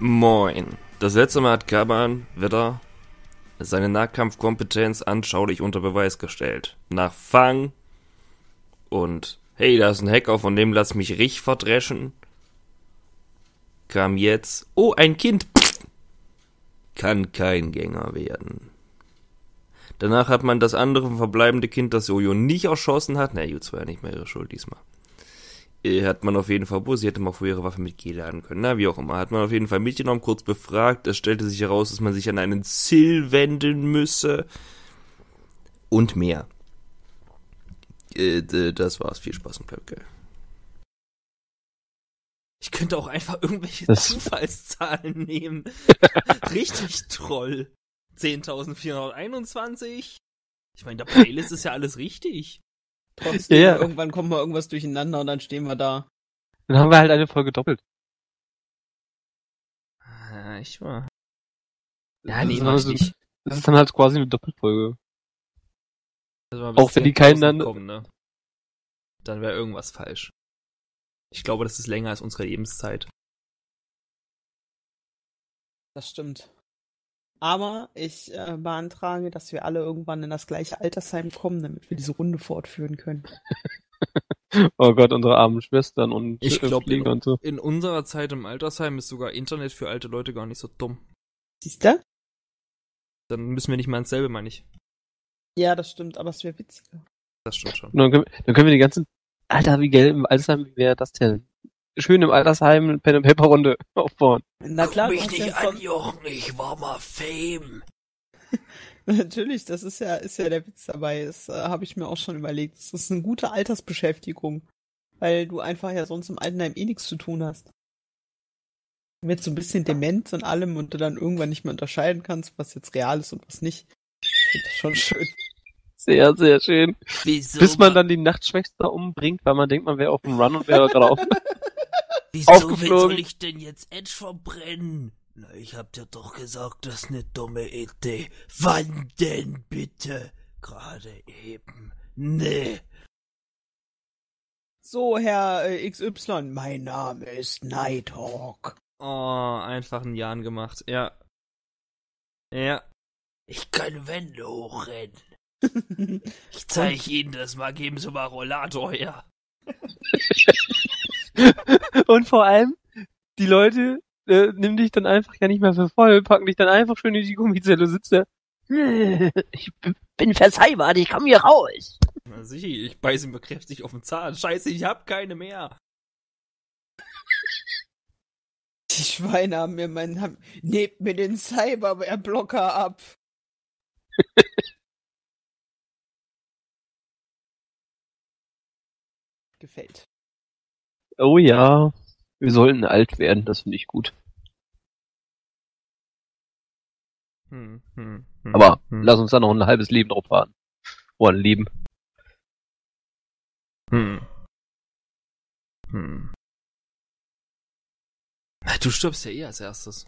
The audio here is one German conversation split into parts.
Moin. Das letzte Mal hat Kaban wieder seine Nahkampfkompetenz anschaulich unter Beweis gestellt. Nach Fang und hey, da ist ein Hacker, von dem lass mich richtig verdreschen. Kam jetzt, oh, ein Kind. Kann kein Gänger werden. Danach hat man das andere verbleibende Kind, das Jojo nicht erschossen hat. Na, Jutsu war ja nicht mehr ihre Schuld diesmal. Hat man auf jeden Fall, sie hätte mal früher ihre Waffe mitgeladen können, na, wie auch immer. Hat man auf jeden Fall mitgenommen, kurz befragt. Es stellte sich heraus, dass man sich an einen Sil wenden müsse. Und mehr. Das war's. Viel Spaß und bleibt geil. Ich könnte auch einfach irgendwelche Zufallszahlen nehmen. Richtig Troll. 10.421. Ich meine, der Playlist ist ja alles richtig. Trotzdem, yeah. Irgendwann kommt mal irgendwas durcheinander und dann stehen wir da. Dann haben wir halt eine Folge doppelt. Ja, ich war. Ja, nee, mach ich nicht. Das ist dann halt quasi eine Doppelfolge. Also auch wenn die keinen dann kommen, ne? Dann wäre irgendwas falsch. Ich glaube, das ist länger als unsere Lebenszeit. Das stimmt. Aber ich beantrage, dass wir alle irgendwann in das gleiche Altersheim kommen, damit wir diese Runde fortführen können. Oh Gott, unsere armen Schwestern und ich glaube, in unserer Zeit im Altersheim ist sogar Internet für alte Leute gar nicht so dumm. Siehst du? Dann müssen wir nicht mal ins selbe, meine ich. Ja, das stimmt, aber es wäre witziger. Das stimmt schon. Dann können wir die ganzen... Alter, wie geil im Altersheim, wie wäre das denn? Schön im Altersheim eine Pen-and-Paper-Runde aufbauen. Na klar, guck mich nicht an, Jochen, ich war mal Fame. Natürlich, das ist ja der Witz dabei. Das habe ich mir auch schon überlegt. Das ist eine gute Altersbeschäftigung, weil du einfach ja sonst im Altenheim eh nichts zu tun hast. Du wirst so ein bisschen Demenz und allem und du dann irgendwann nicht mehr unterscheiden kannst, was jetzt real ist und was nicht. Das ist schon schön. Sehr, sehr schön. Wieso, bis man dann die Nachtschwester umbringt, weil man denkt, man wäre auf dem Run und wäre drauf. Wieso will ich denn jetzt Edge verbrennen? Na, ich hab dir doch gesagt, das ist eine dumme Idee. Wann denn bitte? Gerade eben. Nee. So, Herr XY, mein Name ist Nighthawk. Oh, einfach einen Jan gemacht. Ja. Ja. Ich kann Wände hochrennen. Ich zeige Ihnen das mal, geben Sie mal Rollator her. Und vor allem, die Leute nehmen dich dann einfach ja nicht mehr für voll, packen dich dann einfach schön in die Gummizelle und sitzt da. Ich bin verseibert, ich komm hier raus. Na sicher, ich beiße ihn bekräftigt auf den Zahn. Scheiße, ich hab keine mehr. Die Schweine haben mir meinen... Nehmt mir den Cyberblocker ab. Gefällt. Oh ja, wir sollten alt werden, das finde ich gut. Aber lass uns da noch ein halbes Leben drauf warten. Oh, ein Leben. Du stirbst ja eh als erstes.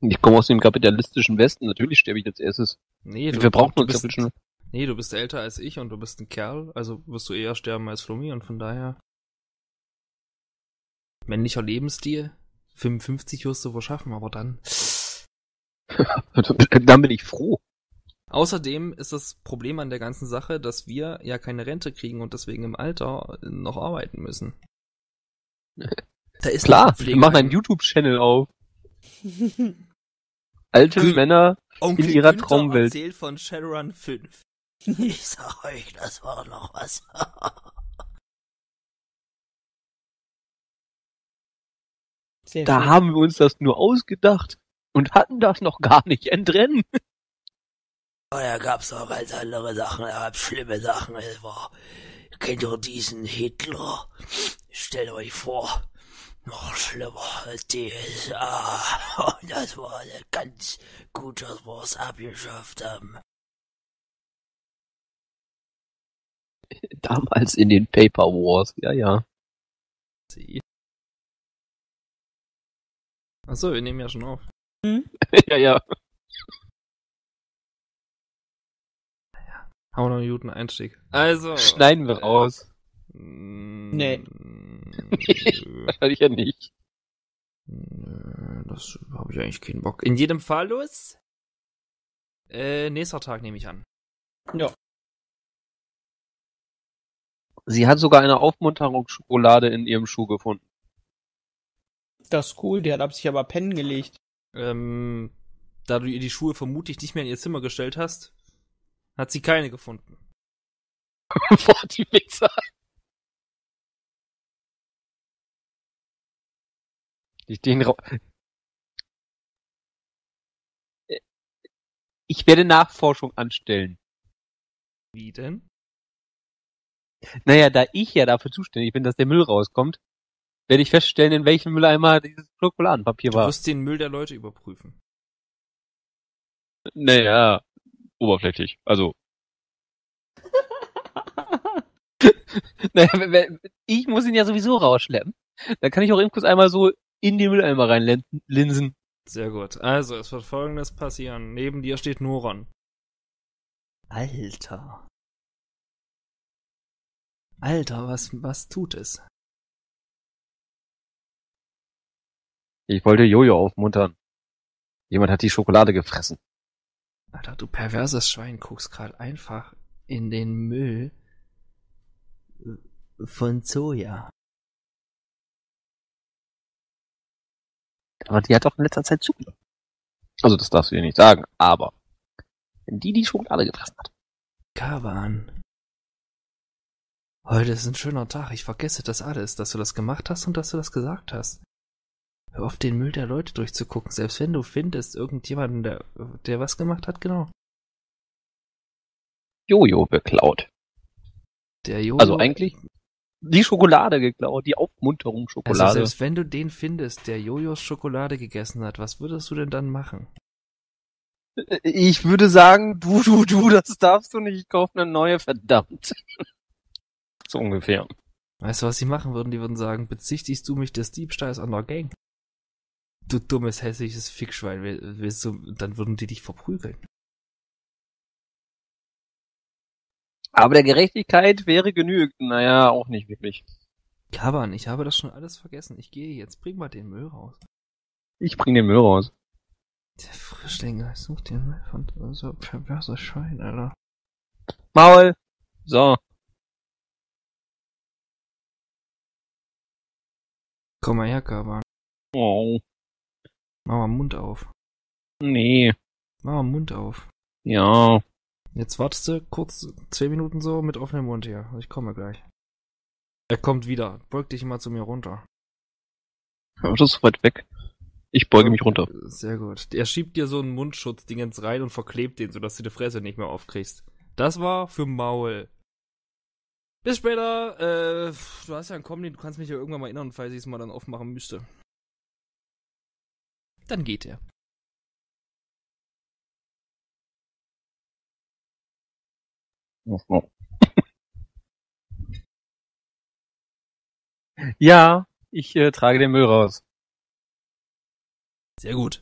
Ich komme aus dem kapitalistischen Westen, natürlich sterbe ich als erstes. Nee, wir brauchen uns kapitalistischen... Nee, du bist älter als ich und du bist ein Kerl, also wirst du eher sterben als Flummi und von daher... Männlicher Lebensstil? 55 wirst du wohl schaffen, aber dann... Dann bin ich froh. Außerdem ist das Problem an der ganzen Sache, dass wir ja keine Rente kriegen und deswegen im Alter noch arbeiten müssen. Da ist klar, wir machen einen YouTube-Channel auf. Alte Männer in ihrer Günther Traumwelt. Erzählt von Shadowrun 5. Ich sag euch, das war noch was. Da schön. Haben wir uns das nur ausgedacht und hatten das noch gar nicht entrennen. Oh, da gab's noch ganz andere Sachen, da gab's schlimme Sachen. Es war, kennt ihr diesen Hitler? Stellt euch vor, noch schlimmer als DSA. Und das war ganz gut, dass wir es abgeschafft haben. Damals in den Paper Wars, ja, ja. Achso, wir nehmen ja schon auf. Hm? Ja, ja. Haben wir noch einen guten Einstieg. Also. Schneiden wir raus. Nee. Wahrscheinlich ja nicht. Das habe ich eigentlich keinen Bock. In jedem Fall, Louis? Nächster Tag nehme ich an. Ja. Sie hat sogar eine Aufmunterungsschokolade in ihrem Schuh gefunden. Das ist cool, die hat ab sich aber pennen gelegt. Da du ihr die Schuhe vermutlich nicht mehr in ihr Zimmer gestellt hast, hat sie keine gefunden. Boah, die Wichser. Ich werde Nachforschung anstellen. Wie denn? Naja, da ich ja dafür zuständig bin, dass der Müll rauskommt, werde ich feststellen, in welchem Mülleimer dieses Schokoladenpapier war. Du wirst den Müll der Leute überprüfen. Naja, oberflächlich. Also. Naja, ich muss ihn ja sowieso rausschleppen. Dann kann ich auch eben kurz einmal so in den Mülleimer reinlinsen. Sehr gut. Also, es wird Folgendes passieren. Neben dir steht Nuron. Alter. Alter, was tut es? Ich wollte Jojo aufmuntern. Jemand hat die Schokolade gefressen. Alter, du perverses Schwein, guckst gerade einfach in den Müll von Zoya. Aber die hat doch in letzter Zeit zugenommen. Also das darfst du ja nicht sagen, aber wenn die Schokolade gefressen hat. Kaban. Heute ist ein schöner Tag, ich vergesse das alles, dass du das gemacht hast und dass du das gesagt hast. Hör auf, den Müll der Leute durchzugucken, selbst wenn du findest irgendjemanden, der was gemacht hat, genau. Jojo beklaut. Der Jojo? Also eigentlich die Schokolade geklaut, die Aufmunterungsschokolade. Also selbst wenn du den findest, der Jojos Schokolade gegessen hat, was würdest du denn dann machen? Ich würde sagen, du, das darfst du nicht, ich kaufe eine neue, verdammt. So ungefähr. Weißt du, was sie machen würden? Die würden sagen, bezichtigst du mich des Diebstahls an der Gang? Du dummes, hässliches Fickschwein, willst du, dann würden die dich verprügeln. Aber der Gerechtigkeit wäre genügt. Naja, auch nicht wirklich. Kaban, ich habe das schon alles vergessen. Ich gehe jetzt, bring mal den Müll raus. Ich bring den Müll raus. Der Frischling, ich such den Müll von so perverser Schwein, Alter. Maul! So. Komm mal her, Kaban. Oh. Mach mal Mund auf. Nee. Mach mal Mund auf. Ja. Jetzt wartest du kurz 10 Minuten so mit offenem Mund hier. Ich komme gleich. Er kommt wieder. Beug dich mal zu mir runter. Aber das ist weit weg. Ich beuge mich runter. Sehr gut. Er schiebt dir so einen Mundschutzdingens rein und verklebt den, sodass du die Fresse nicht mehr aufkriegst. Das war für Maul. Bis später. Du hast ja ein Kommen, du kannst mich ja irgendwann mal erinnern, falls ich es mal dann aufmachen müsste. Dann geht er. Ja, ich trage den Müll raus. Sehr gut.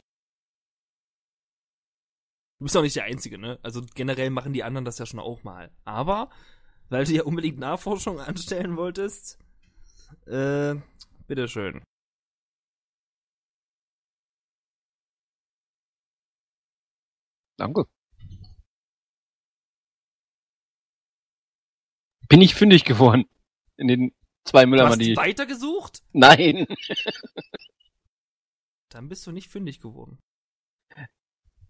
Du bist auch nicht der Einzige, ne? Also generell machen die anderen das ja schon auch mal. Aber weil du ja unbedingt Nachforschung anstellen wolltest, bitteschön. Danke. Bin ich fündig geworden. In den 2 Mülleimern, die... Hast du weitergesucht? Nein. Dann bist du nicht fündig geworden.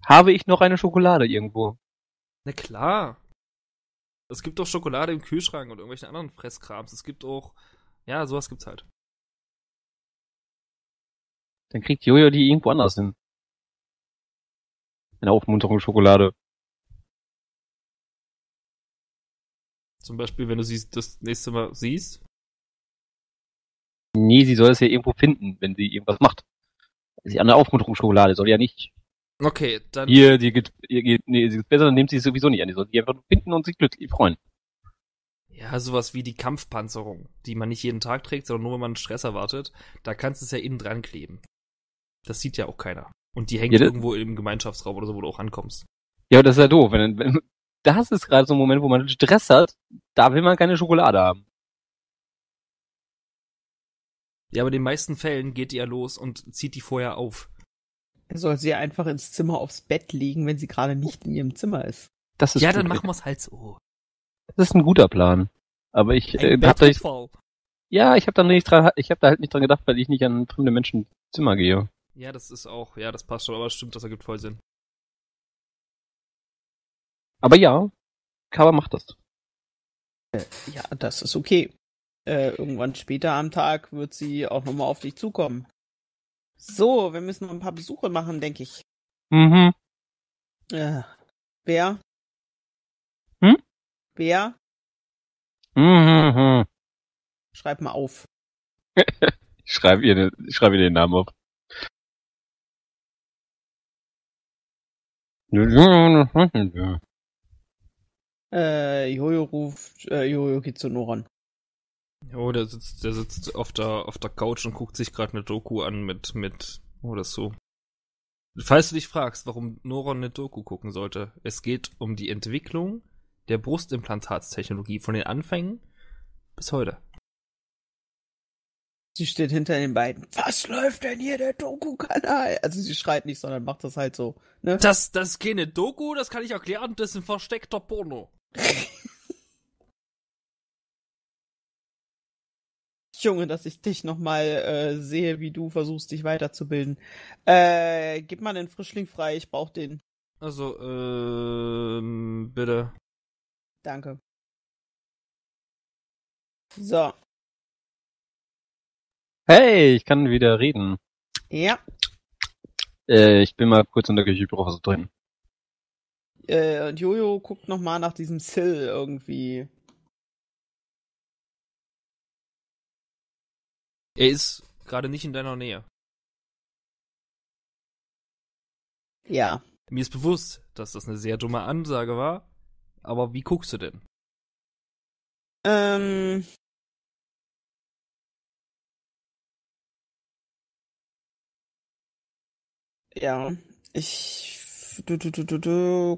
Habe ich noch eine Schokolade irgendwo? Na klar. Es gibt doch Schokolade im Kühlschrank und irgendwelchen anderen Fresskrams. Es gibt auch... Ja, sowas gibt's halt. Dann kriegt Jojo die irgendwo anders hin. Eine Aufmunterungsschokolade. Zum Beispiel, wenn du sie das nächste Mal siehst? Nee, sie soll es ja irgendwo finden, wenn sie irgendwas macht. Sie an der Aufmunterungsschokolade soll ja nicht. Okay, dann... Hier, sie geht besser, dann nimmt sie es sowieso nicht an. Die soll sie einfach nur finden und sich glücklich freuen. Ja, sowas wie die Kampfpanzerung, die man nicht jeden Tag trägt, sondern nur, wenn man Stress erwartet. Da kannst du es ja innen dran kleben. Das sieht ja auch keiner. Und die hängt irgendwo im Gemeinschaftsraum oder so, wo du auch ankommst. Ja, das ist ja doof. Das ist gerade so ein Moment, wo man Stress hat. Da will man keine Schokolade haben. Ja, aber in den meisten Fällen geht die ja los und zieht die vorher auf. Dann soll sie ja einfach ins Zimmer aufs Bett legen, wenn sie gerade nicht in ihrem Zimmer ist. Das ist ja, dann machen wir es halt so. Das ist ein guter Plan. Aber ich habe da halt nicht dran gedacht, weil ich nicht an fremde Menschen Zimmer gehe. Ja, das ist auch, ja, das passt schon, aber stimmt, das ergibt voll Sinn. Aber ja, Kaba macht das. Ja, das ist okay. Irgendwann später am Tag wird sie auch nochmal auf dich zukommen. So, wir müssen noch ein paar Besuche machen, denke ich. Mhm. Wer? Hm? Wer? Mhm. Schreib mal auf. Ich schreibe ihr den Namen auf. Jojo ruft Jojo Kitsunoran. Jo, der sitzt auf der Couch und guckt sich gerade eine Doku an mit oder so. Falls du dich fragst, warum Nuron eine Doku gucken sollte, es geht um die Entwicklung der Brustimplantatstechnologie von den Anfängen bis heute. Sie steht hinter den beiden. Was läuft denn hier, der Doku-Kanal? Also sie schreit nicht, sondern macht das halt so. Ne? Das ist keine Doku, das kann ich erklären, das ist ein versteckter Porno. Junge, dass ich dich nochmal sehe, wie du versuchst, dich weiterzubilden. Gib mal den Frischling frei, ich brauch den. Also, bitte. Danke. So. Hey, ich kann wieder reden. Ja. Ich bin mal kurz in der Küche, ich brauche was drin. Und Jojo guckt nochmal nach diesem Sil irgendwie. Er ist gerade nicht in deiner Nähe. Ja. Mir ist bewusst, dass das eine sehr dumme Ansage war, aber wie guckst du denn? Ja, ich...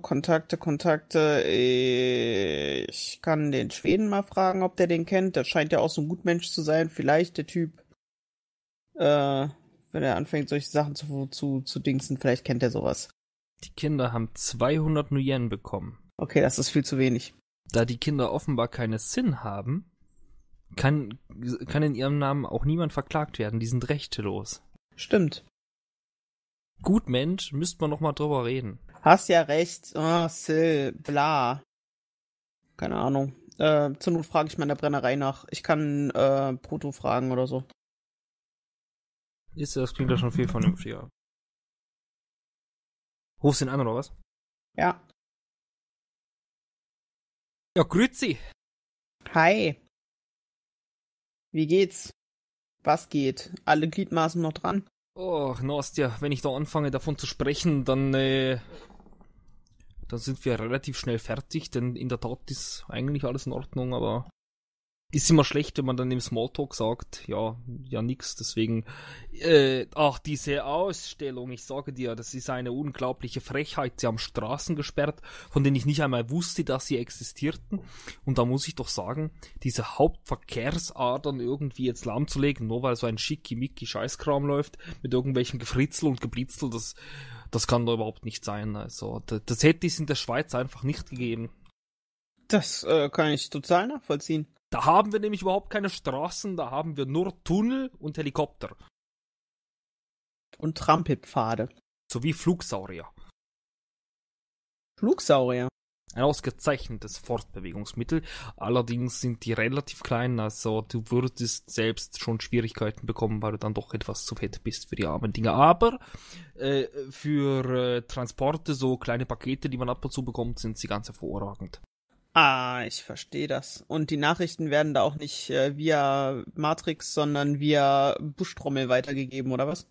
Kontakte. Ich kann den Schweden mal fragen, ob der den kennt. Der scheint ja auch so ein Gutmensch zu sein. Vielleicht der Typ... wenn er anfängt, solche Sachen zu dingsen, vielleicht kennt er sowas. Die Kinder haben 200 Nuyen bekommen. Okay, das ist viel zu wenig. Da die Kinder offenbar keine Sinn haben, kann in ihrem Namen auch niemand verklagt werden. Die sind rechtelos. Stimmt. Gut, Mensch, müsste man noch mal drüber reden. Hast ja recht. Oh, Sil, bla. Keine Ahnung. Zur Not frage ich mal in der Brennerei nach. Ich kann Proto fragen oder so. Das klingt ja schon viel vernünftiger. Rufst ihn an, oder was? Ja. Ja, grüezi. Hi. Wie geht's? Was geht? Alle Gliedmaßen noch dran? Och, Nastja, wenn ich da anfange, davon zu sprechen, dann sind wir relativ schnell fertig, denn in der Tat ist eigentlich alles in Ordnung, aber... Ist immer schlecht, wenn man dann im Smalltalk sagt, ja nix, deswegen, ach, diese Ausstellung, ich sage dir, das ist eine unglaubliche Frechheit, sie haben Straßen gesperrt, von denen ich nicht einmal wusste, dass sie existierten, und da muss ich doch sagen, diese Hauptverkehrsadern irgendwie jetzt lahmzulegen, nur weil so ein schickimicki Scheißkram läuft, mit irgendwelchen Gefritzel und Geblitzel, das kann doch überhaupt nicht sein, also, das hätte es in der Schweiz einfach nicht gegeben. Das kann ich total nachvollziehen. Da haben wir nämlich überhaupt keine Straßen, da haben wir nur Tunnel und Helikopter. Und Trampelpfade. Sowie Flugsaurier. Flugsaurier? Ein ausgezeichnetes Fortbewegungsmittel, allerdings sind die relativ klein, also du würdest selbst schon Schwierigkeiten bekommen, weil du dann doch etwas zu fett bist für die armen Dinger. Aber für Transporte, so kleine Pakete, die man ab und zu bekommt, sind sie ganz hervorragend. Ah, ich verstehe das. Und die Nachrichten werden da auch nicht via Matrix, sondern via Buschtrommel weitergegeben, oder was?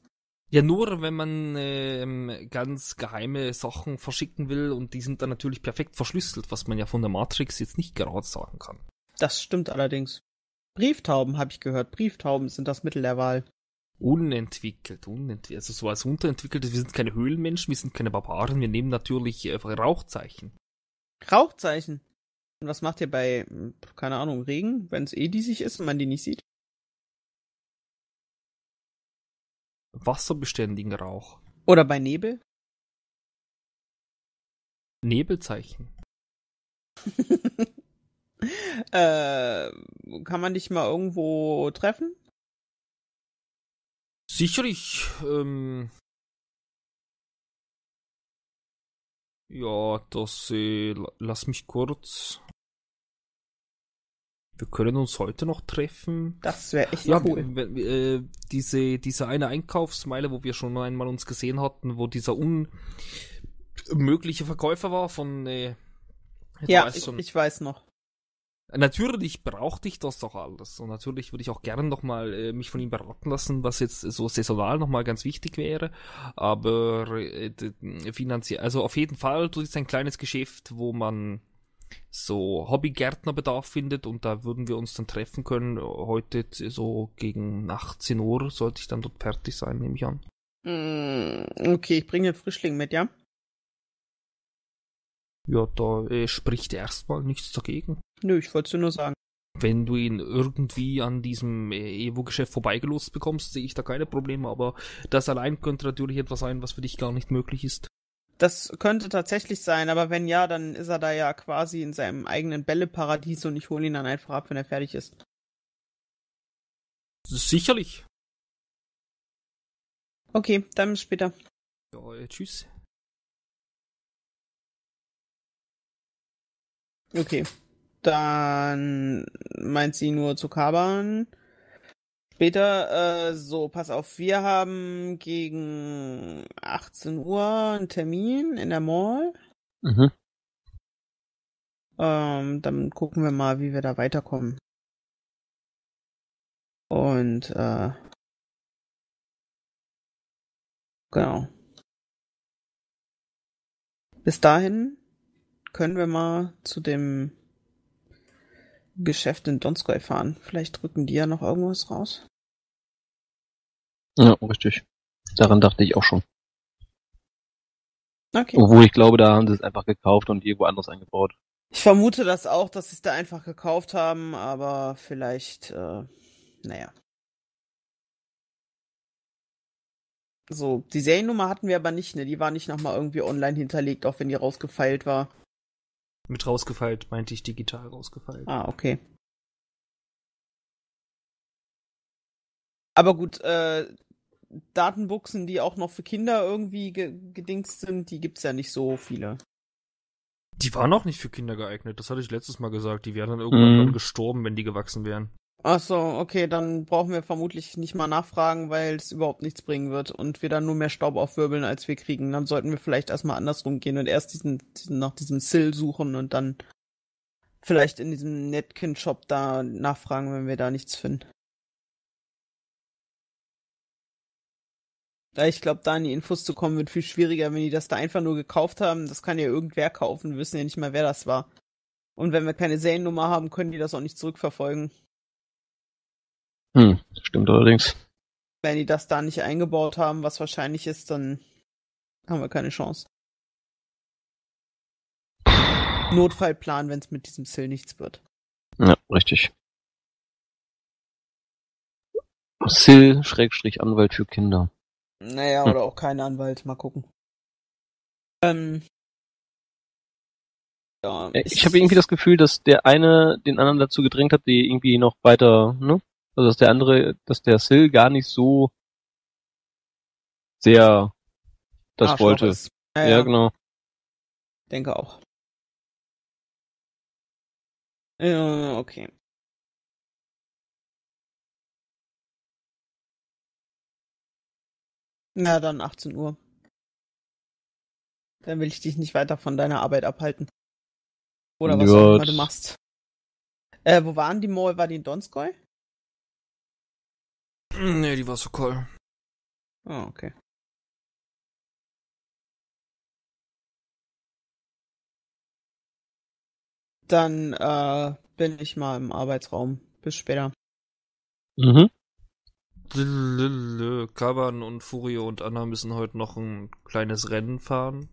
Ja, nur wenn man ganz geheime Sachen verschicken will und die sind dann natürlich perfekt verschlüsselt, was man ja von der Matrix jetzt nicht gerade sagen kann. Das stimmt allerdings. Brieftauben, habe ich gehört. Brieftauben sind das Mittel der Wahl. Unentwickelt. Also so als Unterentwickelte, wir sind keine Höhlenmenschen, wir sind keine Barbaren, wir nehmen natürlich Rauchzeichen. Rauchzeichen? Und was macht ihr bei, keine Ahnung, Regen, wenn es eh diesig ist und man die nicht sieht? wasserbeständigen Rauch. Oder bei Nebel? Nebelzeichen. Kann man dich mal irgendwo treffen? Sicherlich. Ja, das... lass mich kurz... Wir können uns heute noch treffen. Das wäre echt cool. Diese eine Einkaufsmeile, wo wir schon einmal uns gesehen hatten, wo dieser unmögliche Verkäufer war von... Ich weiß noch. Natürlich brauchte ich das doch alles. Und natürlich würde ich auch gerne nochmal mich von ihm beraten lassen, was jetzt so saisonal nochmal ganz wichtig wäre. Aber finanziell, also auf jeden Fall, das ist ein kleines Geschäft, wo man so Hobbygärtnerbedarf findet und da würden wir uns dann treffen können. Heute so gegen 18 Uhr sollte ich dann dort fertig sein, nehme ich an. Okay, ich bringe den Frischling mit, ja? Ja, da spricht erstmal nichts dagegen. Nö, ich wollte es dir nur sagen. Wenn du ihn irgendwie an diesem Evo-Geschäft vorbeigelost bekommst, sehe ich da keine Probleme, aber das allein könnte natürlich etwas sein, was für dich gar nicht möglich ist. Das könnte tatsächlich sein, aber wenn ja, dann ist er da ja quasi in seinem eigenen Bälleparadies und ich hole ihn dann einfach ab, wenn er fertig ist. Sicherlich. Okay, dann bis später. Ja, tschüss. Okay, dann meint sie nur zu Kaban. Später, pass auf, wir haben gegen 18 Uhr einen Termin in der Mall. Mhm. Dann gucken wir mal, wie wir da weiterkommen. Und, genau. Bis dahin können wir mal zu dem Geschäft in Donskoy fahren. Vielleicht drücken die ja noch irgendwas raus. Ja, richtig. Daran dachte ich auch schon. Okay. Obwohl ich glaube, da haben sie es einfach gekauft und irgendwo anders eingebaut. Ich vermute das auch, dass sie es da einfach gekauft haben, aber vielleicht, naja. So, die Seriennummer hatten wir aber nicht, ne? Die war nicht nochmal irgendwie online hinterlegt, auch wenn die rausgefeilt war. Mit rausgefeilt meinte ich digital rausgefeilt. Ah, okay. Aber gut, Datenbuchsen, die auch noch für Kinder irgendwie gedingst sind, die gibt's ja nicht so viele. Die waren auch nicht für Kinder geeignet, das hatte ich letztes Mal gesagt. Die wären dann irgendwann gestorben, wenn die gewachsen wären. Ach so, okay, dann brauchen wir vermutlich nicht mal nachfragen, weil es überhaupt nichts bringen wird und wir dann nur mehr Staub aufwirbeln, als wir kriegen. Dann sollten wir vielleicht erstmal andersrum gehen und erst nach diesem Sil suchen und dann vielleicht in diesem Netkin-Shop da nachfragen, wenn wir da nichts finden. Ich glaube, da an die Infos zu kommen, wird viel schwieriger, wenn die das da einfach nur gekauft haben. Das kann ja irgendwer kaufen, wir wissen ja nicht mal, wer das war. Und wenn wir keine Seriennummer haben, können die das auch nicht zurückverfolgen. Stimmt allerdings. Wenn die das da nicht eingebaut haben, was wahrscheinlich ist, dann haben wir keine Chance. Notfallplan, wenn es mit diesem Ziel nichts wird. Ja, richtig. Ziel, Anwalt für Kinder. Naja, oder auch kein Anwalt, mal gucken. Ja, ich habe irgendwie das Gefühl, dass der eine den anderen dazu gedrängt hat, die irgendwie noch weiter, ne? Also, dass der Sil gar nicht so sehr das Arschloch wollte. Ja, genau. Denke auch. Okay. Na, dann 18 Uhr. Dann will ich dich nicht weiter von deiner Arbeit abhalten. Oder was auch immer du machst. Wo waren die Mall? War die in Donskoy? Nee, die war so cool. Ah, okay. Dann bin ich mal im Arbeitsraum. Bis später. Mhm. Kaban und Furio und Anna müssen heute noch ein kleines Rennen fahren.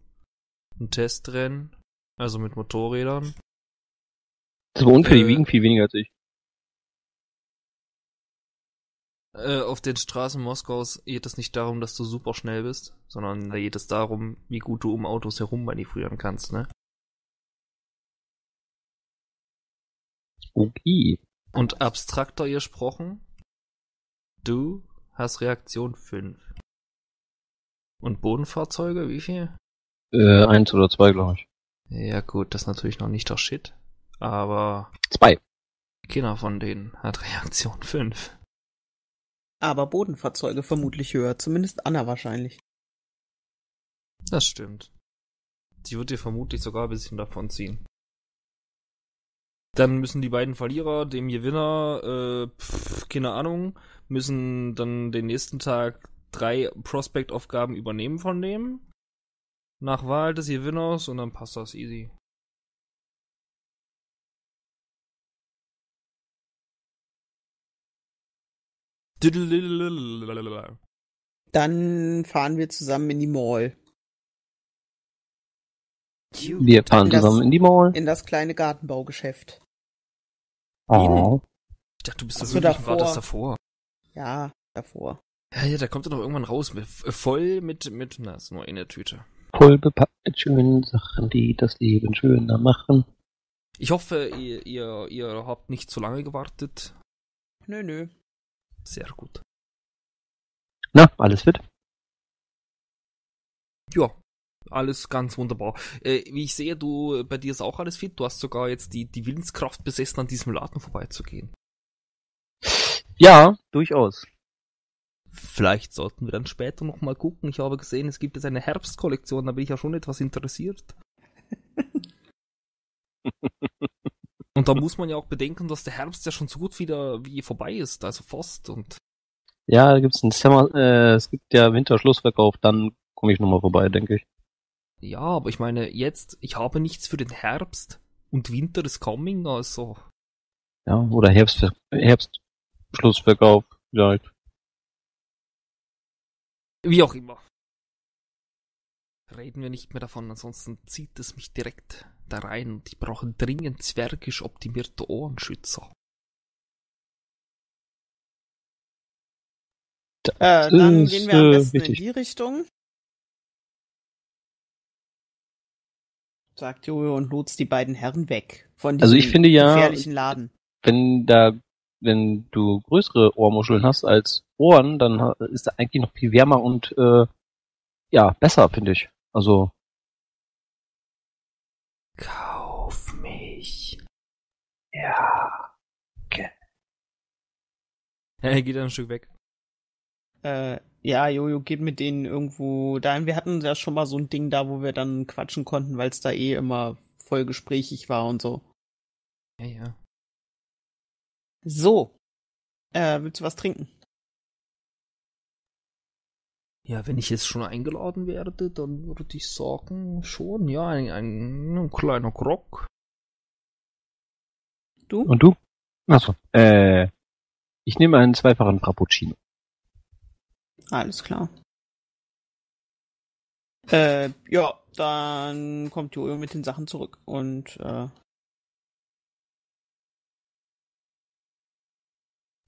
Ein Testrennen. Also mit Motorrädern. Das war unfair, die wiegen viel weniger als ich. Auf den Straßen Moskaus geht es nicht darum, dass du super schnell bist, sondern da geht es darum, wie gut du um Autos herummanövrieren kannst, ne? Okay. Und abstrakter gesprochen, du hast Reaktion 5. Und Bodenfahrzeuge, wie viel? 1 oder 2, glaube ich. Ja gut, das ist natürlich noch nicht der Shit, aber... 2. Keiner von denen hat Reaktion 5. Aber Bodenfahrzeuge vermutlich höher, zumindest Anna wahrscheinlich. Das stimmt. Die wird dir vermutlich sogar ein bisschen davon ziehen. Dann müssen die beiden Verlierer, dem Gewinner, keine Ahnung, müssen dann den nächsten Tag 3 Prospect-Aufgaben übernehmen von dem. Nach Wahl des Gewinners und dann passt das easy. Dann fahren wir zusammen in die Mall. Wir fahren zusammen in die Mall. In das kleine Gartenbaugeschäft. Oh. Ich dachte, du bist so wirklich davor. War das davor? Ja, davor. Ja, da kommt er noch irgendwann raus. Voll mit, na, ist nur eine Tüte. Voll bepackt mit schönen Sachen, die das Leben schöner machen. Ich hoffe, ihr habt nicht zu lange gewartet. Nö. Sehr gut. Na, alles fit? Ja, alles ganz wunderbar. Wie ich sehe, bei dir ist auch alles fit. Du hast sogar jetzt die Willenskraft besessen, an diesem Laden vorbeizugehen. Ja, durchaus. Vielleicht sollten wir dann später nochmal gucken. Ich habe gesehen, es gibt jetzt eine Herbstkollektion, da bin ich ja schon etwas interessiert. Und da muss man ja auch bedenken, dass der Herbst ja schon so gut wieder wie vorbei ist, also fast. Und ja, da gibt's es gibt ja Winterschlussverkauf, dann komme ich nochmal vorbei, denke ich. Ja, aber ich meine, jetzt, ich habe nichts für den Herbst und Winter is coming, also. Ja, oder Herbstschlussverkauf, vielleicht. Wie auch immer. Reden wir nicht mehr davon, ansonsten zieht es mich direkt da rein und ich brauche dringend zwergisch optimierte Ohrenschützer. Dann gehen wir am besten richtig in die Richtung. Sagt Jojo und lotst die beiden Herren weg von diesem gefährlichen Laden. Wenn du größere Ohrmuscheln hast als Ohren, dann ist er eigentlich noch viel wärmer und besser, finde ich. Also kauf mich. Ja. Okay. Er geht dann ein Stück weg. Jojo geht mit denen irgendwo dahin. Wir hatten ja schon mal so ein Ding da, wo wir dann quatschen konnten, weil es da immer voll gesprächig war und so. Ja. So. Willst du was trinken? Ja, wenn ich jetzt schon eingeladen werde, dann würde ich sagen, schon, ja, ein kleiner Grog. Du? Und du? Achso, ich nehme einen 2-fachen Frappuccino. Alles klar. Dann kommt Jojo mit den Sachen zurück und,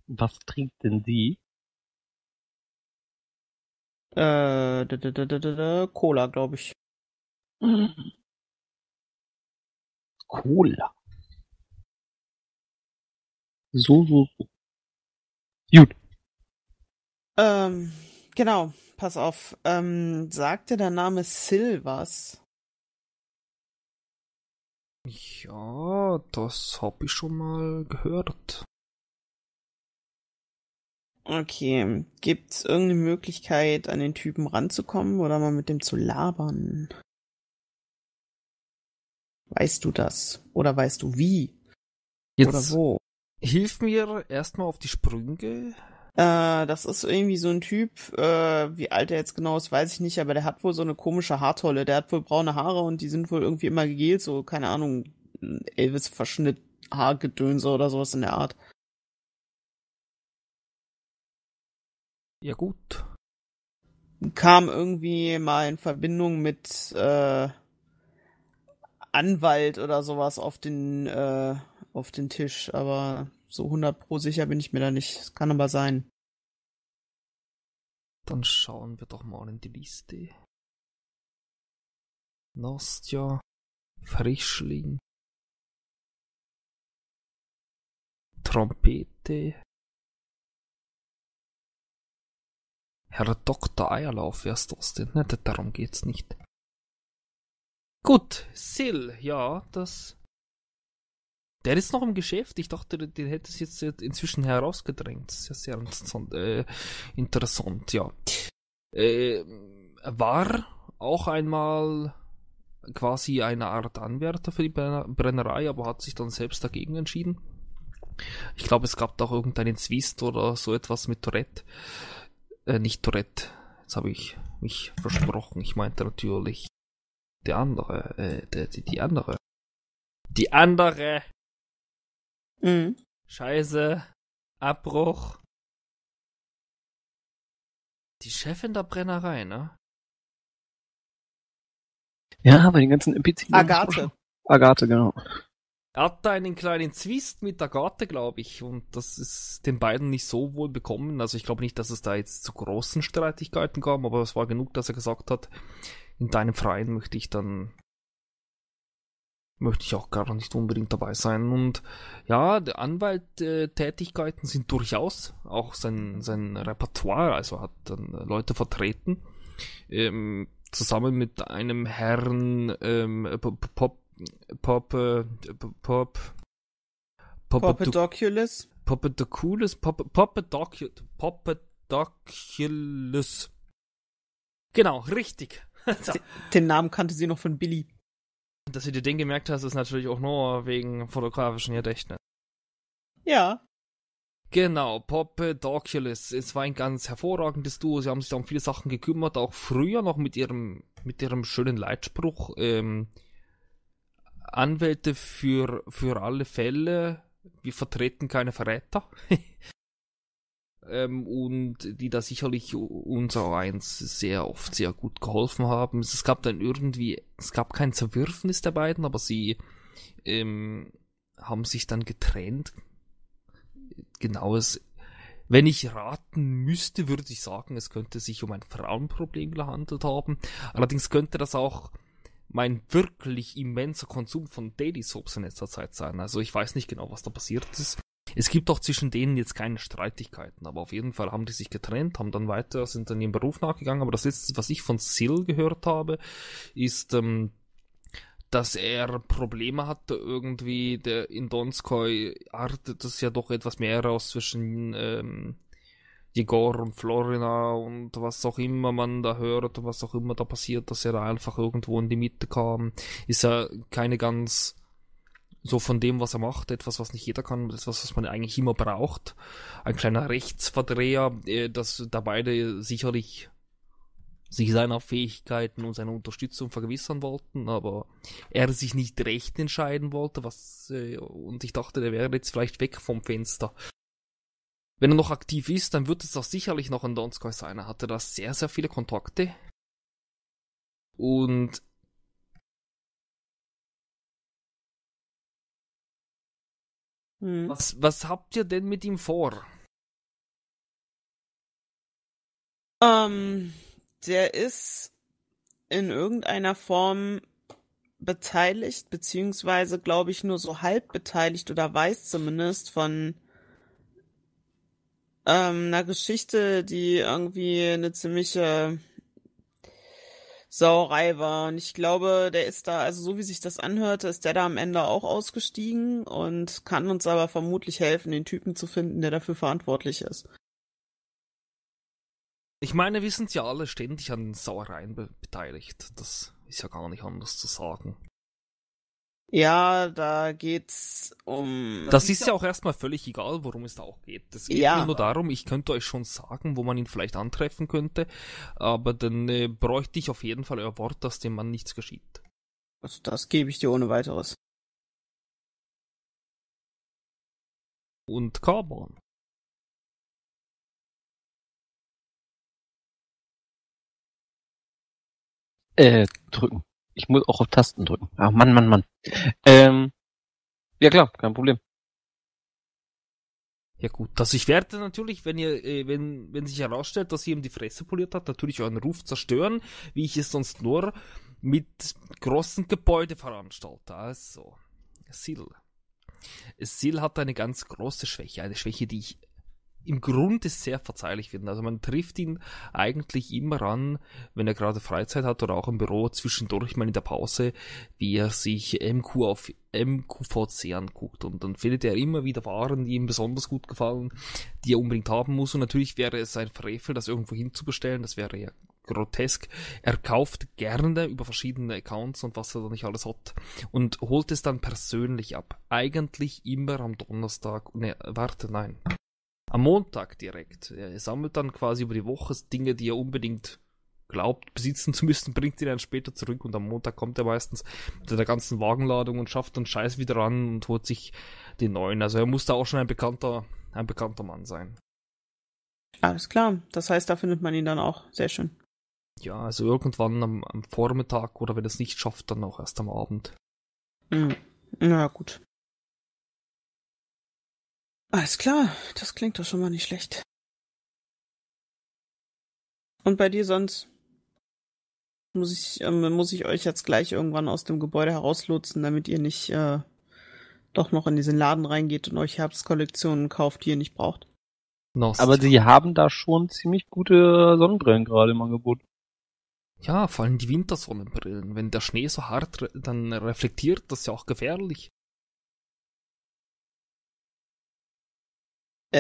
Was trinkt denn sie? Cola, glaube ich. Cola. So. Gut. Genau, pass auf. Sagte der Name Sil was? Ja, das habe ich schon mal gehört. Okay, gibt's irgendeine Möglichkeit, an den Typen ranzukommen oder mal mit dem zu labern? Weißt du das? Oder weißt du wie? Jetzt oder wo? Hilf mir erstmal auf die Sprünge. Das ist irgendwie so ein Typ, wie alt er jetzt genau ist, weiß ich nicht, aber der hat wohl so eine komische Haartolle. Der hat wohl braune Haare und die sind wohl irgendwie immer gegelt, so, keine Ahnung, Elvis-Verschnitt, Haargedönse oder sowas in der Art. Ja gut. Kam irgendwie mal in Verbindung mit Anwalt oder sowas auf den Tisch, aber so 100% sicher bin ich mir da nicht. Es kann aber sein. Dann schauen wir doch mal in die Liste. Nastja, Frischling, Trompete, Herr Dr. Eierlauf, wer ist das denn? Ne, darum geht's nicht. Gut, Sil, ja, das... Der ist noch im Geschäft, ich dachte, den hätte es jetzt inzwischen herausgedrängt. Das ist ja sehr interessant, ja. War auch einmal quasi eine Art Anwärter für die Brennerei, aber hat sich dann selbst dagegen entschieden. Ich glaube, es gab da auch irgendeinen Zwist oder so etwas mit Tourette. Nicht Tourette, jetzt habe ich mich versprochen. Ich meinte natürlich der andere, die andere. Mhm. Scheiße, Abbruch. Die Chefin der Brennerei, ne? Ja, bei den ganzen NPC. Agatha. Agatha, genau. Er hat da einen kleinen Zwist mit Agatha, glaube ich. Und das ist den beiden nicht so wohl bekommen. Also ich glaube nicht, dass es da jetzt zu großen Streitigkeiten kam, aber es war genug, dass er gesagt hat, in deinem Freien möchte ich auch gar nicht unbedingt dabei sein. Und ja, die Anwalttätigkeiten sind durchaus auch sein Repertoire, also hat dann Leute vertreten, zusammen mit einem Herrn Poppedoculus. Poppedoculus. Genau, richtig. Den Namen kannte sie noch von Billy. Dass du dir den gemerkt hast, ist natürlich auch nur wegen fotografischen Gedächtnis. Ja. Genau, Poppedoculus. Es war ein ganz hervorragendes Duo. Sie haben sich da um viele Sachen gekümmert, auch früher noch mit ihrem schönen Leitspruch. Anwälte für alle Fälle. Wir vertreten keine Verräter. Und die da sicherlich unser Eins sehr oft sehr gut geholfen haben. Es gab kein Zerwürfnis der beiden, aber sie haben sich dann getrennt. Genaues, wenn ich raten müsste, würde ich sagen, es könnte sich um ein Frauenproblem gehandelt haben. Allerdings könnte das auch mein wirklich immenser Konsum von Daily Soaps in letzter Zeit sein. Also ich weiß nicht genau, was da passiert ist. Es gibt auch zwischen denen jetzt keine Streitigkeiten, aber auf jeden Fall haben die sich getrennt, sind dann ihrem Beruf nachgegangen. Aber das Letzte, was ich von Sil gehört habe, ist, dass er Probleme hatte irgendwie, in Donskoy artet es ja doch etwas mehr aus zwischen Jegor und Florina und was auch immer man da hört, was auch immer da passiert, dass er da einfach irgendwo in die Mitte kam. Ist ja keine ganz... So von dem, was er macht, etwas, was nicht jeder kann, etwas, was man eigentlich immer braucht. Ein kleiner Rechtsverdreher, dass da beide sicherlich sich seiner Fähigkeiten und seiner Unterstützung vergewissern wollten, aber er sich nicht recht entscheiden wollte, und ich dachte, der wäre jetzt vielleicht weg vom Fenster. Wenn er noch aktiv ist, dann wird es doch sicherlich noch ein Donskoy sein. Er hatte da sehr, sehr viele Kontakte. Und was habt ihr denn mit ihm vor? Der ist in irgendeiner Form beteiligt, beziehungsweise glaube ich nur so halb beteiligt oder weiß zumindest von einer Geschichte, die irgendwie eine ziemliche Sauerei war. Und ich glaube, der ist da, also so wie sich das anhörte, ist der da am Ende auch ausgestiegen und kann uns aber vermutlich helfen, den Typen zu finden, der dafür verantwortlich ist. Ich meine, wir sind ja alle ständig an Sauereien beteiligt. Das ist ja gar nicht anders zu sagen. Ja, da geht's um... Das ist ja auch erstmal völlig egal, worum es da auch geht. Es geht ja nur darum, ich könnte euch schon sagen, wo man ihn vielleicht antreffen könnte, aber dann bräuchte ich auf jeden Fall euer Wort, dass dem Mann nichts geschieht. Also das gebe ich dir ohne weiteres. Und Kaban. Drücken. Ich muss auch auf Tasten drücken. Ach, Mann. Ja klar, kein Problem. Ja gut, also ich werde natürlich, wenn sich herausstellt, dass ihr ihm die Fresse poliert hat, natürlich euren Ruf zerstören, wie ich es sonst nur mit großen Gebäuden veranstalte. Also, Sil. Sil hat eine ganz große Schwäche, eine Schwäche, die ich im Grunde sehr verzeihlich finde. Also man trifft ihn eigentlich immer an, wenn er gerade Freizeit hat oder auch im Büro, zwischendurch mal in der Pause, wie er sich auf MQVC anguckt. Und dann findet er immer wieder Waren, die ihm besonders gut gefallen, die er unbedingt haben muss. Und natürlich wäre es ein Frevel, das irgendwo hinzubestellen. Das wäre ja grotesk. Er kauft gerne über verschiedene Accounts und was er da nicht alles hat und holt es dann persönlich ab. Eigentlich immer am Donnerstag. Ne, warte, nein. Am Montag direkt. Er sammelt dann quasi über die Woche Dinge, die er unbedingt glaubt, besitzen zu müssen, bringt ihn dann später zurück und am Montag kommt er meistens mit einer ganzen Wagenladung und schafft dann Scheiß wieder ran und holt sich den neuen. Also er muss da auch schon ein bekannter Mann sein. Alles klar. Das heißt, da findet man ihn dann auch. Sehr schön. Ja, also irgendwann am Vormittag oder wenn er es nicht schafft, dann auch erst am Abend. Mhm. Na gut. Alles klar, das klingt doch schon mal nicht schlecht. Und bei dir sonst? Muss ich euch jetzt gleich irgendwann aus dem Gebäude herauslotsen, damit ihr nicht doch noch in diesen Laden reingeht und euch Herbstkollektionen kauft, die ihr nicht braucht. Nostra. Aber die haben da schon ziemlich gute Sonnenbrillen gerade im Angebot. Ja, vor allem die Wintersonnenbrillen. Wenn der Schnee so hart dann reflektiert, das ist ja auch gefährlich.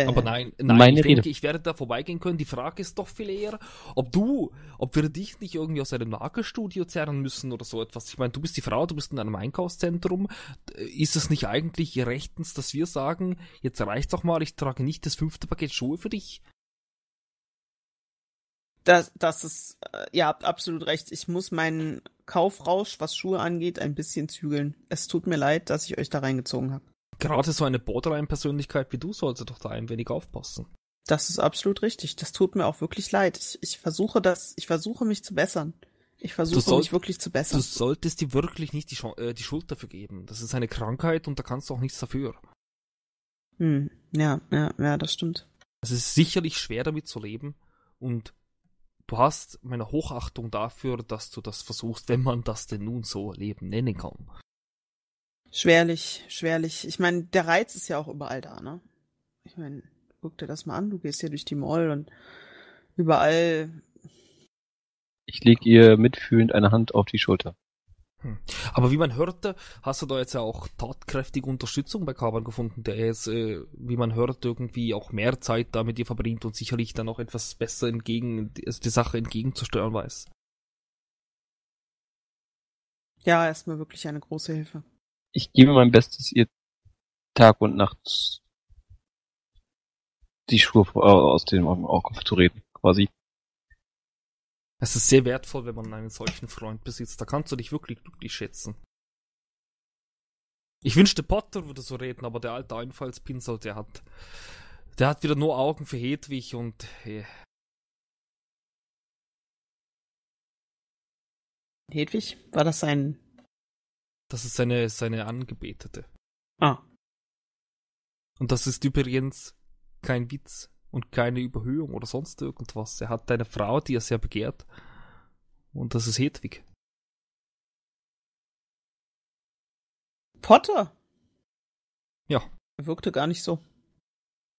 Aber nein, ich werde da vorbeigehen können. Die Frage ist doch viel eher, ob wir dich nicht irgendwie aus einem Nagelstudio zerren müssen oder so etwas. Ich meine, du bist die Frau, du bist in einem Einkaufszentrum. Ist es nicht eigentlich rechtens, dass wir sagen, jetzt reicht's doch mal, ich trage nicht das 5. Paket Schuhe für dich? Das ist, ihr habt absolut recht. Ich muss meinen Kaufrausch, was Schuhe angeht, ein bisschen zügeln. Es tut mir leid, dass ich euch da reingezogen habe. Gerade so eine Borderline-Persönlichkeit wie du sollte doch da ein wenig aufpassen. Das ist absolut richtig. Das tut mir auch wirklich leid. Ich versuche mich zu bessern. Du solltest dir wirklich nicht die Schuld dafür geben. Das ist eine Krankheit und da kannst du auch nichts dafür. Hm, ja, das stimmt. Es ist sicherlich schwer damit zu leben und du hast meine Hochachtung dafür, dass du das versuchst, wenn man das denn nun so Leben nennen kann. Schwerlich. Ich meine, der Reiz ist ja auch überall da, ne? Ich meine, guck dir das mal an. Du gehst hier durch die Mall und überall. Ich lege ihr mitfühlend eine Hand auf die Schulter. Aber wie man hörte, hast du da jetzt ja auch tatkräftige Unterstützung bei Kaban gefunden, der jetzt, wie man hört, irgendwie auch mehr Zeit da mit dir verbringt und sicherlich dann auch etwas besser die Sache entgegenzusteuern weiß. Ja, erstmal wirklich eine große Hilfe. Ich gebe mein Bestes, ihr Tag und Nacht die Schuhe aus dem Auge zu reden, quasi. Es ist sehr wertvoll, wenn man einen solchen Freund besitzt. Da kannst du dich wirklich glücklich schätzen. Ich wünschte, Potter würde so reden, aber der alte Einfallspinsel, der hat wieder nur Augen für Hedwig und... Hedwig? War das sein... Das ist seine Angebetete. Ah. Und das ist übrigens kein Witz und keine Überhöhung oder sonst irgendwas. Er hat eine Frau, die er sehr begehrt. Und das ist Hedwig. Potter? Ja. Er wirkte gar nicht so.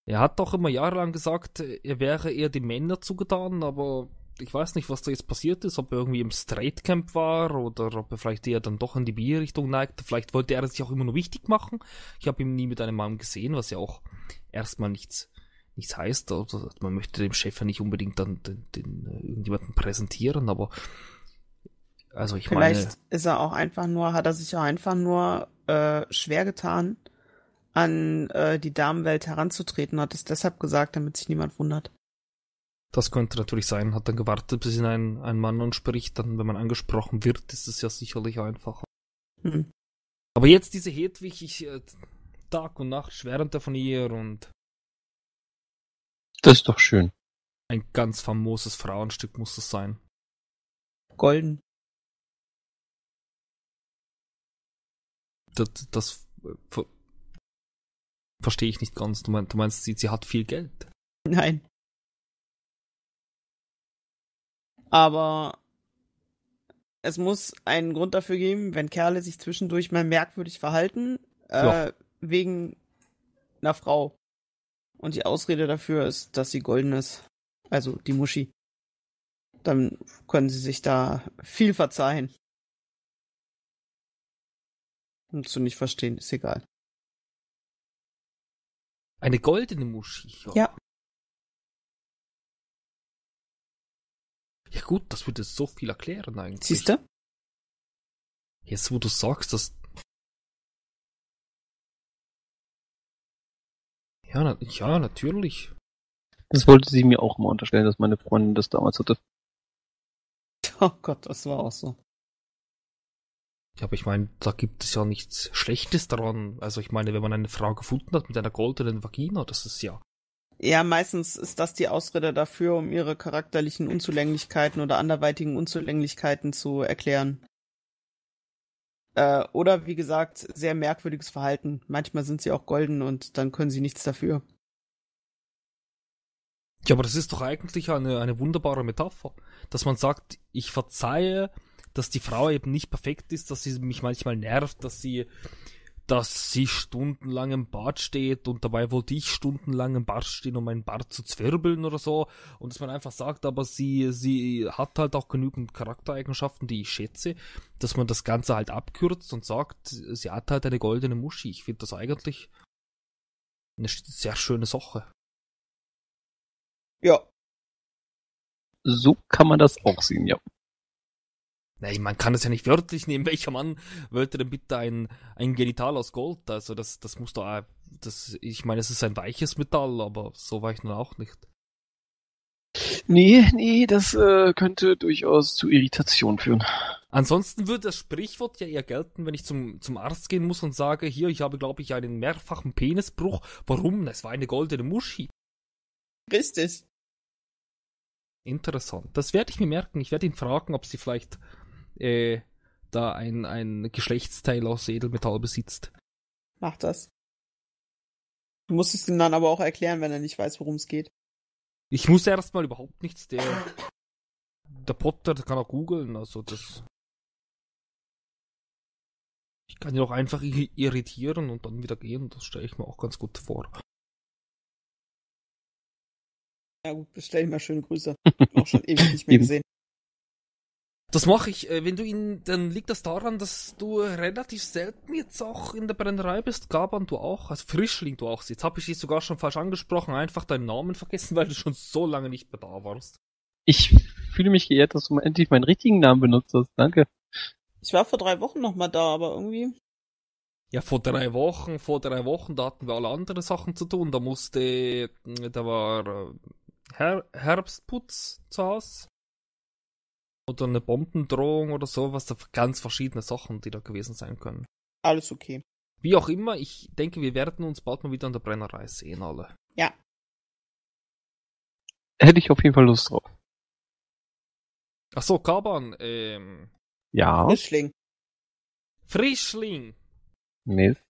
Er hat doch immer jahrelang gesagt, er wäre eher den Männern zugetan, aber... Ich weiß nicht, was da jetzt passiert ist, ob er irgendwie im Straightcamp war oder ob er vielleicht eher dann doch in die Bierrichtung neigte. Vielleicht wollte er sich auch immer nur wichtig machen. Ich habe ihn nie mit einem Mann gesehen, was ja auch erstmal nichts heißt. Also man möchte dem Chef ja nicht unbedingt dann den irgendjemanden präsentieren, aber also ich meine... Vielleicht hat er sich auch einfach nur schwer getan, an die Damenwelt heranzutreten, hat es deshalb gesagt, damit sich niemand wundert. Das könnte natürlich sein, hat dann gewartet, bis ihn ein Mann anspricht, dann, wenn man angesprochen wird, ist es ja sicherlich einfacher. Mhm. Aber jetzt diese Hedwig, ich Tag und Nacht schwärmte von ihr und... Das ist doch schön. Ein ganz famoses Frauenstück muss es sein. Golden. Das Verstehe ich nicht ganz. Du meinst, sie hat viel Geld? Nein. Aber es muss einen Grund dafür geben, wenn Kerle sich zwischendurch mal merkwürdig verhalten, ja, wegen einer Frau. Und die Ausrede dafür ist, dass sie golden ist. Also die Muschi. Dann können sie sich da viel verzeihen. Und zu nicht verstehen, ist egal. Eine goldene Muschi? Ja. Ja gut, das würde so viel erklären eigentlich. Siehst du? Jetzt, wo du sagst, dass... Ja, ja, natürlich. Das wollte sie mir auch mal unterstellen, dass meine Freundin das damals hatte. Oh Gott, das war auch so. Ja, aber ich meine, da gibt es ja nichts Schlechtes daran. Also ich meine, wenn man eine Frau gefunden hat mit einer goldenen Vagina, das ist ja... Ja, meistens ist das die Ausrede dafür, um ihre charakterlichen Unzulänglichkeiten oder anderweitigen Unzulänglichkeiten zu erklären. Oder, wie gesagt, sehr merkwürdiges Verhalten. Manchmal sind sie auch golden und dann können sie nichts dafür. Ja, aber das ist doch eigentlich eine wunderbare Metapher, dass man sagt, ich verzeihe, dass die Frau eben nicht perfekt ist, dass sie mich manchmal nervt, dass sie stundenlang im Bad steht und dabei wollte ich stundenlang im Bad stehen, um meinen Bart zu zwirbeln oder so. Und dass man einfach sagt, aber sie hat halt auch genügend Charaktereigenschaften, die ich schätze, dass man das Ganze halt abkürzt und sagt, sie hat halt eine goldene Muschi. Ich finde das eigentlich eine sehr schöne Sache. Ja. So kann man das auch sehen, ja. Nein, man kann es ja nicht wörtlich nehmen. Welcher Mann wollte denn bitte ein Genital aus Gold? Also das muss doch... Das, ich meine, es ist ein weiches Metall, aber so weich nun auch nicht. Nee, das könnte durchaus zu Irritation führen. Ansonsten würde das Sprichwort ja eher gelten, wenn ich zum Arzt gehen muss und sage, hier, ich habe, glaube ich, einen mehrfachen Penisbruch. Warum? Es war eine goldene Muschi. Richtig. Interessant. Das werde ich mir merken. Ich werde ihn fragen, ob sie vielleicht... da ein Geschlechtsteil aus Edelmetall besitzt. Mach das. Du musst es ihm dann aber auch erklären, wenn er nicht weiß, worum es geht. Ich muss erstmal überhaupt nichts. Der Potter, der kann auch googeln, also das... Ich kann ihn auch einfach irritieren und dann wieder gehen, das stelle ich mir auch ganz gut vor. Ja gut, bestell ihm mal schöne Grüße. Auch schon ewig nicht mehr gesehen. Das mache ich. Wenn du ihn, dann liegt das daran, dass du relativ selten jetzt auch in der Brennerei bist. Kaban, du auch. Also Frischling, du auch. Jetzt habe ich dich sogar schon falsch angesprochen. Einfach deinen Namen vergessen, weil du schon so lange nicht mehr da warst. Ich fühle mich geehrt, dass du endlich meinen richtigen Namen benutzt hast. Danke. Ich war vor 3 Wochen nochmal da, aber irgendwie... Ja, vor drei Wochen, da hatten wir alle andere Sachen zu tun. Da war Herbstputz zu Hause. Oder eine Bombendrohung oder sowas, da ganz verschiedene Sachen, die da gewesen sein können. Alles okay. Wie auch immer, ich denke, wir werden uns bald mal wieder an der Brennerei sehen, alle. Ja. Hätte ich auf jeden Fall Lust drauf. Ach so, Kaban, ja. Frischling! Mist.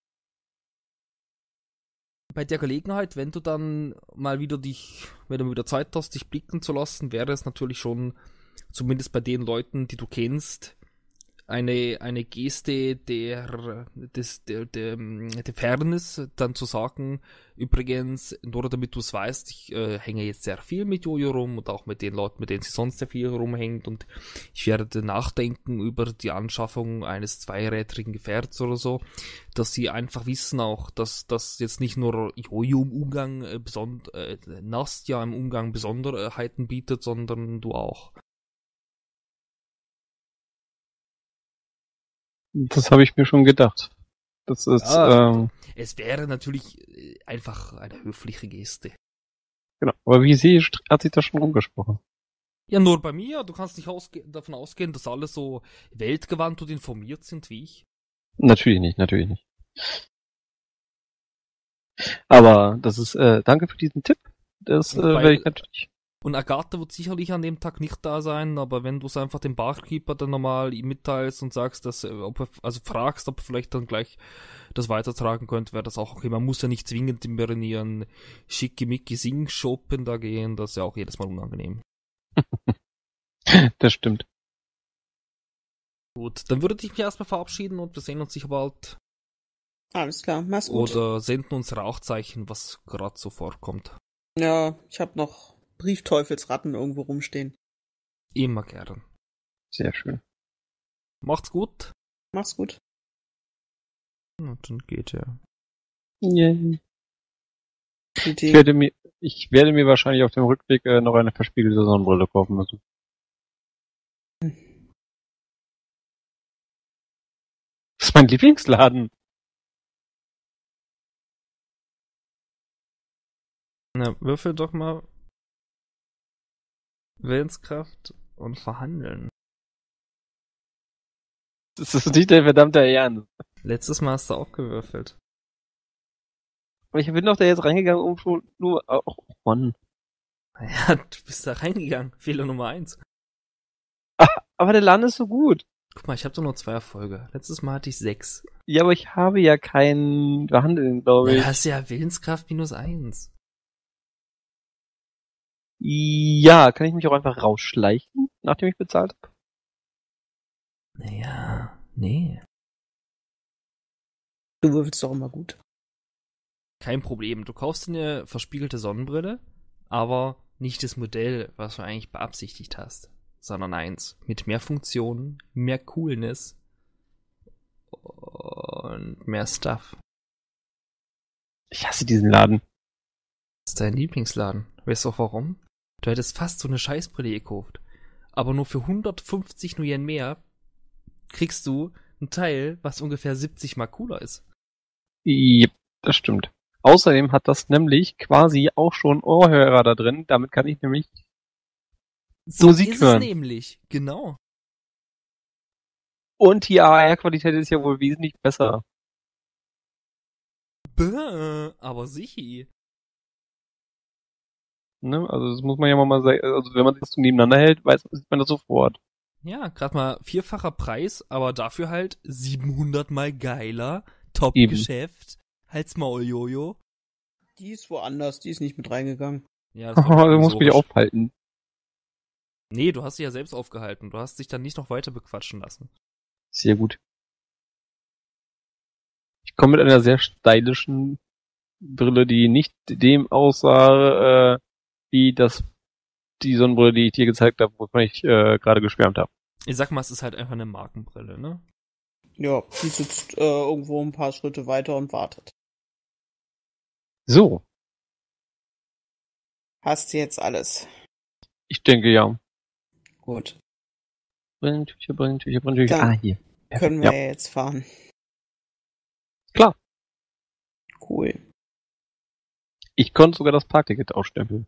Bei der Gelegenheit, wenn du dann mal wieder wenn du wieder Zeit hast, dich blicken zu lassen, wäre es natürlich schon... Zumindest bei den Leuten, die du kennst, eine Geste der Fairness, dann zu sagen, übrigens, nur damit du es weißt, ich hänge jetzt sehr viel mit Jojo rum und auch mit den Leuten, mit denen sie sonst sehr viel rumhängt und ich werde nachdenken über die Anschaffung eines 2-rädrigen Gefährts oder so, dass sie einfach wissen auch, dass das jetzt nicht nur Jojo im Umgang, Nastja im Umgang Besonderheiten bietet, sondern du auch. Das habe ich mir schon gedacht. Das ist. Ja, es wäre natürlich einfach eine höfliche Geste. Genau, aber wie sie hat sich da schon rumgesprochen. Ja, nur bei mir. Du kannst nicht davon ausgehen, dass alle so weltgewandt und informiert sind wie ich. Natürlich nicht. Aber das ist. Danke für diesen Tipp. Das werde ich natürlich. Und Agatha wird sicherlich an dem Tag nicht da sein, aber wenn du es einfach dem Barkeeper dann nochmal mitteilst und sagst, dass, fragst, ob er vielleicht dann gleich das weitertragen könnte, wäre das auch okay. Man muss ja nicht zwingend immer in ihren Schickimicki-Sing-Shoppen da gehen, das ist ja auch jedes Mal unangenehm. Das stimmt. Gut, dann würde ich mich erstmal verabschieden und wir sehen uns sicher bald. Alles klar, mach's gut. Oder senden uns Rauchzeichen, was gerade so vorkommt. Ja, ich habe noch Briefteufelsratten irgendwo rumstehen. Immer gern. Sehr schön. Macht's gut. Mach's gut. Und dann geht er. Yay. Ich werde mir wahrscheinlich auf dem Rückweg noch eine verspiegelte Sonnenbrille kaufen müssen. Das ist mein Lieblingsladen. Na, würfel doch mal Willenskraft und Verhandeln. Das ist nicht der verdammte Ernst. Letztes Mal hast du auch gewürfelt. Aber ich bin doch da jetzt reingegangen, um schon nur... Oh, Mann. Naja, du bist da reingegangen. Fehler Nummer 1. Aber der Laden ist so gut. Guck mal, ich habe doch nur 2 Erfolge. Letztes Mal hatte ich 6. Ja, aber ich habe ja kein Verhandeln, glaube ich. Du hast ja Willenskraft minus 1. Ja, kann ich mich auch einfach rausschleichen, nachdem ich bezahlt habe? Naja, nee. Du würfelst doch immer gut. Kein Problem, du kaufst eine verspiegelte Sonnenbrille, aber nicht das Modell, was du eigentlich beabsichtigt hast. Sondern eins mit mehr Funktionen, mehr Coolness und mehr Stuff. Ich hasse diesen Laden. Das ist dein Lieblingsladen. Weißt du auch warum? Du hättest fast so eine Scheißbrille gekauft. Aber nur für 150 Nuyen mehr kriegst du ein Teil, was ungefähr 70 mal cooler ist. Yep, das stimmt. Außerdem hat das nämlich quasi auch schon Ohrhörer da drin. Damit kann ich nämlich so Musik hören. So ist es nämlich, genau. Und die AR-Qualität ist ja wohl wesentlich besser. Bäh, aber sichi. Ne? Also das muss man ja mal sagen, also wenn man das so nebeneinander hält, sieht man das sofort. Ja, gerade mal 4-facher Preis, aber dafür halt 700 mal geiler, Top-Geschäft, halt's Maul, Jojo. Die ist woanders, die ist nicht mit reingegangen. Ja, das du musst mich aufhalten. Nee, du hast dich ja selbst aufgehalten, du hast dich dann nicht noch weiter bequatschen lassen. Sehr gut. Ich komme mit einer sehr stylischen Brille, die nicht dem aussah, die Sonnenbrille, die ich dir gezeigt habe, wovon ich gerade geschwärmt habe. Ich sag mal, es ist halt einfach eine Markenbrille, ne? Ja, die sitzt irgendwo ein paar Schritte weiter und wartet. So. Hast du jetzt alles? Ich denke, ja. Gut. Bringt Tücher. Dann hier. Können wir ja jetzt fahren. Klar. Cool. Ich konnte sogar das Parkticket ausstempeln.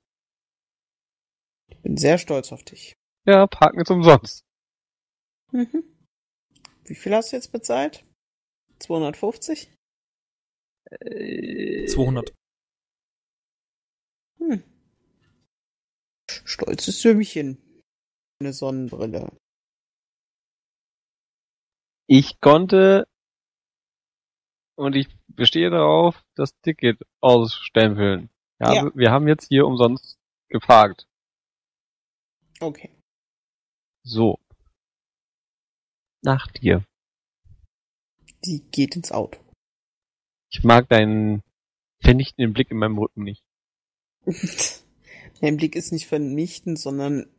Ich bin sehr stolz auf dich. Ja, parken ist umsonst. Mhm. Wie viel hast du jetzt bezahlt? 250? 200. Hm. Stolzes Sömchen. Eine Sonnenbrille. Ich konnte, und ich bestehe darauf, das Ticket ausstempeln. Ja. Wir haben jetzt hier umsonst geparkt. Okay. So. Nach dir. Sie geht ins Auto. Ich mag deinen vernichtenden Blick in meinem Rücken nicht. Dein Blick ist nicht vernichtend, sondern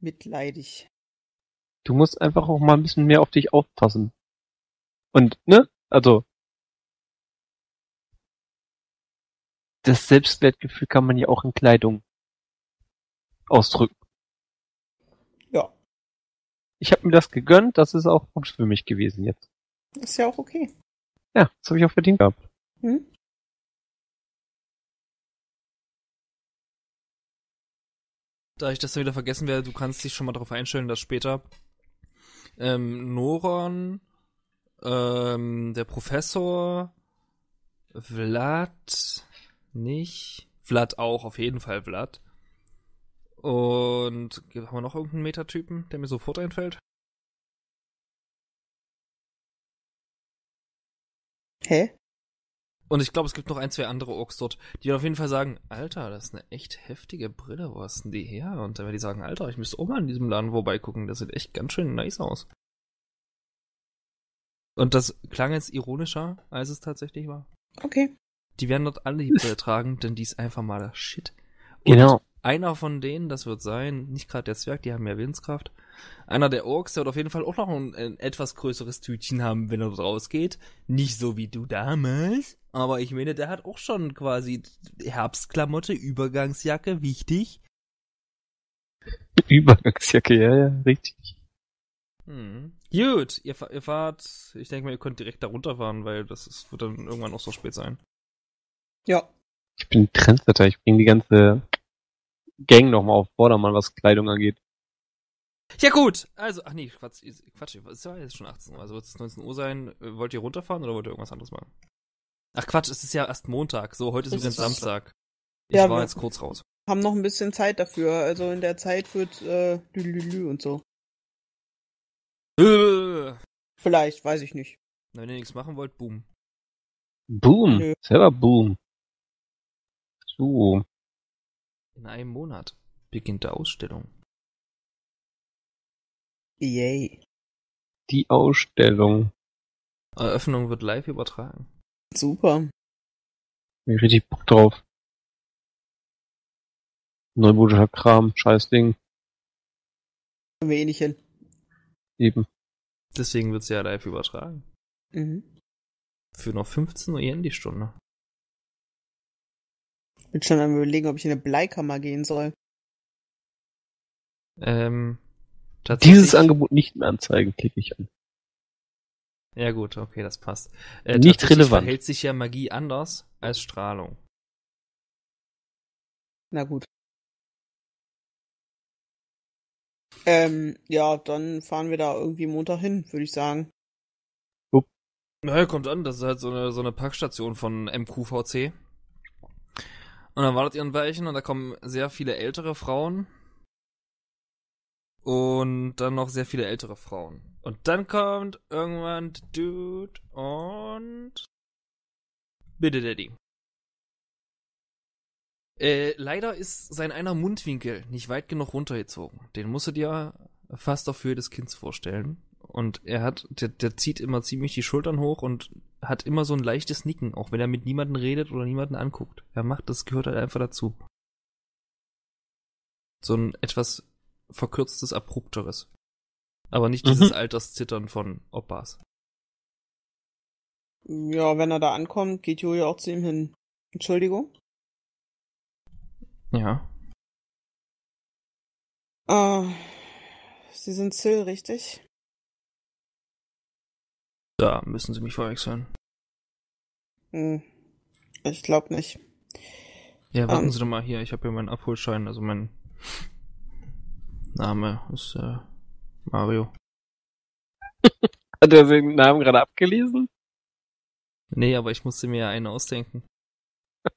mitleidig. Du musst einfach auch mal ein bisschen mehr auf dich aufpassen. Und, ne? Also. Das Selbstwertgefühl kann man ja auch in Kleidung ausdrücken. Ja. Ich habe mir das gegönnt, das ist auch gut für mich gewesen jetzt. Ist ja auch okay. Ja, das habe ich auch verdient gehabt. Hm? Da ich das wieder vergessen werde, du kannst dich schon mal darauf einstellen, dass später Nuron, der Professor, Vlad auch, auf jeden Fall Vlad, Und haben wir noch irgendeinen Metatypen, der mir sofort einfällt? Hä? Und ich glaube, es gibt noch ein, zwei andere Orks dort, die auf jeden Fall sagen, Alter, das ist eine echt heftige Brille, wo hast denn die her? Und dann werden die sagen, Alter, ich müsste auch mal in diesem Laden vorbeigucken, das sieht echt ganz schön nice aus. Und das klang jetzt ironischer, als es tatsächlich war. Okay. Die werden dort alle die Brille tragen, denn die ist einfach mal das Shit. Und genau. Einer von denen, das wird sein, nicht gerade der Zwerg, die haben mehr Willenskraft. Einer der Orks, der wird auf jeden Fall auch noch ein etwas größeres Tütchen haben, wenn er rausgeht. Nicht so wie du damals, aber ich meine, der hat auch schon quasi Herbstklamotte, Übergangsjacke, wichtig. Übergangsjacke, ja, richtig. Gut, ihr fahrt, ich denke mal, ihr könnt direkt da runterfahren, weil wird dann irgendwann auch so spät sein. Ja. Ich bin Trendsetter, ich bringe die ganze Gang nochmal auf Vordermann, was Kleidung angeht. Ja gut, also, ach nee, Quatsch, es ist ja jetzt schon 18 Uhr, also wird es 19 Uhr sein. Wollt ihr runterfahren oder wollt ihr irgendwas anderes machen? Ach Quatsch, es ist ja erst Montag, so, heute ist übrigens Samstag. Ich war jetzt kurz raus. Haben noch ein bisschen Zeit dafür, also in der Zeit wird Lülülü und so. Vielleicht, weiß ich nicht. Na, wenn ihr nichts machen wollt, boom. Boom, nö. Selber boom. So. In einem Monat beginnt die Ausstellung. Yay. Die Ausstellung. Eröffnung wird live übertragen. Super. Ich hab richtig Bock drauf. Neumodischer Kram, scheiß Ding. Können wir eh nicht hin. Eben. Deswegen wird's ja live übertragen. Mhm. Für noch 15 Uhr in die Stunde. Ich bin schon am Überlegen, ob ich in eine Bleikammer gehen soll. Dieses Angebot nicht mehr anzeigen, klicke ich an. Ja gut, okay, das passt. Nicht relevant. Verhält sich ja Magie anders als Strahlung. Na gut. Ja, dann fahren wir da irgendwie Montag hin, würde ich sagen. Oh. Naja, kommt an, das ist halt so eine Packstation von MQVC. Und dann wartet ihr ein Weilchen und da kommen sehr viele ältere Frauen. Und dann noch sehr viele ältere Frauen. Und dann kommt irgendwann Dude und... Bitte, Daddy. Leider ist sein einer Mundwinkel nicht weit genug runtergezogen. Den musst du dir fast auf Höhe des Kinns vorstellen. Und er der zieht immer ziemlich die Schultern hoch und hat immer so ein leichtes Nicken, auch wenn er mit niemandem redet oder niemanden anguckt. Das gehört halt einfach dazu. So ein etwas verkürztes, abrupteres. Aber nicht dieses Alterszittern von Oppas. Ja, wenn er da ankommt, geht Julia auch zu ihm hin. Entschuldigung? Ja. Sie sind Sil, richtig? Da müssen Sie mich verwechseln. Ich glaube nicht. Ja, warten Sie doch mal hier. Ich habe hier meinen Abholschein. Also mein Name ist Mario. Hat er seinen Namen gerade abgelesen? Nee, aber ich musste mir ja einen ausdenken.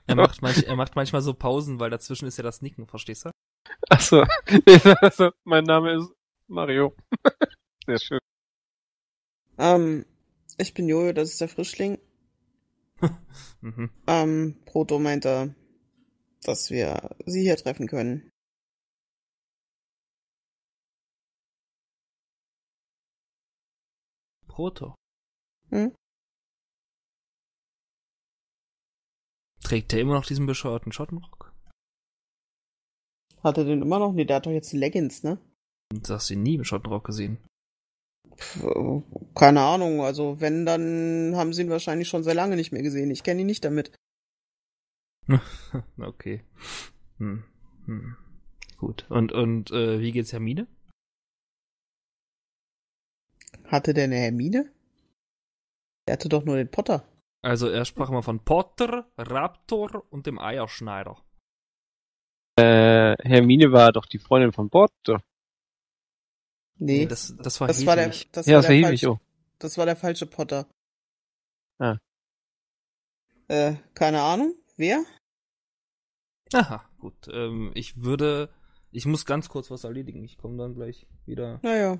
Er macht manchmal so Pausen, weil dazwischen ist ja das Nicken, verstehst du? Achso. Also, mein Name ist Mario. Sehr schön. Ich bin Jojo, das ist der Frischling. Proto meinte, dass wir sie hier treffen können. Proto? Trägt er immer noch diesen bescheuerten Schottenrock? Hat er den immer noch? Nee, der hat doch jetzt Leggings, ne? Du hast ihn nie im Schottenrock gesehen. Keine Ahnung, also wenn, dann haben sie ihn wahrscheinlich schon sehr lange nicht mehr gesehen. Ich kenne ihn nicht damit. Okay. Gut. Und wie geht's Hermine? Hatte der eine Hermine? Der hatte doch nur den Potter. Also er sprach mal von Potter, Raptor und dem Eierschneider. Hermine war doch die Freundin von Potter. Nee, das war Hedwig. Das war der falsche Potter. Ah. Keine Ahnung. Wer? Aha, gut. Ich würde Ich muss ganz kurz was erledigen. Ich komme dann gleich wieder. Naja.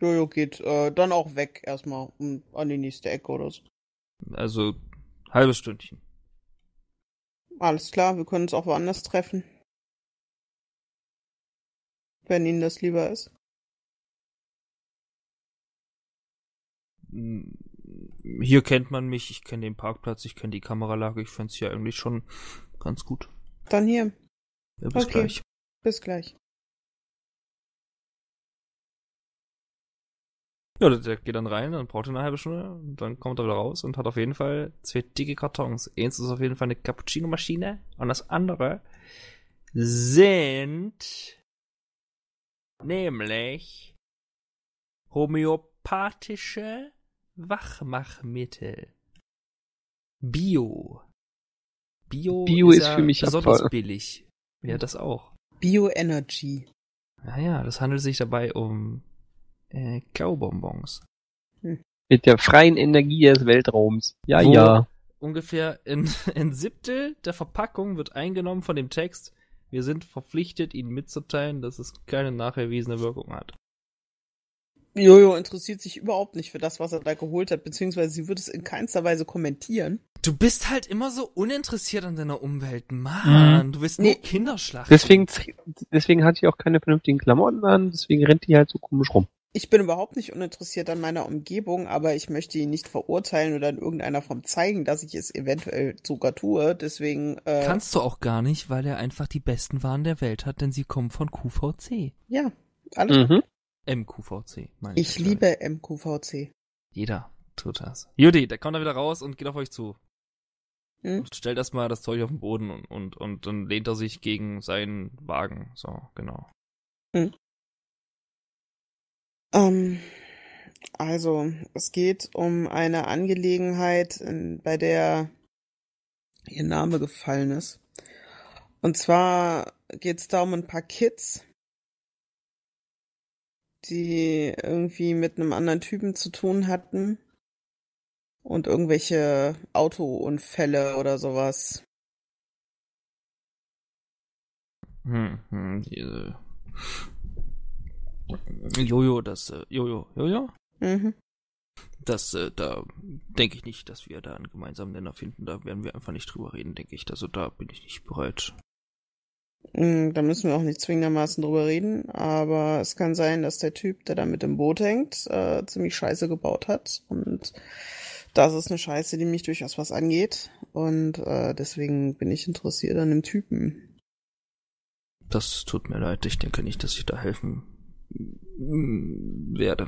Jojo geht dann auch weg erstmal an die nächste Ecke oder so. Also, halbes Stündchen. Alles klar, wir können uns auch woanders treffen. Wenn Ihnen das lieber ist. Hier kennt man mich, ich kenne den Parkplatz, ich kenne die Kameralage, ich finde es hier eigentlich schon ganz gut. Dann hier. Ja, bis gleich. Bis gleich. Ja, der geht dann rein, dann braucht er eine halbe Stunde, und dann kommt er wieder raus und hat auf jeden Fall zwei dicke Kartons. Eins ist auf jeden Fall eine Cappuccino-Maschine und das andere sind nämlich homöopathische Wachmachmittel. Bio ist für mich besonders billig. Ja, das auch. Bioenergy. Naja, das handelt sich dabei um Kaubonbons. Mit der freien Energie des Weltraums. Ja, wo ja. Ungefähr ein Siebtel der Verpackung wird eingenommen von dem Text. Wir sind verpflichtet, Ihnen mitzuteilen, dass es keine nachgewiesene Wirkung hat. Jojo interessiert sich überhaupt nicht für das, was er da geholt hat, beziehungsweise sie wird es in keinster Weise kommentieren. Du bist halt immer so uninteressiert an deiner Umwelt, Mann. Mhm. Du willst nur Kinderschlachten. Deswegen hat die auch keine vernünftigen Klamotten an, deswegen rennt die halt so komisch rum. Ich bin überhaupt nicht uninteressiert an meiner Umgebung, aber ich möchte ihn nicht verurteilen oder in irgendeiner Form zeigen, dass ich es eventuell sogar tue, deswegen... Kannst du auch gar nicht, weil er einfach die besten Waren der Welt hat, denn sie kommen von QVC. Ja, alles klar. MQVC. Ich liebe MQVC. Jeder tut das. Judy, der kommt dann wieder raus und geht auf euch zu. Und stellt erstmal das Zeug auf den Boden und dann lehnt er sich gegen seinen Wagen. So, genau. Also, es geht um eine Angelegenheit, bei der ihr Name gefallen ist. Und zwar geht es da um ein paar Kids, die irgendwie mit einem anderen Typen zu tun hatten und irgendwelche Autounfälle oder sowas. Jojo? Mhm. Da denke ich nicht, dass wir da einen gemeinsamen Nenner finden. Da werden wir einfach nicht drüber reden, denke ich. Also da bin ich nicht bereit. Da müssen wir auch nicht zwingendermaßen drüber reden, aber es kann sein, dass der Typ, der da mit dem Boot hängt, ziemlich Scheiße gebaut hat und das ist eine Scheiße, die mich durchaus was angeht und deswegen bin ich interessiert an dem Typen. Das tut mir leid, ich denke nicht, dass ich da helfen werde.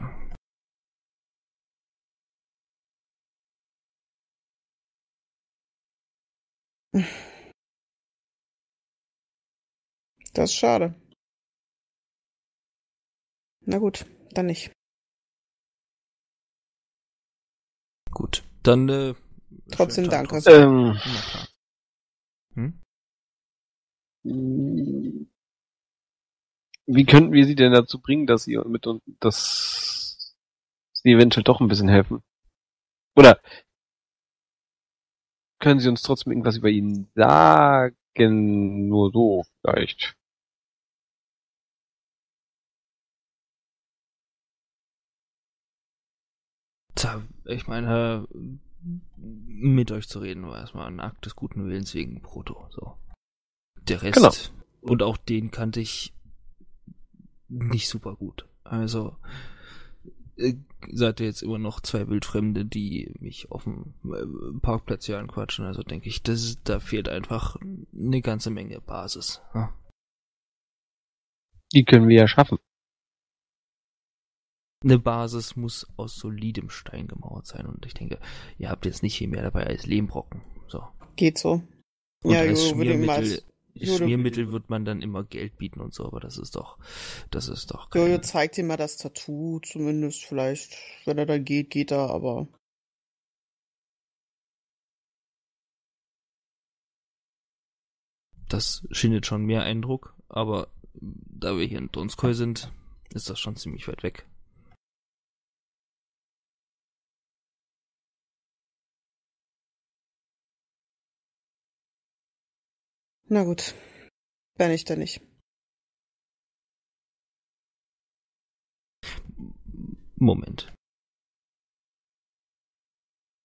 Das ist schade. Na gut, dann nicht. Gut, dann trotzdem danke. Na klar. Wie könnten wir sie denn dazu bringen, dass sie eventuell doch ein bisschen helfen? Oder können sie uns trotzdem irgendwas über ihn sagen? Nur so vielleicht. Ich meine, mit euch zu reden war erstmal ein Akt des guten Willens wegen Proto. So. Der Rest, genau. Und auch den kannte ich nicht super gut. Also seid ihr jetzt immer noch zwei Wildfremde, die mich auf dem Parkplatz hier anquatschen. Also denke ich, da fehlt einfach eine ganze Menge Basis. Ja. Die können wir ja schaffen. Eine Basis muss aus solidem Stein gemauert sein und ich denke, ihr habt jetzt nicht viel mehr dabei als Lehmbrocken. So. Geht so. Und ja, als Schmiermittel wird man dann immer Geld bieten und so, aber das ist doch kein... Jojo zeigt ihm mal das Tattoo, zumindest vielleicht, wenn er da geht er, aber... Das schindet schon mehr Eindruck, aber da wir hier in Donskoy sind, ist das schon ziemlich weit weg. Na gut, wenn ich da nicht. Moment.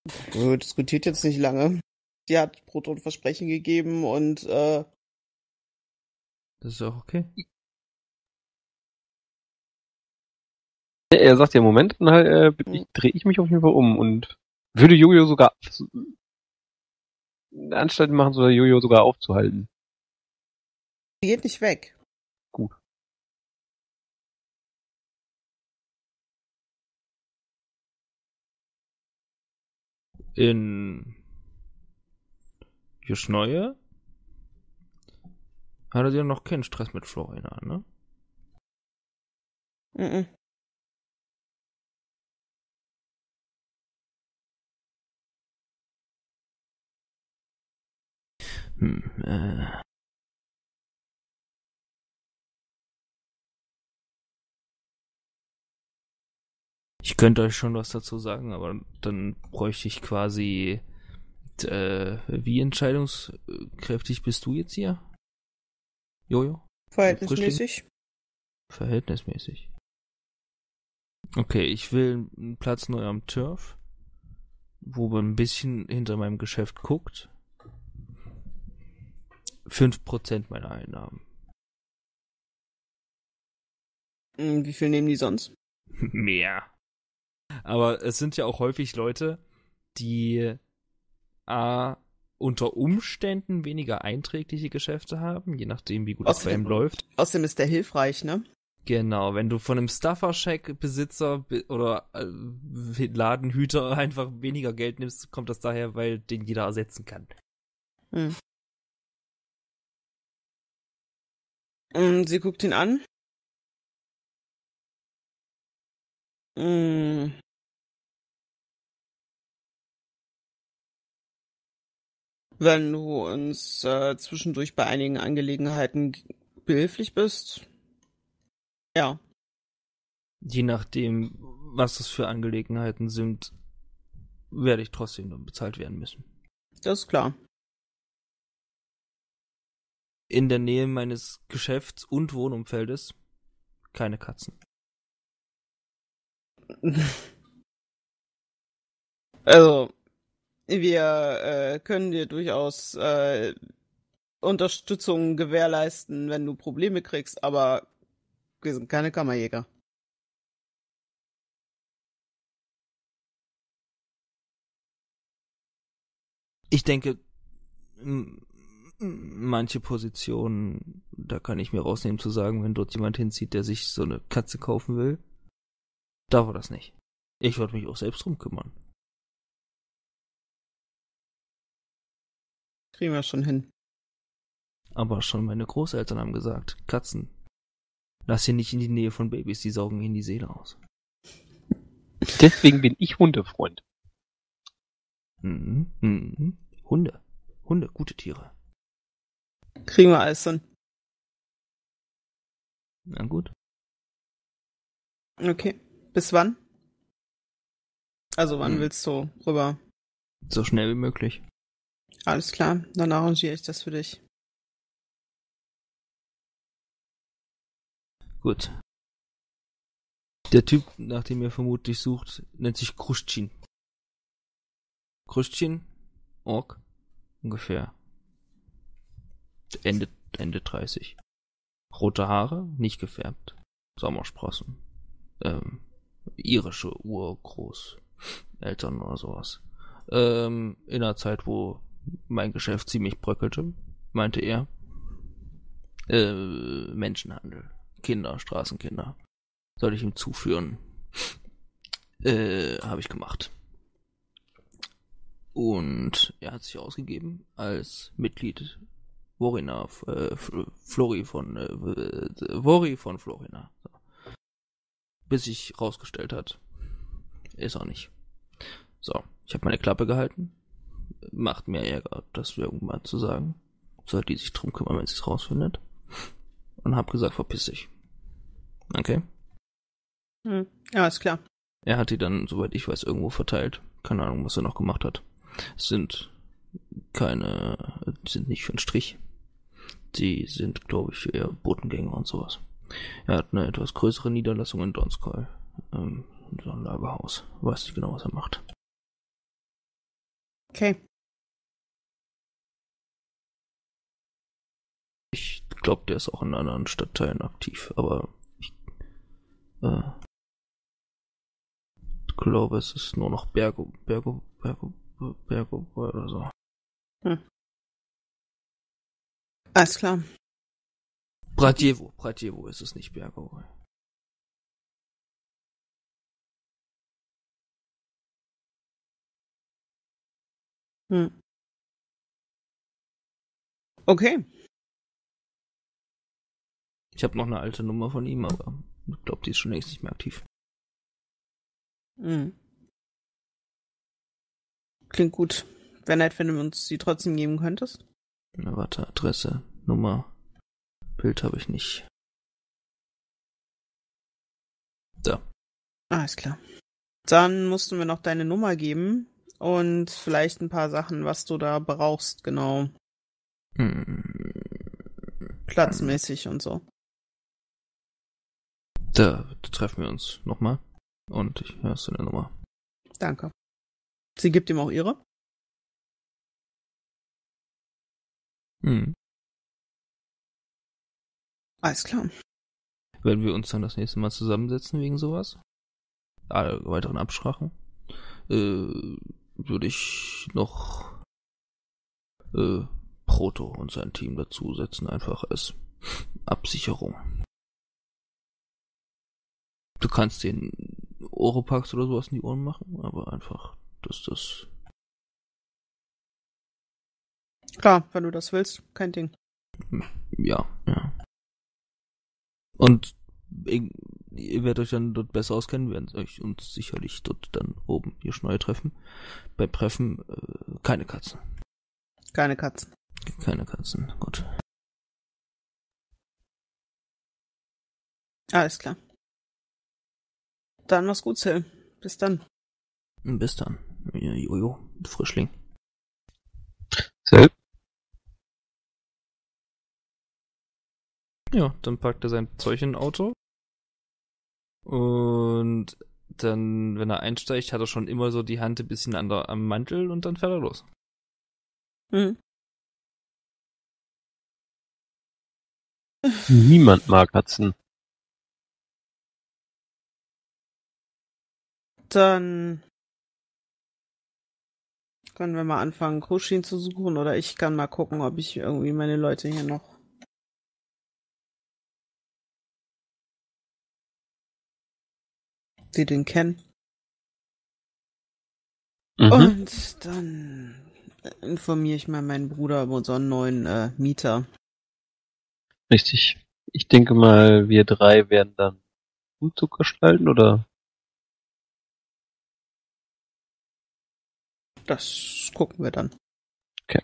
Diskutiert jetzt nicht lange. Die hat Proto ein Versprechen gegeben und das ist auch okay. Er sagt ja, Moment, dann drehe ich mich auf jeden Fall um und würde Jojo sogar Anstalten machen, sogar Jojo sogar aufzuhalten. Sie geht nicht weg. Gut. In Joschneue hatte sie noch keinen Stress mit Florina, ne? Mhm. Ich könnte euch schon was dazu sagen, aber dann bräuchte ich quasi... wie entscheidungskräftig bist du jetzt hier? Jojo? Verhältnismäßig. Verhältnismäßig. Okay, ich will einen Platz neu am Turf, wo man ein bisschen hinter meinem Geschäft guckt. 5% meiner Einnahmen. Wie viel nehmen die sonst? Mehr. Aber es sind ja auch häufig Leute, die unter Umständen weniger einträgliche Geschäfte haben, je nachdem, wie gut es bei ihm läuft. Außerdem ist der hilfreich, ne? Genau, wenn du von einem Staffer-Shack-Besitzer oder Ladenhüter einfach weniger Geld nimmst, kommt das daher, weil den jeder ersetzen kann. Hm. Sie guckt ihn an. Wenn du uns zwischendurch bei einigen Angelegenheiten behilflich bist, ja. Je nachdem, was das für Angelegenheiten sind, werde ich trotzdem bezahlt werden müssen. Das ist klar. In der Nähe meines Geschäfts und Wohnumfeldes keine Katzen. Also, wir können dir durchaus Unterstützung gewährleisten, wenn du Probleme kriegst, aber wir sind keine Kammerjäger. Ich denke, manche Positionen, da kann ich mir rausnehmen zu sagen, wenn dort jemand hinzieht, der sich so eine Katze kaufen will, darf er das nicht. Ich würde mich auch selbst drum kümmern. Kriegen wir schon hin. Aber schon meine Großeltern haben gesagt, Katzen, lass sie nicht in die Nähe von Babys, die saugen ihnen die Seele aus. Deswegen bin ich Hundefreund. Hunde, gute Tiere. Kriegen wir alles hin. Na gut. Okay. Bis wann? Also wann willst du rüber? So schnell wie möglich. Alles klar, dann arrangiere ich das für dich. Gut. Der Typ, nach dem ihr vermutlich sucht, nennt sich Kruschin. Kruschin, Ork, ungefähr. Ende 30. Rote Haare, nicht gefärbt. Sommersprossen. Irische Urgroßeltern oder sowas. In einer Zeit, wo mein Geschäft ziemlich bröckelte, meinte er. Menschenhandel. Kinder, Straßenkinder. Soll ich ihm zuführen? Habe ich gemacht. Und er hat sich ausgegeben als Mitglied Vori von Florina. So. Bis sich rausgestellt hat. Ist auch nicht. So, ich habe meine Klappe gehalten. Macht mir Ärger, das irgendwann zu sagen. Sollte die sich drum kümmern, wenn sie es rausfindet. Und hab gesagt, verpiss dich. Okay? Ja, ist klar. Er hat die dann, soweit ich weiß, irgendwo verteilt. Keine Ahnung, was er noch gemacht hat. Sind nicht für einen Strich. Die sind, glaube ich, eher Botengänger und sowas. Er hat eine etwas größere Niederlassung in Donskoy. in so einem Lagerhaus. Weiß nicht genau, was er macht. Okay. Ich glaube, der ist auch in anderen Stadtteilen aktiv, aber ich glaube, es ist nur noch Bergo oder so. Hm. Alles klar. Bratjevo ist es, nicht Bergo. Hm. Okay. Ich habe noch eine alte Nummer von ihm, aber ich glaube, die ist schon längst nicht mehr aktiv. Hm. Klingt gut. Wäre nett, wenn du uns die trotzdem geben könntest. Na, warte, Adresse, Nummer, Bild habe ich nicht. Da. Alles klar. Dann mussten wir noch deine Nummer geben und vielleicht ein paar Sachen, was du da brauchst, genau. Platzmäßig und so. Da treffen wir uns nochmal und ich höre deine Nummer. Danke. Sie gibt ihm auch ihre? Alles klar. Wenn wir uns dann das nächste Mal zusammensetzen wegen sowas, weiteren Absprachen, würde ich noch Proto und sein Team dazusetzen, einfach als Absicherung. Du kannst den Oropax oder sowas in die Ohren machen, aber einfach, dass das... Klar, wenn du das willst, kein Ding. Ja. Und ihr werdet euch dann dort besser auskennen, werdet euch uns sicherlich dort dann oben hier schnell treffen. Beim Treffen keine Katzen. Keine Katzen, gut. Alles klar. Dann mach's gut, Sil. Bis dann. Jojo, Frischling. Sil? Ja, dann packt er sein Zeug in ein Auto. Und dann, wenn er einsteigt, hat er schon immer so die Hand ein bisschen am Mantel und dann fährt er los. Mhm. Niemand mag Katzen. Dann können wir mal anfangen, Kruschin zu suchen, oder ich kann mal gucken, ob ich irgendwie meine Leute hier noch die den kennen. Mhm. Und dann informiere ich mal meinen Bruder über unseren neuen Mieter. Richtig. Ich denke mal, wir drei werden dann Umzug gestalten, oder? Das gucken wir dann. Okay.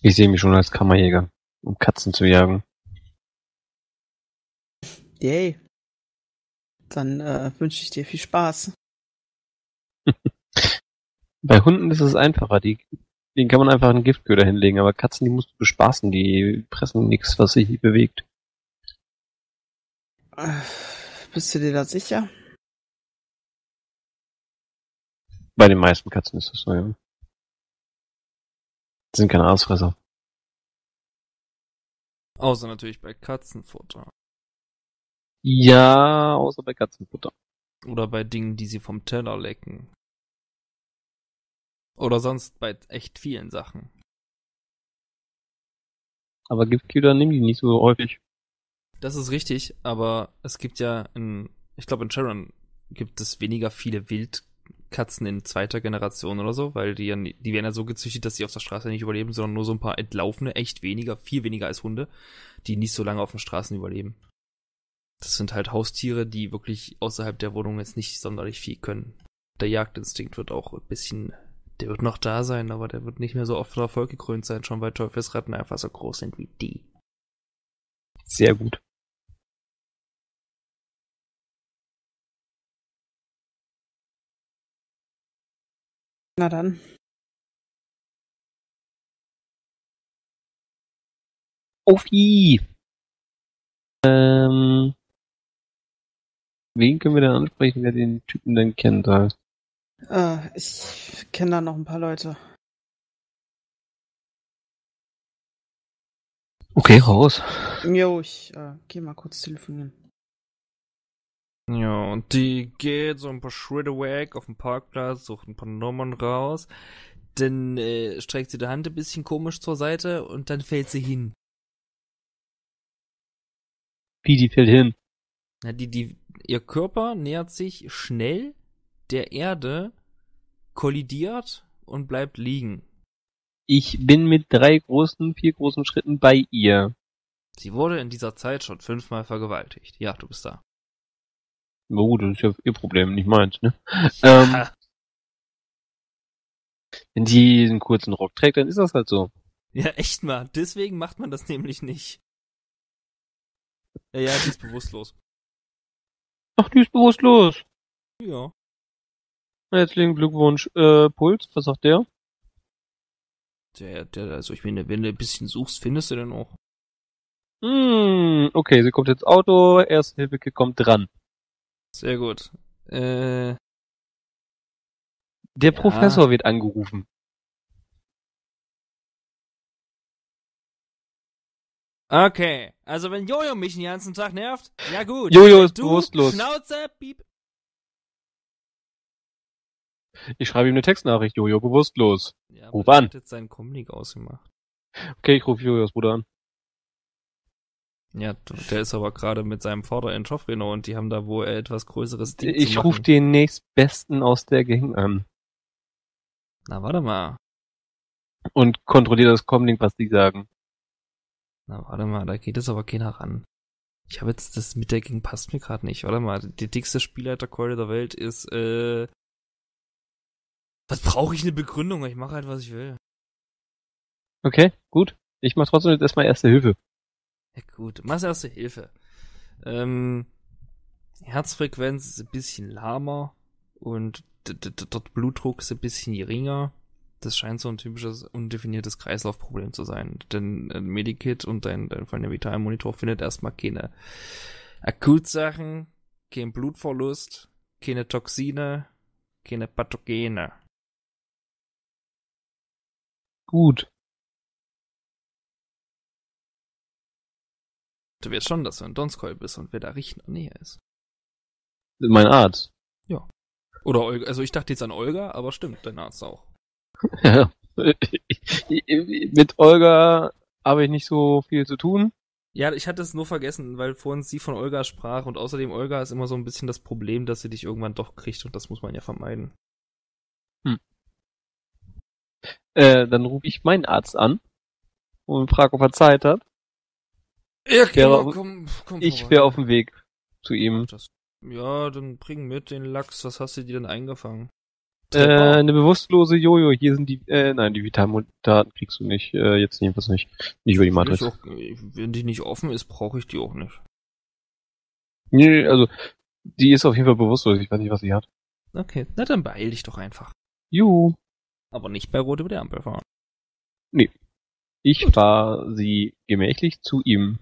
Ich sehe mich schon als Kammerjäger, um Katzen zu jagen. Yay. Dann wünsche ich dir viel Spaß. Bei Hunden ist es einfacher. Denen kann man einfach einen Giftköder hinlegen, aber Katzen, die musst du bespaßen. Die fressen nichts, was sich bewegt. Bist du dir da sicher? Bei den meisten Katzen ist das so, ja. Das sind keine Aasfresser. Außer natürlich bei Katzenfutter. Ja, außer bei Katzenfutter. Oder bei Dingen, die sie vom Teller lecken. Oder sonst bei echt vielen Sachen. Aber Giftköder nehmen die nicht so häufig. Das ist richtig, aber es gibt ja ich glaube in Shadowrun gibt es weniger viele Wildkatzen in zweiter Generation oder so, weil die werden ja so gezüchtet, dass sie auf der Straße nicht überleben, sondern nur so ein paar entlaufene, viel weniger als Hunde, die nicht so lange auf den Straßen überleben. Das sind halt Haustiere, die wirklich außerhalb der Wohnung jetzt nicht sonderlich viel können. Der Jagdinstinkt wird auch ein bisschen, der wird noch da sein, aber der wird nicht mehr so oft von Erfolg gekrönt sein, schon weil Teufelsratten einfach so groß sind wie die. Sehr gut. Na dann. Ofi! Wen können wir denn ansprechen, wer den Typen denn kennt da? Ich kenne da noch ein paar Leute. Okay, raus. Jo, ich gehe mal kurz telefonieren. Ja, und die geht so ein paar Schritte weg auf den Parkplatz, sucht ein paar Nummern raus, dann streckt sie die Hand ein bisschen komisch zur Seite und dann fällt sie hin. Wie, die fällt hin? Na, ihr Körper nähert sich schnell der Erde, kollidiert und bleibt liegen. Ich bin mit vier großen Schritten bei ihr. Sie wurde in dieser Zeit schon 5-mal vergewaltigt. Ja, du bist da. Na gut, das ist ja ihr Problem, nicht meins, ne? Ja. Wenn sie einen kurzen Rock trägt, dann ist das halt so. Ja, echt mal. Deswegen macht man das nämlich nicht. Ja, die ist bewusstlos. Ach, die ist bewusstlos. Ja. Herzlichen Glückwunsch. Puls, was sagt der? Also ich meine, wenn du ein bisschen suchst, findest du den auch. Okay, sie kommt ins Auto, erste Hilfe kommt dran. Sehr gut. Der Professor wird angerufen. Okay, also wenn Jojo mich den ganzen Tag nervt, ja gut. Jojo ist bewusstlos. Schnauze, piep. Ich schreibe ihm eine Textnachricht, Jojo, bewusstlos. Ja, ruf an. Er hat jetzt seinen Kommunik ausgemacht. Okay, ich rufe Jojos Bruder an. Ja, der ist aber gerade mit seinem Vater in Schoffreno und die haben da wohl etwas größeres Ding zu machen. Ich rufe den nächstbesten aus der Gang an. Na, warte mal. Und kontrolliere das Kommunik, was die sagen. Na, warte mal, da geht es aber keiner ran. Ich habe jetzt das mit der Gang passt mir gerade nicht. Warte mal, der dickste Spielleiterkeule der Welt ist, was brauche ich eine Begründung? Ich mache halt, was ich will. Okay, gut. Ich mache trotzdem jetzt erstmal Erste Hilfe. Ja gut, machst Erste Hilfe. Herzfrequenz ist ein bisschen lahmer und dort Blutdruck ist ein bisschen geringer. Das scheint so ein typisches, undefiniertes Kreislaufproblem zu sein. Denn ein Medikit und dein Vitalmonitor findet erstmal keine Akutsachen, keinen Blutverlust, keine Toxine, keine Pathogene. Gut. Du wirst schon, dass du in Donskoy bist und wer da riecht in Nähe ist. Mein Arzt. Ja. Oder Olga, also ich dachte jetzt an Olga, aber stimmt, dein Arzt auch. Ja. Mit Olga habe ich nicht so viel zu tun. Ja, ich hatte es nur vergessen, weil vorhin sie von Olga sprach und außerdem Olga ist immer so ein bisschen das Problem, dass sie dich irgendwann doch kriegt und das muss man ja vermeiden. Dann rufe ich meinen Arzt an und frage, ob er Zeit hat. Ja, genau, komm ich wäre auf dem Weg zu ihm. Ja, dann bring mit den Lachs. Was hast du dir denn eingefangen? Eine bewusstlose Jojo. Hier sind die... nein, die Vitaldaten kriegst du nicht. Jetzt jedenfalls nicht. Nicht über die Matrix. Wenn die nicht offen ist, brauche ich die auch nicht. Nee, also... Die ist auf jeden Fall bewusstlos. Ich weiß nicht, was sie hat. Okay, na dann beeil dich doch einfach. Juhu. Aber nicht bei Rot über der Ampel fahren. Nee. Ich fahre sie gemächlich zu ihm.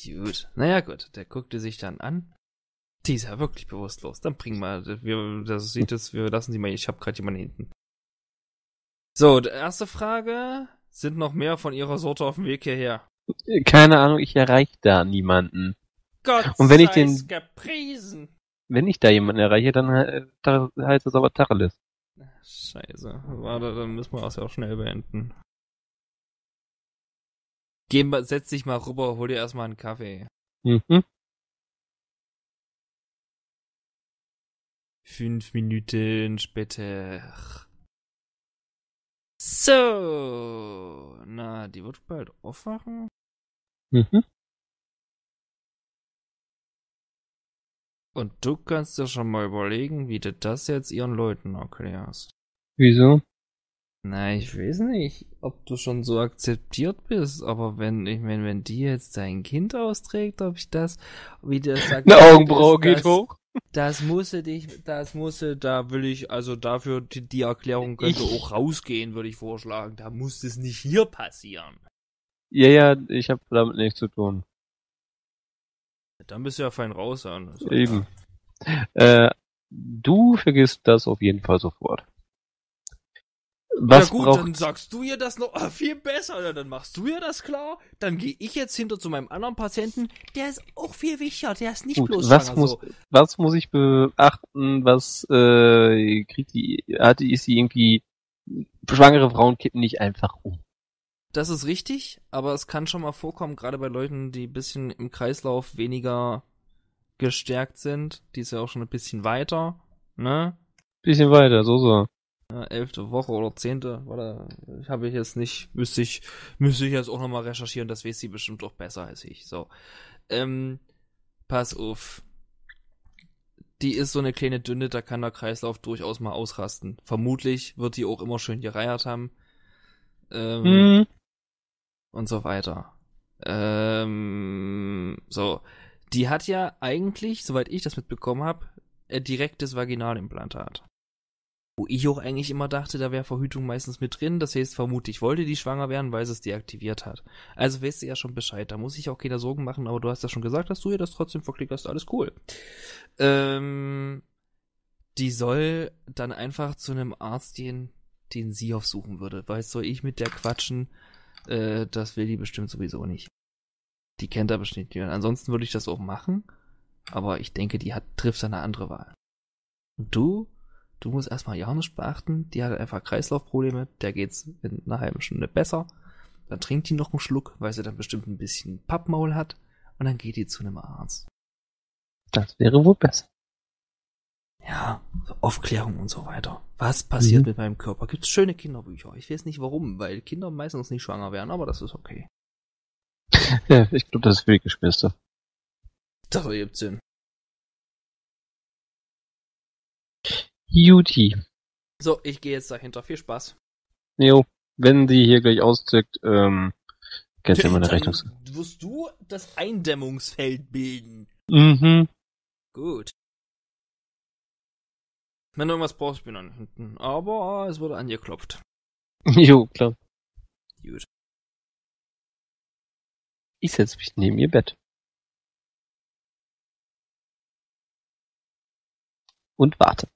Gut. Naja, gut. Der guckte sich dann an. Die ist ja wirklich bewusstlos. Dann bring mal. Wir lassen sie mal. Ich hab gerade jemanden hinten. So, erste Frage. Sind noch mehr von ihrer Sorte auf dem Weg hierher? Keine Ahnung, ich erreiche da niemanden. Gott sei's gepriesen! Wenn ich da jemanden erreiche, dann heißt das aber Tacheles. Scheiße. Warte, dann müssen wir das ja auch schnell beenden. Setz dich mal rüber, hol dir erstmal einen Kaffee. Mhm. 5 Minuten später. So. Na, die wird bald aufwachen. Mhm. Und du kannst dir schon mal überlegen, wie du das jetzt ihren Leuten erklärst. Wieso? Na, ich weiß nicht, ob du schon so akzeptiert bist, aber wenn die jetzt dein Kind austrägt, ob ich das, wie der sagt, eine Augenbraue geht hoch. Dafür, die Erklärung könnte auch rausgehen, würde ich vorschlagen. Da muss es nicht hier passieren. Ja, ich habe damit nichts zu tun. Dann bist du ja fein raus, Anna. Eben. Du vergisst das auf jeden Fall sofort. Was ja gut, dann sagst du ihr das noch viel besser, ja, dann machst du ihr das klar, dann gehe ich jetzt hinter zu meinem anderen Patienten, der ist auch viel wichtiger, der ist nicht gut, bloß was schwanger, was muss ich beachten, was kriegt die, ist sie irgendwie, schwangere Frauen kippen nicht einfach um. Das ist richtig, aber es kann schon mal vorkommen, gerade bei Leuten, die ein bisschen im Kreislauf weniger gestärkt sind, die ist ja auch schon ein bisschen weiter, ne? Bisschen weiter, so. 11. Woche oder 10. Warte, habe ich jetzt nicht, müsste ich jetzt auch nochmal recherchieren, das weiß sie bestimmt doch besser als ich. So. Pass auf. Die ist so eine kleine Dünne, da kann der Kreislauf durchaus mal ausrasten. Vermutlich wird die auch immer schön gereiert haben. Und so weiter. So. Die hat ja eigentlich, soweit ich das mitbekommen habe, ein direktes Vaginalimplantat. Wo ich auch eigentlich immer dachte, da wäre Verhütung meistens mit drin. Das heißt, vermutlich wollte die schwanger werden, weil sie es deaktiviert hat. Also weißt du ja schon Bescheid. Da muss ich auch keine Sorgen machen, aber du hast ja schon gesagt, dass du ihr das trotzdem verklickt hast. Alles cool. Die soll dann einfach zu einem Arzt gehen, den sie aufsuchen würde. Weißt du, soll ich mit der quatschen? Das will die bestimmt sowieso nicht. Die kennt da bestimmt niemand. Ansonsten würde ich das auch machen. Aber ich denke, die trifft eine andere Wahl. Und du? Du musst erstmal ja nicht beachten, die hat einfach Kreislaufprobleme, der geht's in einer halben Stunde besser. Dann trinkt die noch einen Schluck, weil sie dann bestimmt ein bisschen Pappmaul hat. Und dann geht die zu einem Arzt. Das wäre wohl besser. Ja, so Aufklärung und so weiter. Was passiert mit meinem Körper? Gibt's schöne Kinderbücher. Ich weiß nicht warum, weil Kinder meistens nicht schwanger werden, aber das ist okay. Ja, ich glaube, das ist für die Geschwister. Das ergibt Sinn. Juti. So, ich gehe jetzt dahinter. Viel Spaß. Jo, wenn die hier gleich auszückt, kennst du ja meine Rechnung. Wirst du das Eindämmungsfeld bilden? Mhm. Gut. Wenn du irgendwas brauchst, bin ich dann hinten. Aber es wurde angeklopft. Jo, klar. Gut. Ich setze mich neben ihr Bett. Und warte.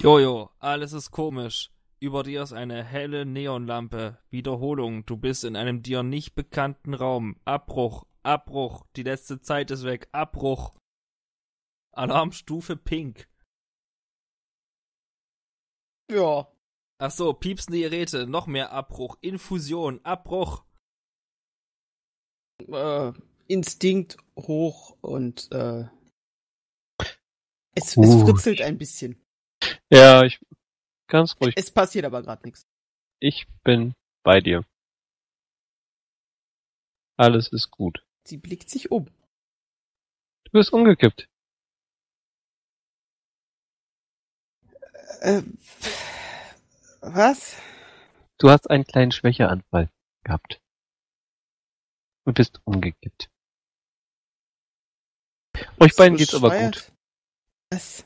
Jojo, alles ist komisch. Über dir ist eine helle Neonlampe. Wiederholung, du bist in einem dir nicht bekannten Raum. Abbruch, die letzte Zeit ist weg. Abbruch. Alarmstufe Pink. Ja. Ach so, piepsende Geräte, noch mehr Abbruch. Infusion, Abbruch. Instinkt hoch und es fritzelt ein bisschen. Ja, ich ganz ruhig. Es passiert aber gerade nichts. Ich bin bei dir. Alles ist gut. Sie blickt sich um. Du bist umgekippt. Was? Du hast einen kleinen Schwächeanfall gehabt. Und bist umgekippt. Euch beiden geht's aber gut. Was?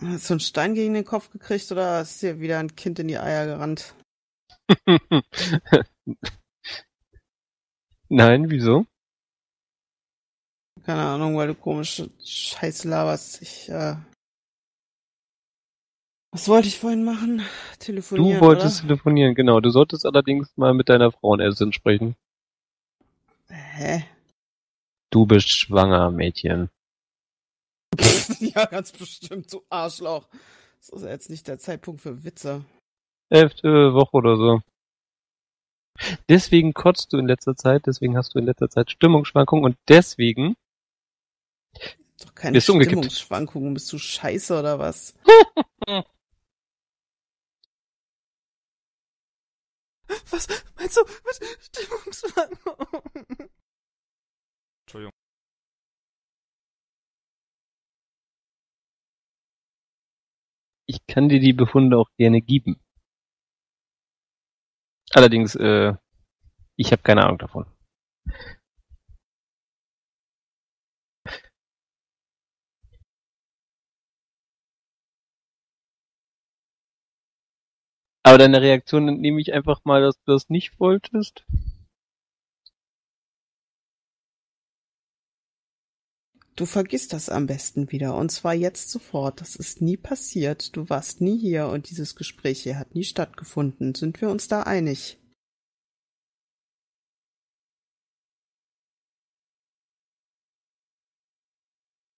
Hast du einen Stein gegen den Kopf gekriegt oder ist dir wieder ein Kind in die Eier gerannt? Nein, wieso? Keine Ahnung, weil du komische Scheiße laberst. Was wollte ich vorhin machen? Telefonieren, du wolltest oder? Telefonieren, genau. Du solltest allerdings mal mit deiner Frauenärztin sprechen. Hä? Du bist schwanger, Mädchen. Ja, ganz bestimmt, du Arschloch. Das ist ja jetzt nicht der Zeitpunkt für Witze. 11. Woche oder so. Deswegen kotzt du in letzter Zeit, deswegen hast du in letzter Zeit Stimmungsschwankungen und deswegen doch keine bist Stimmungsschwankungen, bist du scheiße oder was? Was meinst du mit Stimmungsschwankungen? Entschuldigung. Ich kann dir die Befunde auch gerne geben. Allerdings, ich habe keine Ahnung davon. Aber deine Reaktion nehme ich einfach mal, dass du das nicht wolltest. Du vergisst das am besten wieder, und zwar jetzt sofort. Das ist nie passiert, du warst nie hier und dieses Gespräch hier hat nie stattgefunden. Sind wir uns da einig?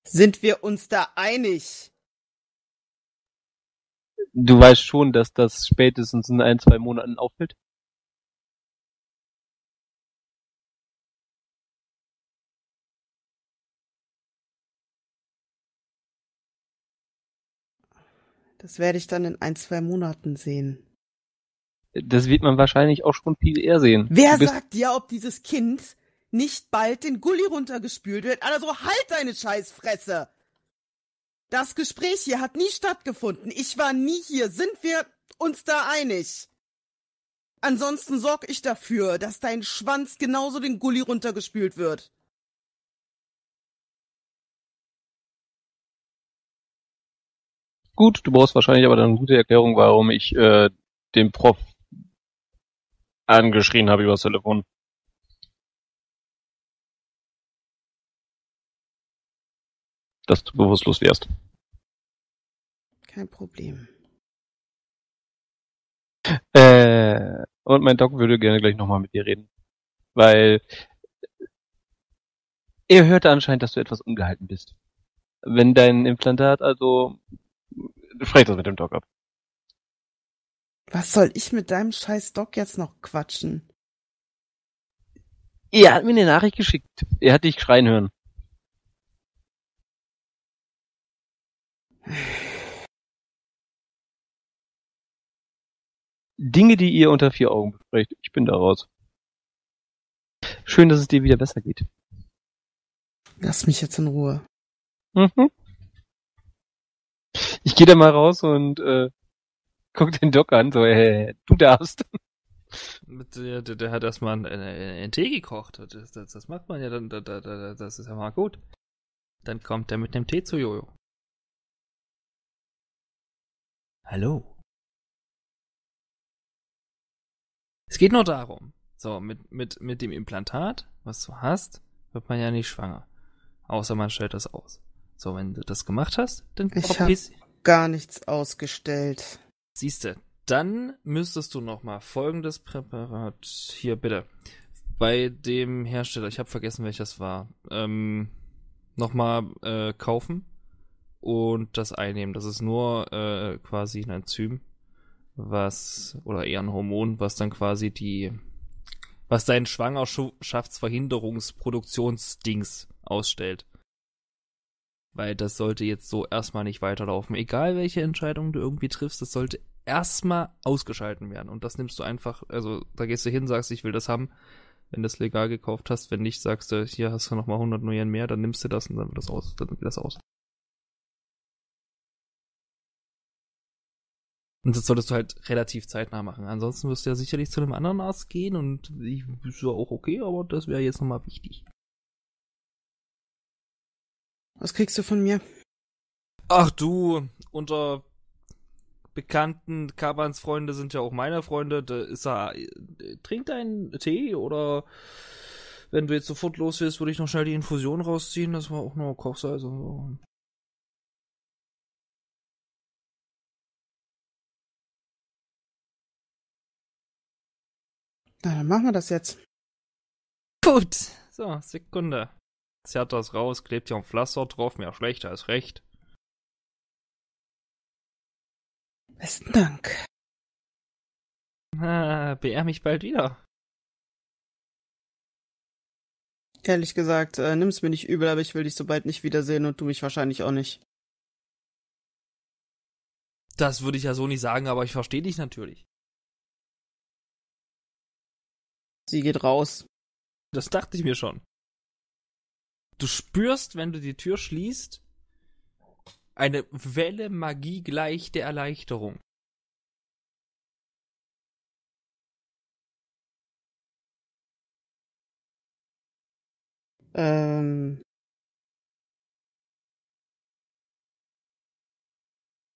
Sind wir uns da einig? Du weißt schon, dass das spätestens in 1-2 Monaten auffällt? Das werde ich dann in 1-2 Monaten sehen. Das wird man wahrscheinlich auch schon viel eher sehen. Wer sagt dir, ob dieses Kind nicht bald den Gully runtergespült wird? Also halt deine Scheißfresse! Das Gespräch hier hat nie stattgefunden. Ich war nie hier. Sind wir uns da einig? Ansonsten sorge ich dafür, dass dein Schwanz genauso den Gully runtergespült wird. Gut, du brauchst wahrscheinlich aber dann eine gute Erklärung, warum ich den Prof angeschrien habe übers Telefon. Dass du bewusstlos wärst. Kein Problem. Und mein Doc würde gerne gleich nochmal mit dir reden. Weil er hörte anscheinend, dass du etwas ungehalten bist. Wenn dein Implantat also... Sprech das mit dem Doc ab. Was soll ich mit deinem scheiß Doc jetzt noch quatschen? Er hat mir eine Nachricht geschickt. Er hat dich schreien hören. Dinge, die ihr unter 4 Augen besprecht. Ich bin da raus. Schön, dass es dir wieder besser geht. Lass mich jetzt in Ruhe. Mhm. Ich gehe da mal raus und guck den Doc an, so, du darfst. Der hat erstmal einen Tee gekocht. Das macht man ja dann, das ist ja mal gut. Dann kommt er mit einem Tee zu Jojo. Hallo. Es geht nur darum, so, mit dem Implantat, was du hast, wird man ja nicht schwanger. Außer man stellt das aus. So, wenn du das gemacht hast, dann... Ich hab gar nichts ausgestellt. Siehste, dann müsstest du nochmal folgendes Präparat... Hier, bitte. Bei dem Hersteller, ich habe vergessen, welches war. Nochmal kaufen und das einnehmen. Das ist nur quasi ein Enzym, was... Oder eher ein Hormon, was dann quasi die... Was deinen Schwangerschaftsverhinderungsproduktionsdings ausstellt. Weil das sollte jetzt so erstmal nicht weiterlaufen. Egal, welche Entscheidung du irgendwie triffst, das sollte erstmal ausgeschalten werden. Und das nimmst du einfach, also da gehst du hin, sagst, ich will das haben, wenn du es legal gekauft hast. Wenn nicht, sagst du, hier hast du nochmal 100 Nuyen mehr, dann nimmst du das und dann wird das aus. Dann geht das aus. Und das solltest du halt relativ zeitnah machen. Ansonsten wirst du ja sicherlich zu einem anderen Arzt gehen und ich ist ja auch okay, aber das wäre jetzt nochmal wichtig. Was kriegst du von mir? Ach du, unter Bekannten, Kabans Freunde sind ja auch meine Freunde. Da ist er, trink deinen Tee oder wenn du jetzt sofort los willst, würde ich noch schnell die Infusion rausziehen. Das war auch nur Kochsalz und so. Na, dann machen wir das jetzt. Gut, so, Sekunde. Zerrt das raus, klebt ja ein Pflaster drauf, mehr schlechter als recht. Besten Dank. Beehr mich bald wieder. Ehrlich gesagt, nimm's mir nicht übel, aber ich will dich so bald nicht wiedersehen und du mich wahrscheinlich auch nicht. Das würde ich ja so nicht sagen, aber ich verstehe dich natürlich. Sie geht raus. Das dachte ich mir schon. Du spürst, wenn du die Tür schließt, eine Welle Magie gleich der Erleichterung.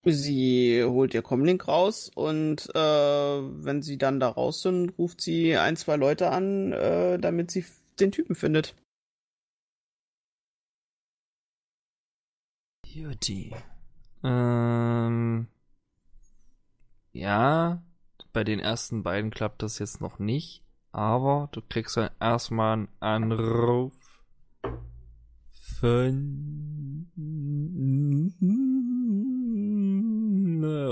Sie holt ihr Comlink raus und wenn sie dann da raus sind, ruft sie 1, 2 Leute an, damit sie den Typen findet. Juti. Ja, bei den ersten beiden klappt das jetzt noch nicht, aber du kriegst dann erstmal einen Anruf von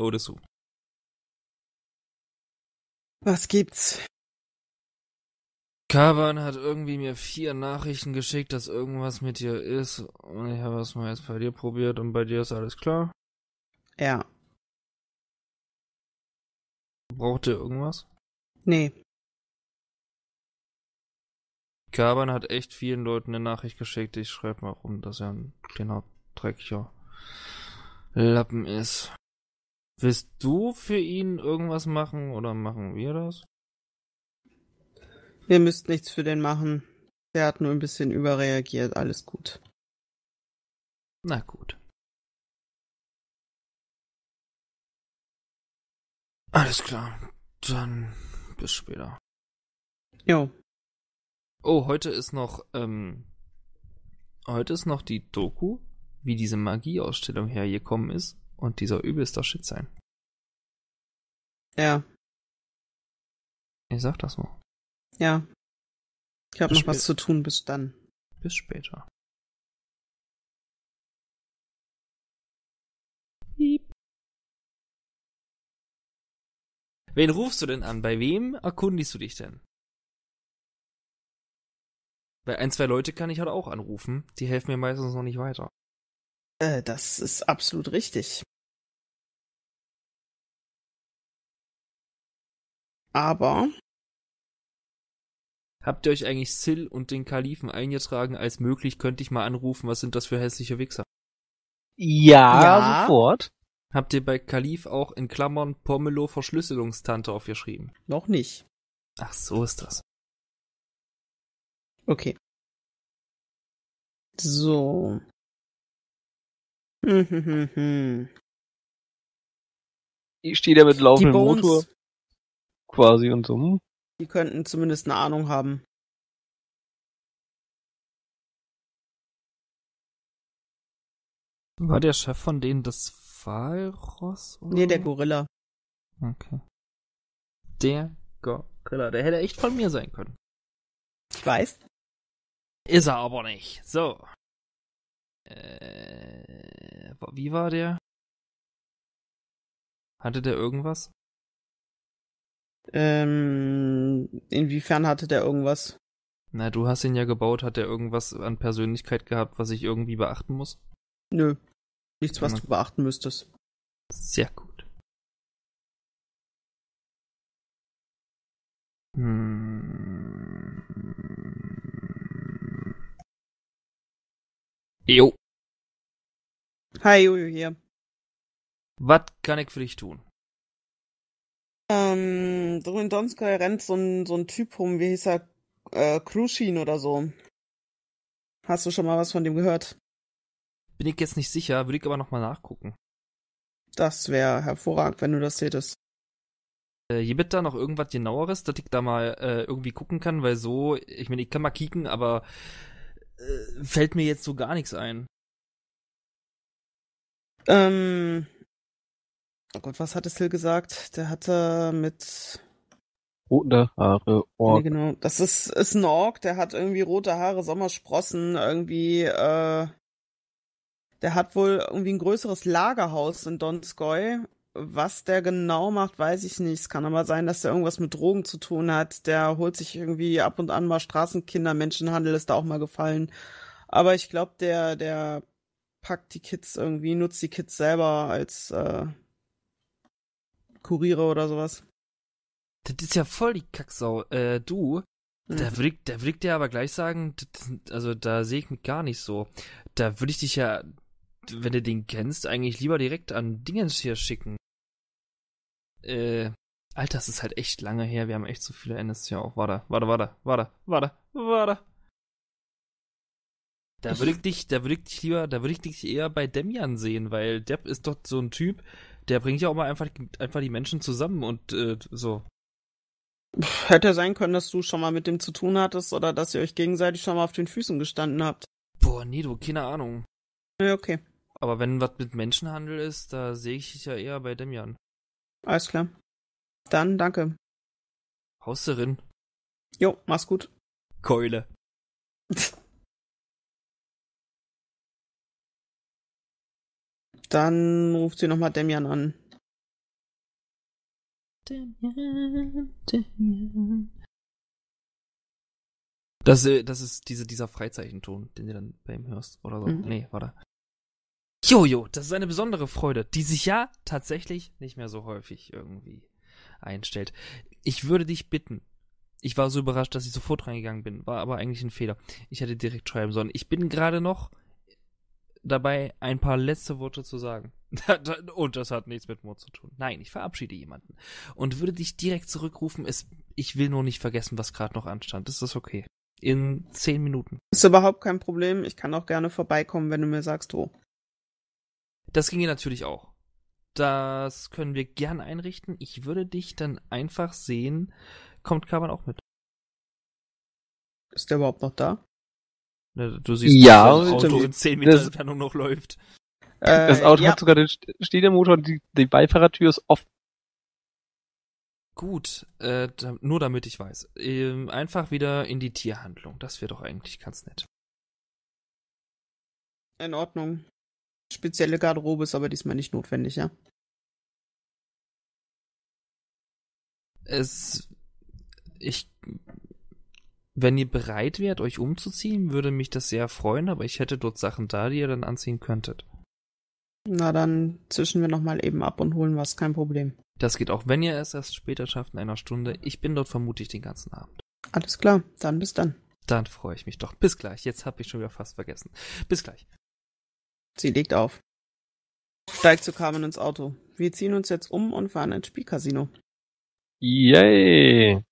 oder so. Was gibt's? Kaban hat irgendwie mir 4 Nachrichten geschickt, dass irgendwas mit dir ist. Und ich habe es mal jetzt bei dir probiert und bei dir ist alles klar. Ja. Braucht ihr irgendwas? Nee. Kaban hat echt vielen Leuten eine Nachricht geschickt. Ich schreibe mal rum, dass er ein kleiner, dreckiger Lappen ist. Willst du für ihn irgendwas machen oder machen wir das? Ihr müsst nichts für den machen. Der hat nur ein bisschen überreagiert. Alles gut. Na gut. Alles klar. Dann bis später. Jo. Oh, heute ist noch die Doku, wie diese Magieausstellung hergekommen ist und dieser übelster Shit sein. Ja. Ich sag das nur. Ja. Ich habe noch was zu tun, bis dann. Bis später. Piep. Wen rufst du denn an? Bei wem erkundigst du dich denn? Bei 1, 2 Leute kann ich halt auch anrufen. Die helfen mir meistens noch nicht weiter. Das ist absolut richtig. Aber... Habt ihr euch eigentlich Sil und den Kalifen eingetragen, als möglich könnte ich mal anrufen, was sind das für hässliche Wichser? Ja, sofort. Habt ihr bei Kalif auch in Klammern Pomelo Verschlüsselungstante aufgeschrieben? Noch nicht. Ach, so ist das. Okay. So. Ich stehe da mit laufendem Motor. Quasi und so. Die könnten zumindest eine Ahnung haben. War der Chef von denen das Walross? Oder? Nee, der Gorilla. Okay. Der Gorilla. Der hätte echt von mir sein können. Ich weiß. Ist er aber nicht. So. Wie war der? Hatte der irgendwas? Inwiefern hatte der irgendwas? Na, du hast ihn ja gebaut. Hat der irgendwas an Persönlichkeit gehabt, was ich irgendwie beachten muss? Nö. Nichts, was du beachten müsstest. Sehr gut. Jo. Hi, Jojo hier. Was kann ich für dich tun? So in Donskoy rennt so ein Typ rum, wie hieß er? Kruschin oder so. Hast du schon mal was von dem gehört? Bin ich jetzt nicht sicher, würde ich aber nochmal nachgucken. Das wäre hervorragend, wenn du das tätest. Gibt da noch irgendwas genaueres, dass ich da mal irgendwie gucken kann, weil so, ich meine, ich kann mal kicken, aber fällt mir jetzt so gar nichts ein. Oh Gott, was hatte Sil gesagt? Der hatte mit... Rote Haare, Ork. Nee, genau. Das ist ein Ork, der hat irgendwie rote Haare, Sommersprossen, irgendwie, der hat wohl irgendwie ein größeres Lagerhaus in Donskoy. Was der genau macht, weiß ich nicht. Es kann aber sein, dass der irgendwas mit Drogen zu tun hat. Der holt sich irgendwie ab und an mal Straßenkinder, Menschenhandel ist da auch mal gefallen. Aber ich glaube, der packt die Kids irgendwie, nutzt die Kids selber als, Kuriere oder sowas. Das ist ja voll die Kacksau. Da würde ich dir aber gleich sagen, also da sehe ich mich gar nicht so. Da würde ich dich ja, wenn du den kennst, eigentlich lieber direkt an Dingens hier schicken. Alter, das ist halt echt lange her. Wir haben echt so viele NSC auch. Warte. Da würde ich dich eher bei Damian sehen, weil Depp ist doch so ein Typ, der bringt ja auch mal einfach die Menschen zusammen und so. Hätte sein können, dass du schon mal mit dem zu tun hattest oder dass ihr euch gegenseitig schon mal auf den Füßen gestanden habt. Boah, nee, du, keine Ahnung. Ja, okay. Aber wenn was mit Menschenhandel ist, da sehe ich dich ja eher bei Damian. Alles klar. Dann, danke. Hausterin. Jo, mach's gut. Keule. Dann ruft sie nochmal Damian an. Damian. Das ist dieser Freizeichenton, den du dann bei ihm hörst, oder so. Mhm. Nee, warte. Jojo, das ist eine besondere Freude, die sich ja tatsächlich nicht mehr so häufig irgendwie einstellt. Ich würde dich bitten. Ich war so überrascht, dass ich sofort reingegangen bin. War aber eigentlich ein Fehler. Ich hätte direkt schreiben sollen. Ich bin gerade noch dabei, ein paar letzte Worte zu sagen. Und das hat nichts mit Mord zu tun. Nein, ich verabschiede jemanden. Und würde dich direkt zurückrufen. Ich will nur nicht vergessen, was gerade noch anstand. Ist das okay? In 10 Minuten. Ist überhaupt kein Problem. Ich kann auch gerne vorbeikommen, wenn du mir sagst, wo. Das ginge natürlich auch. Das können wir gern einrichten. Ich würde dich dann einfach sehen. Kommt Kaban auch mit? Ist der überhaupt noch da? Na, du siehst, ja, dass das Auto in 10 Meter Entfernung noch läuft. Das Auto hat sogar den Stehmotor und die Beifahrertür ist offen. Gut, nur damit ich weiß. Einfach wieder in die Tierhandlung. Das wäre doch eigentlich ganz nett. In Ordnung. Spezielle Garderobe ist aber diesmal nicht notwendig, ja? Wenn ihr bereit wärt, euch umzuziehen, würde mich das sehr freuen, aber ich hätte dort Sachen da, die ihr dann anziehen könntet. Na, dann zischen wir nochmal eben ab und holen was, kein Problem. Das geht auch, wenn ihr es erst später schafft, in einer Stunde. Ich bin dort vermutlich den ganzen Abend. Alles klar, dann bis dann. Dann freue ich mich doch. Bis gleich, jetzt habe ich schon wieder fast vergessen. Bis gleich. Sie legt auf. Steigt zu Carmen ins Auto. Wir ziehen uns jetzt um und fahren ins Spielcasino. Yay!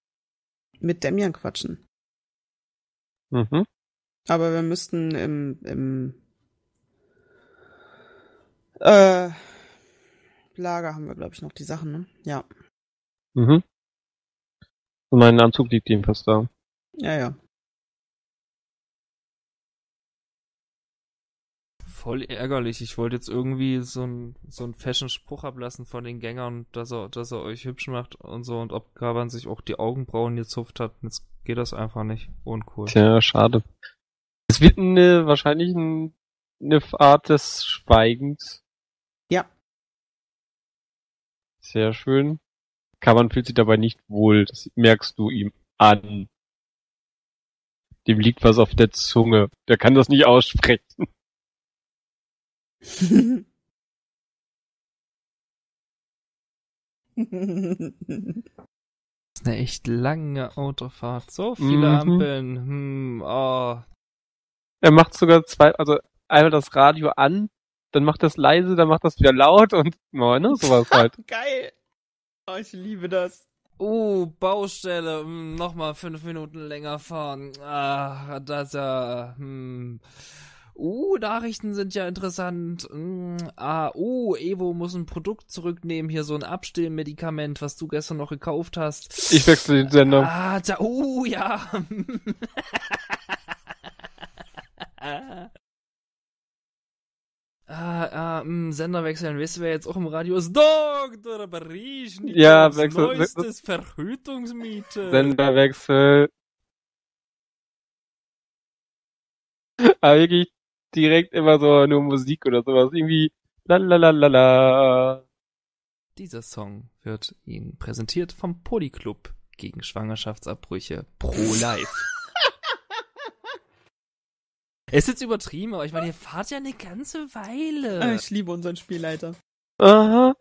Mit Damian quatschen. Mhm. Aber wir müssten im Lager haben wir, glaube ich, noch die Sachen, ne? Ja. Mhm. Und mein Anzug liegt jedenfalls da. Ja. Voll ärgerlich. Ich wollte jetzt irgendwie so einen Fashion-Spruch ablassen von den Gängern, dass er euch hübsch macht und so, und ob Kaban sich auch die Augenbrauen gezupft hat. Jetzt geht das einfach nicht. Uncool. Tja, schade. Es wird wahrscheinlich eine Art des Schweigens. Ja. Sehr schön. Kaban fühlt sich dabei nicht wohl. Das merkst du ihm an. Dem liegt was auf der Zunge. Der kann das nicht aussprechen. Das ist eine echt lange Autofahrt. So viele Ampeln. Oh. Er macht sogar zwei, also einmal das Radio an, dann macht das leise, dann macht das wieder laut und ne, sowas halt. Geil. Oh, ich liebe das. Oh, Baustelle. Nochmal 5 Minuten länger fahren. Ach, das ja. Nachrichten sind ja interessant. Evo muss ein Produkt zurücknehmen. Hier so ein Abstillmedikament, was du gestern noch gekauft hast. Ich wechsle den Sender. Ja. Sender wechseln. Weißt du, wer jetzt auch im Radio ist? Dr. Barisch. Ja, wechseln. Neuestes Verhütungsmittel. Senderwechsel. Aber wirklich direkt immer so nur Musik oder sowas. Irgendwie la. Dieser Song wird Ihnen präsentiert vom Polyclub gegen Schwangerschaftsabbrüche pro Life. Es ist jetzt übertrieben, aber ich meine, ihr fahrt ja eine ganze Weile. Ich liebe unseren Spielleiter. Aha.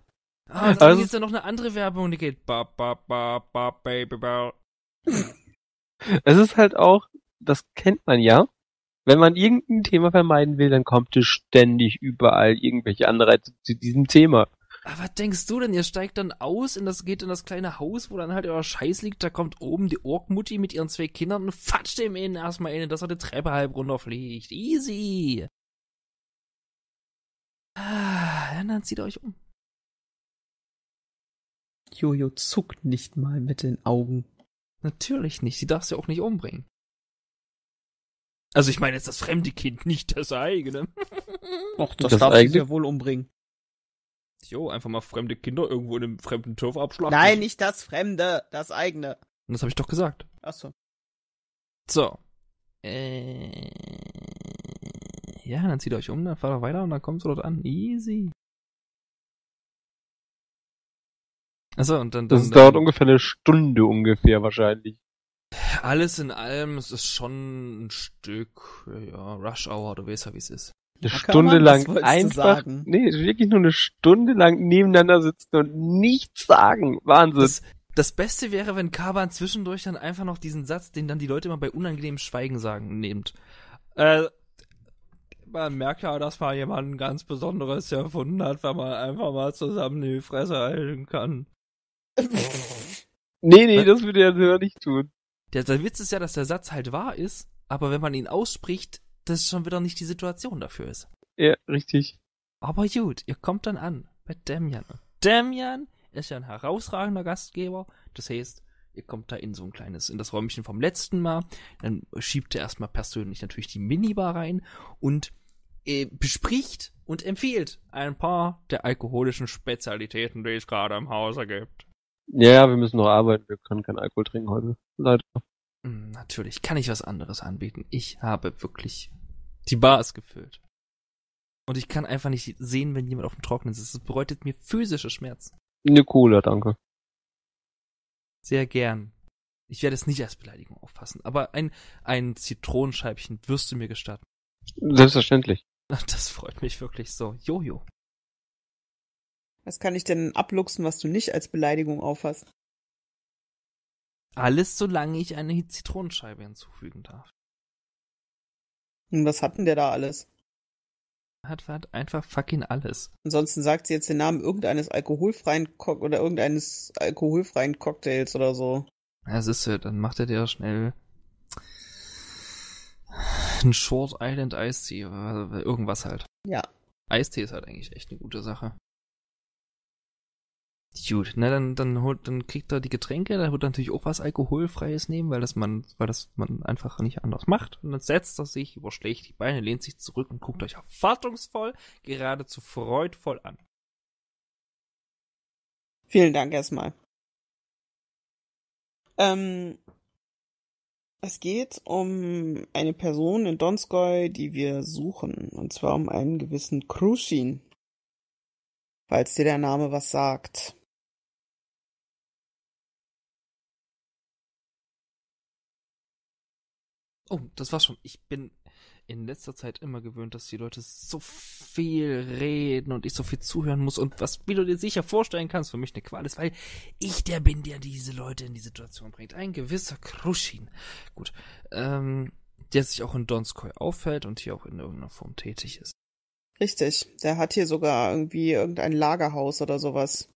Also jetzt ja noch eine andere Werbung, die geht ba ba ba ba baby ba. Es ist halt auch, das kennt man ja. Wenn man irgendein Thema vermeiden will, dann kommt es ständig überall irgendwelche Anreize zu diesem Thema. Aber was denkst du denn? Ihr steigt dann aus, geht in das kleine Haus, wo dann halt euer Scheiß liegt. Da kommt oben die Orkmutti mit ihren 2 Kindern und fatscht dem innen erstmal in, dass er die Treppe halb runterfliegt. Easy. Ah, dann zieht ihr euch um. Jojo zuckt nicht mal mit den Augen. Natürlich nicht. Sie darf sie auch nicht umbringen. Also ich meine jetzt das fremde Kind, nicht das eigene. Doch, das darf sie ja wohl umbringen. Jo, einfach mal fremde Kinder irgendwo in einem fremden Turf abschlagen. Nein, nicht das Fremde, das eigene. Und das habe ich doch gesagt. Achso. So. Ja, dann zieht euch um, dann fahrt ihr weiter und dann kommt ihr dort an. Easy. Achso, und dann... Das dauert ungefähr eine Stunde wahrscheinlich. Alles in allem, es ist schon ein Stück Rush Hour, du weißt ja, wie es ist. Eine Stunde lang einfach... Nee, wirklich nur eine Stunde lang nebeneinander sitzen und nichts sagen. Wahnsinn. Das Beste wäre, wenn Kaban zwischendurch dann einfach noch diesen Satz, den dann die Leute immer bei unangenehmem Schweigen sagen, nimmt. Man merkt ja, dass man jemanden ganz Besonderes erfunden hat, wenn man einfach mal zusammen die Fresse halten kann. Nee, das würde er selber nicht tun. Der Witz ist ja, dass der Satz halt wahr ist, aber wenn man ihn ausspricht, dass schon wieder nicht die Situation dafür ist. Ja, richtig. Aber gut, ihr kommt dann an bei Damian. Damian ist ja ein herausragender Gastgeber. Das heißt, ihr kommt da in so ein kleines, in das Räumchen vom letzten Mal. Dann schiebt er erstmal persönlich natürlich die Minibar rein und bespricht und empfiehlt ein paar der alkoholischen Spezialitäten, die es gerade im Hause gibt. Ja, wir müssen noch arbeiten. Wir können keinen Alkohol trinken heute. Leider. Natürlich kann ich was anderes anbieten. Ich habe wirklich... Die Bar ist gefüllt. Und ich kann einfach nicht sehen, wenn jemand auf dem Trockenen sitzt. Das bereitet mir physische Schmerzen. Eine Cola, danke. Sehr gern. Ich werde es nicht als Beleidigung auffassen, aber ein Zitronenscheibchen wirst du mir gestatten. Selbstverständlich. Das freut mich wirklich so. Jojo. Was kann ich denn abluchsen, was du nicht als Beleidigung auffasst? Alles, solange ich eine Zitronenscheibe hinzufügen darf. Und was hat denn der da alles? Hat einfach fucking alles. Ansonsten sagt sie jetzt den Namen irgendeines alkoholfreien Cocktails oder so. Ja, siehst du, dann macht er dir schnell ein Short Island Eistee, irgendwas halt. Ja. Eistee ist halt eigentlich echt eine gute Sache. Gut, na dann kriegt er die Getränke, da wird natürlich auch was Alkoholfreies nehmen, weil das man einfach nicht anders macht. Und dann setzt er sich, überschlägt die Beine, lehnt sich zurück und guckt euch erwartungsvoll, geradezu freudvoll an. Vielen Dank erstmal. Es geht um eine Person in Donskoy, die wir suchen, und zwar um einen gewissen Kruschin, falls dir der Name was sagt. Oh, das war's schon. Ich bin in letzter Zeit immer gewöhnt, dass die Leute so viel reden und ich so viel zuhören muss. Und was, wie du dir sicher vorstellen kannst, für mich eine Qual ist, weil ich der bin, der diese Leute in die Situation bringt. Ein gewisser Kruschin. Gut. Der sich auch in Donskoy aufhält und hier auch in irgendeiner Form tätig ist. Richtig. Der hat hier sogar irgendwie irgendein Lagerhaus oder sowas.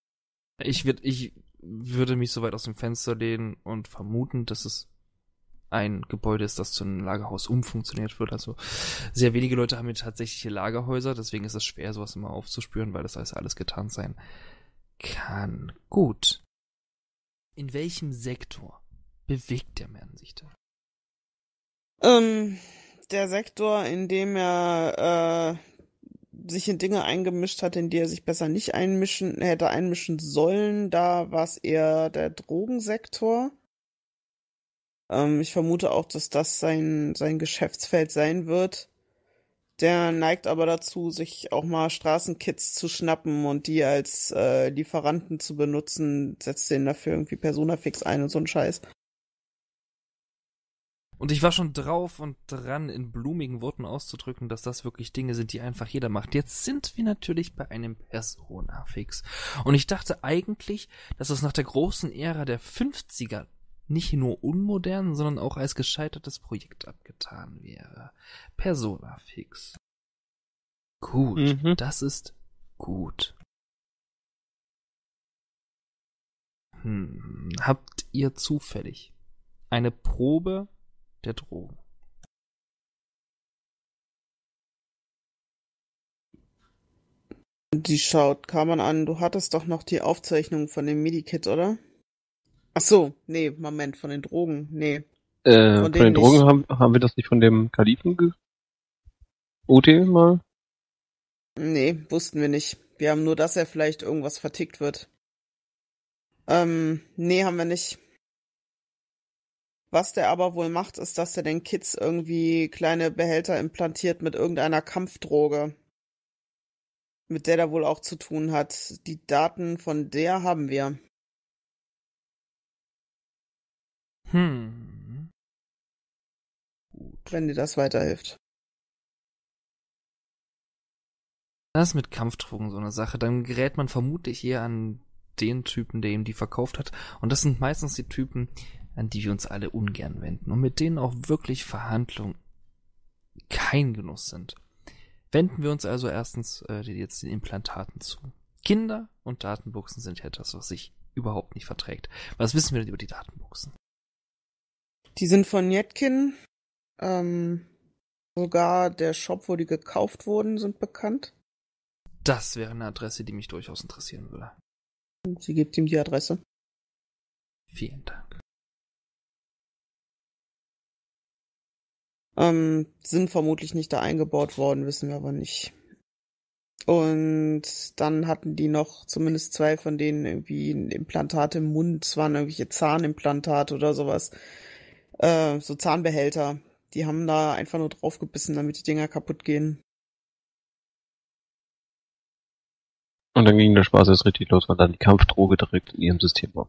Ich würde mich so weit aus dem Fenster lehnen und vermuten, dass es ein Gebäude ist, das zu einem Lagerhaus umfunktioniert wird. Also sehr wenige Leute haben hier tatsächliche Lagerhäuser, deswegen ist es schwer, sowas immer aufzuspüren, weil das alles getarnt sein kann. Gut. In welchem Sektor bewegt der Mann sich da? Der Sektor, in dem er sich in Dinge eingemischt hat, in die er sich besser nicht hätte einmischen sollen. Da war es eher der Drogensektor. Ich vermute auch, dass das sein Geschäftsfeld sein wird. Der neigt aber dazu, sich auch mal Straßenkids zu schnappen und die als Lieferanten zu benutzen. Setzt den dafür irgendwie Personafix ein und so ein Scheiß. Und ich war schon drauf und dran, in blumigen Worten auszudrücken, dass das wirklich Dinge sind, die einfach jeder macht. Jetzt sind wir natürlich bei einem Personafix. Und ich dachte eigentlich, dass es nach der großen Ära der 50er nicht nur unmodern, sondern auch als gescheitertes Projekt abgetan wäre. Personafix. Gut, Das ist gut. Habt ihr zufällig eine Probe der Drogen? Die schaut Kaban an, du hattest doch noch die Aufzeichnung von dem Medikit, oder? Ach so, nee, Moment, von den Drogen, nee. Von den Drogen haben wir das nicht von dem Kalifen OT mal? Nee, wussten wir nicht. Wir haben nur, dass er vielleicht irgendwas vertickt wird. Nee, haben wir nicht. Was der aber wohl macht, ist, dass er den Kids irgendwie kleine Behälter implantiert mit irgendeiner Kampfdroge. Mit der da wohl auch zu tun hat. Die Daten von der haben wir. Gut. Wenn dir das weiterhilft. Das ist mit Kampfdrogen so eine Sache. Dann gerät man vermutlich eher an den Typen, der ihm die verkauft hat. Und das sind meistens die Typen, an die wir uns alle ungern wenden. Und mit denen auch wirklich Verhandlungen kein Genuss sind. Wenden wir uns also erstens jetzt den Implantaten zu. Kinder und Datenbuchsen sind ja etwas, was sich überhaupt nicht verträgt. Was wissen wir denn über die Datenbuchsen? Die sind von Jetkin. Sogar der Shop, wo die gekauft wurden, sind bekannt. Das wäre eine Adresse, die mich durchaus interessieren würde. Sie gibt ihm die Adresse. Vielen Dank. Sind vermutlich nicht da eingebaut worden, wissen wir aber nicht. Und dann hatten die noch zumindest 2 von denen irgendwie Implantate im Mund. Es waren irgendwelche Zahnimplantate oder sowas. So Zahnbehälter. Die haben da einfach nur draufgebissen, damit die Dinger kaputt gehen. Und dann ging der Spaß erst richtig los, weil dann die Kampfdroge direkt in ihrem System war.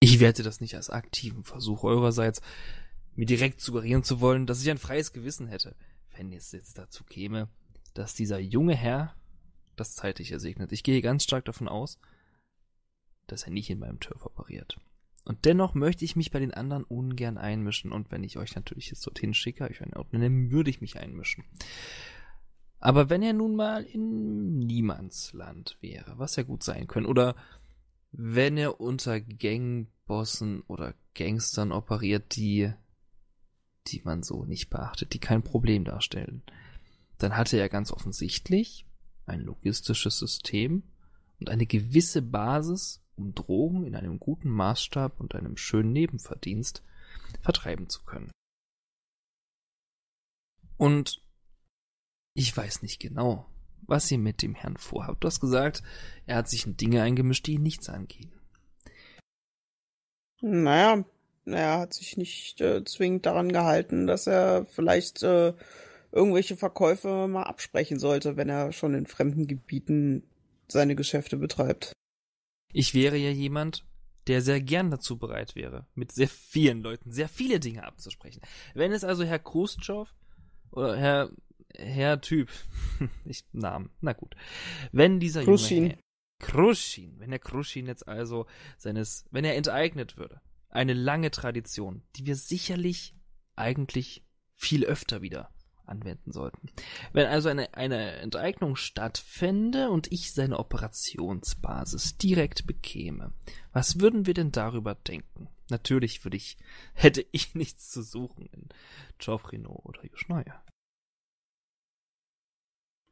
Ich werte das nicht als aktiven Versuch eurerseits, mir direkt suggerieren zu wollen, dass ich ein freies Gewissen hätte, wenn es jetzt dazu käme, dass dieser junge Herr das zeitlich ersegnet. Ich gehe ganz stark davon aus, dass er nicht in meinem Turf operiert. Und dennoch möchte ich mich bei den anderen ungern einmischen. Und wenn ich euch natürlich jetzt dorthin schicke, euch einen Ordner, dann würde ich mich einmischen. Aber wenn er nun mal in Niemandsland wäre, was ja gut sein könnte, oder wenn er unter Gangbossen oder Gangstern operiert, die man so nicht beachtet, die kein Problem darstellen, dann hatte er ganz offensichtlich ein logistisches System und eine gewisse Basis, um Drogen in einem guten Maßstab und einem schönen Nebenverdienst vertreiben zu können. Und ich weiß nicht genau, was ihr mit dem Herrn vorhabt. Du hast gesagt, er hat sich in Dinge eingemischt, die ihn nichts angehen. Naja, er hat sich nicht zwingend daran gehalten, dass er vielleicht irgendwelche Verkäufe mal absprechen sollte, wenn er schon in fremden Gebieten seine Geschäfte betreibt. Ich wäre ja jemand, der sehr gern dazu bereit wäre, mit sehr vielen Leuten sehr viele Dinge abzusprechen. Wenn es also Herr Khrushchev oder Herr Typ, Namen, na gut. Wenn dieser Kruschin. Junge Kruschin, wenn der Kruschin jetzt also wenn er enteignet würde, eine lange Tradition, die wir sicherlich eigentlich viel öfter wieder anwenden sollten. Wenn also eine Enteignung stattfände und ich seine Operationsbasis direkt bekäme, was würden wir denn darüber denken? Natürlich hätte ich nichts zu suchen in Jofrino oder Jushnaya.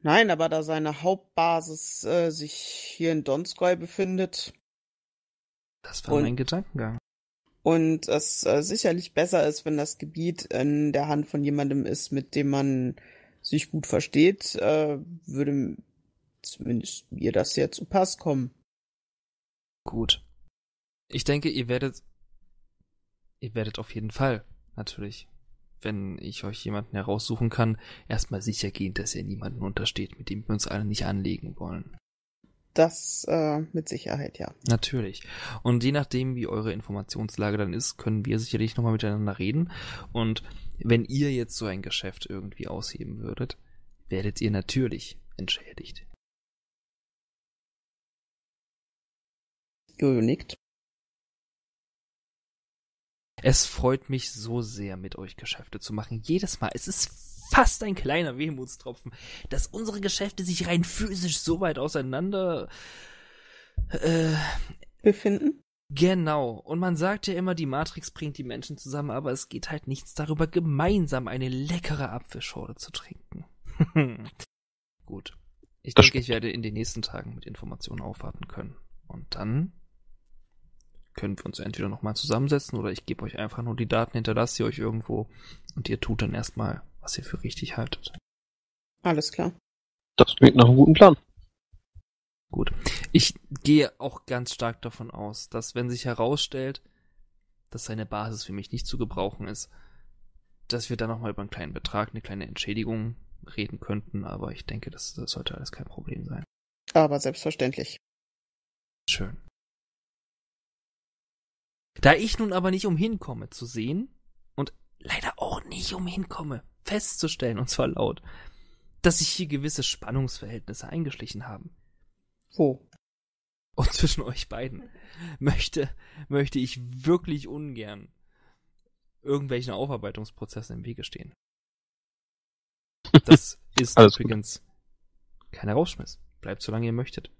Nein, aber da seine Hauptbasis sich hier in Donskoy befindet. Das war mein Gedankengang. Und es sicherlich besser ist, wenn das Gebiet in der Hand von jemandem ist, mit dem man sich gut versteht, würde zumindest mir das jetzt zu Pass kommen. Gut. Ich denke, ihr werdet auf jeden Fall, natürlich, wenn ich euch jemanden heraussuchen kann, erstmal sicher gehen, dass ihr niemanden untersteht, mit dem wir uns alle nicht anlegen wollen. Das mit Sicherheit, ja. Natürlich. Und je nachdem, wie eure Informationslage dann ist, können wir sicherlich nochmal miteinander reden. Und wenn ihr jetzt so ein Geschäft irgendwie ausheben würdet, werdet ihr natürlich entschädigt. Jojo nickt. Es freut mich so sehr, mit euch Geschäfte zu machen. Jedes Mal. Es ist fast ein kleiner Wehmutstropfen, dass unsere Geschäfte sich rein physisch so weit auseinander befinden. Genau. Und man sagt ja immer, die Matrix bringt die Menschen zusammen, aber es geht halt nichts darüber, gemeinsam eine leckere Apfelschorle zu trinken. Gut. Ich denke, ich werde in den nächsten Tagen mit Informationen aufwarten können. Und dann können wir uns entweder nochmal zusammensetzen oder ich gebe euch einfach nur die Daten, hinterlasse sie euch irgendwo und ihr tut dann erstmal, was ihr für richtig haltet. Alles klar. Das klingt nach einem guten Plan. Gut. Ich gehe auch ganz stark davon aus, dass wenn sich herausstellt, dass seine Basis für mich nicht zu gebrauchen ist, dass wir dann nochmal über einen kleinen Betrag, eine kleine Entschädigung reden könnten, aber ich denke, das sollte alles kein Problem sein. Aber selbstverständlich. Schön. Da ich nun aber nicht umhin komme zu sehen und leider auch nicht umhin komme festzustellen, und zwar laut, dass sich hier gewisse Spannungsverhältnisse eingeschlichen haben. Wo? Und zwischen euch beiden möchte ich wirklich ungern irgendwelchen Aufarbeitungsprozessen im Wege stehen. Das ist übrigens kein Rausschmiss. Bleibt, solange ihr möchtet.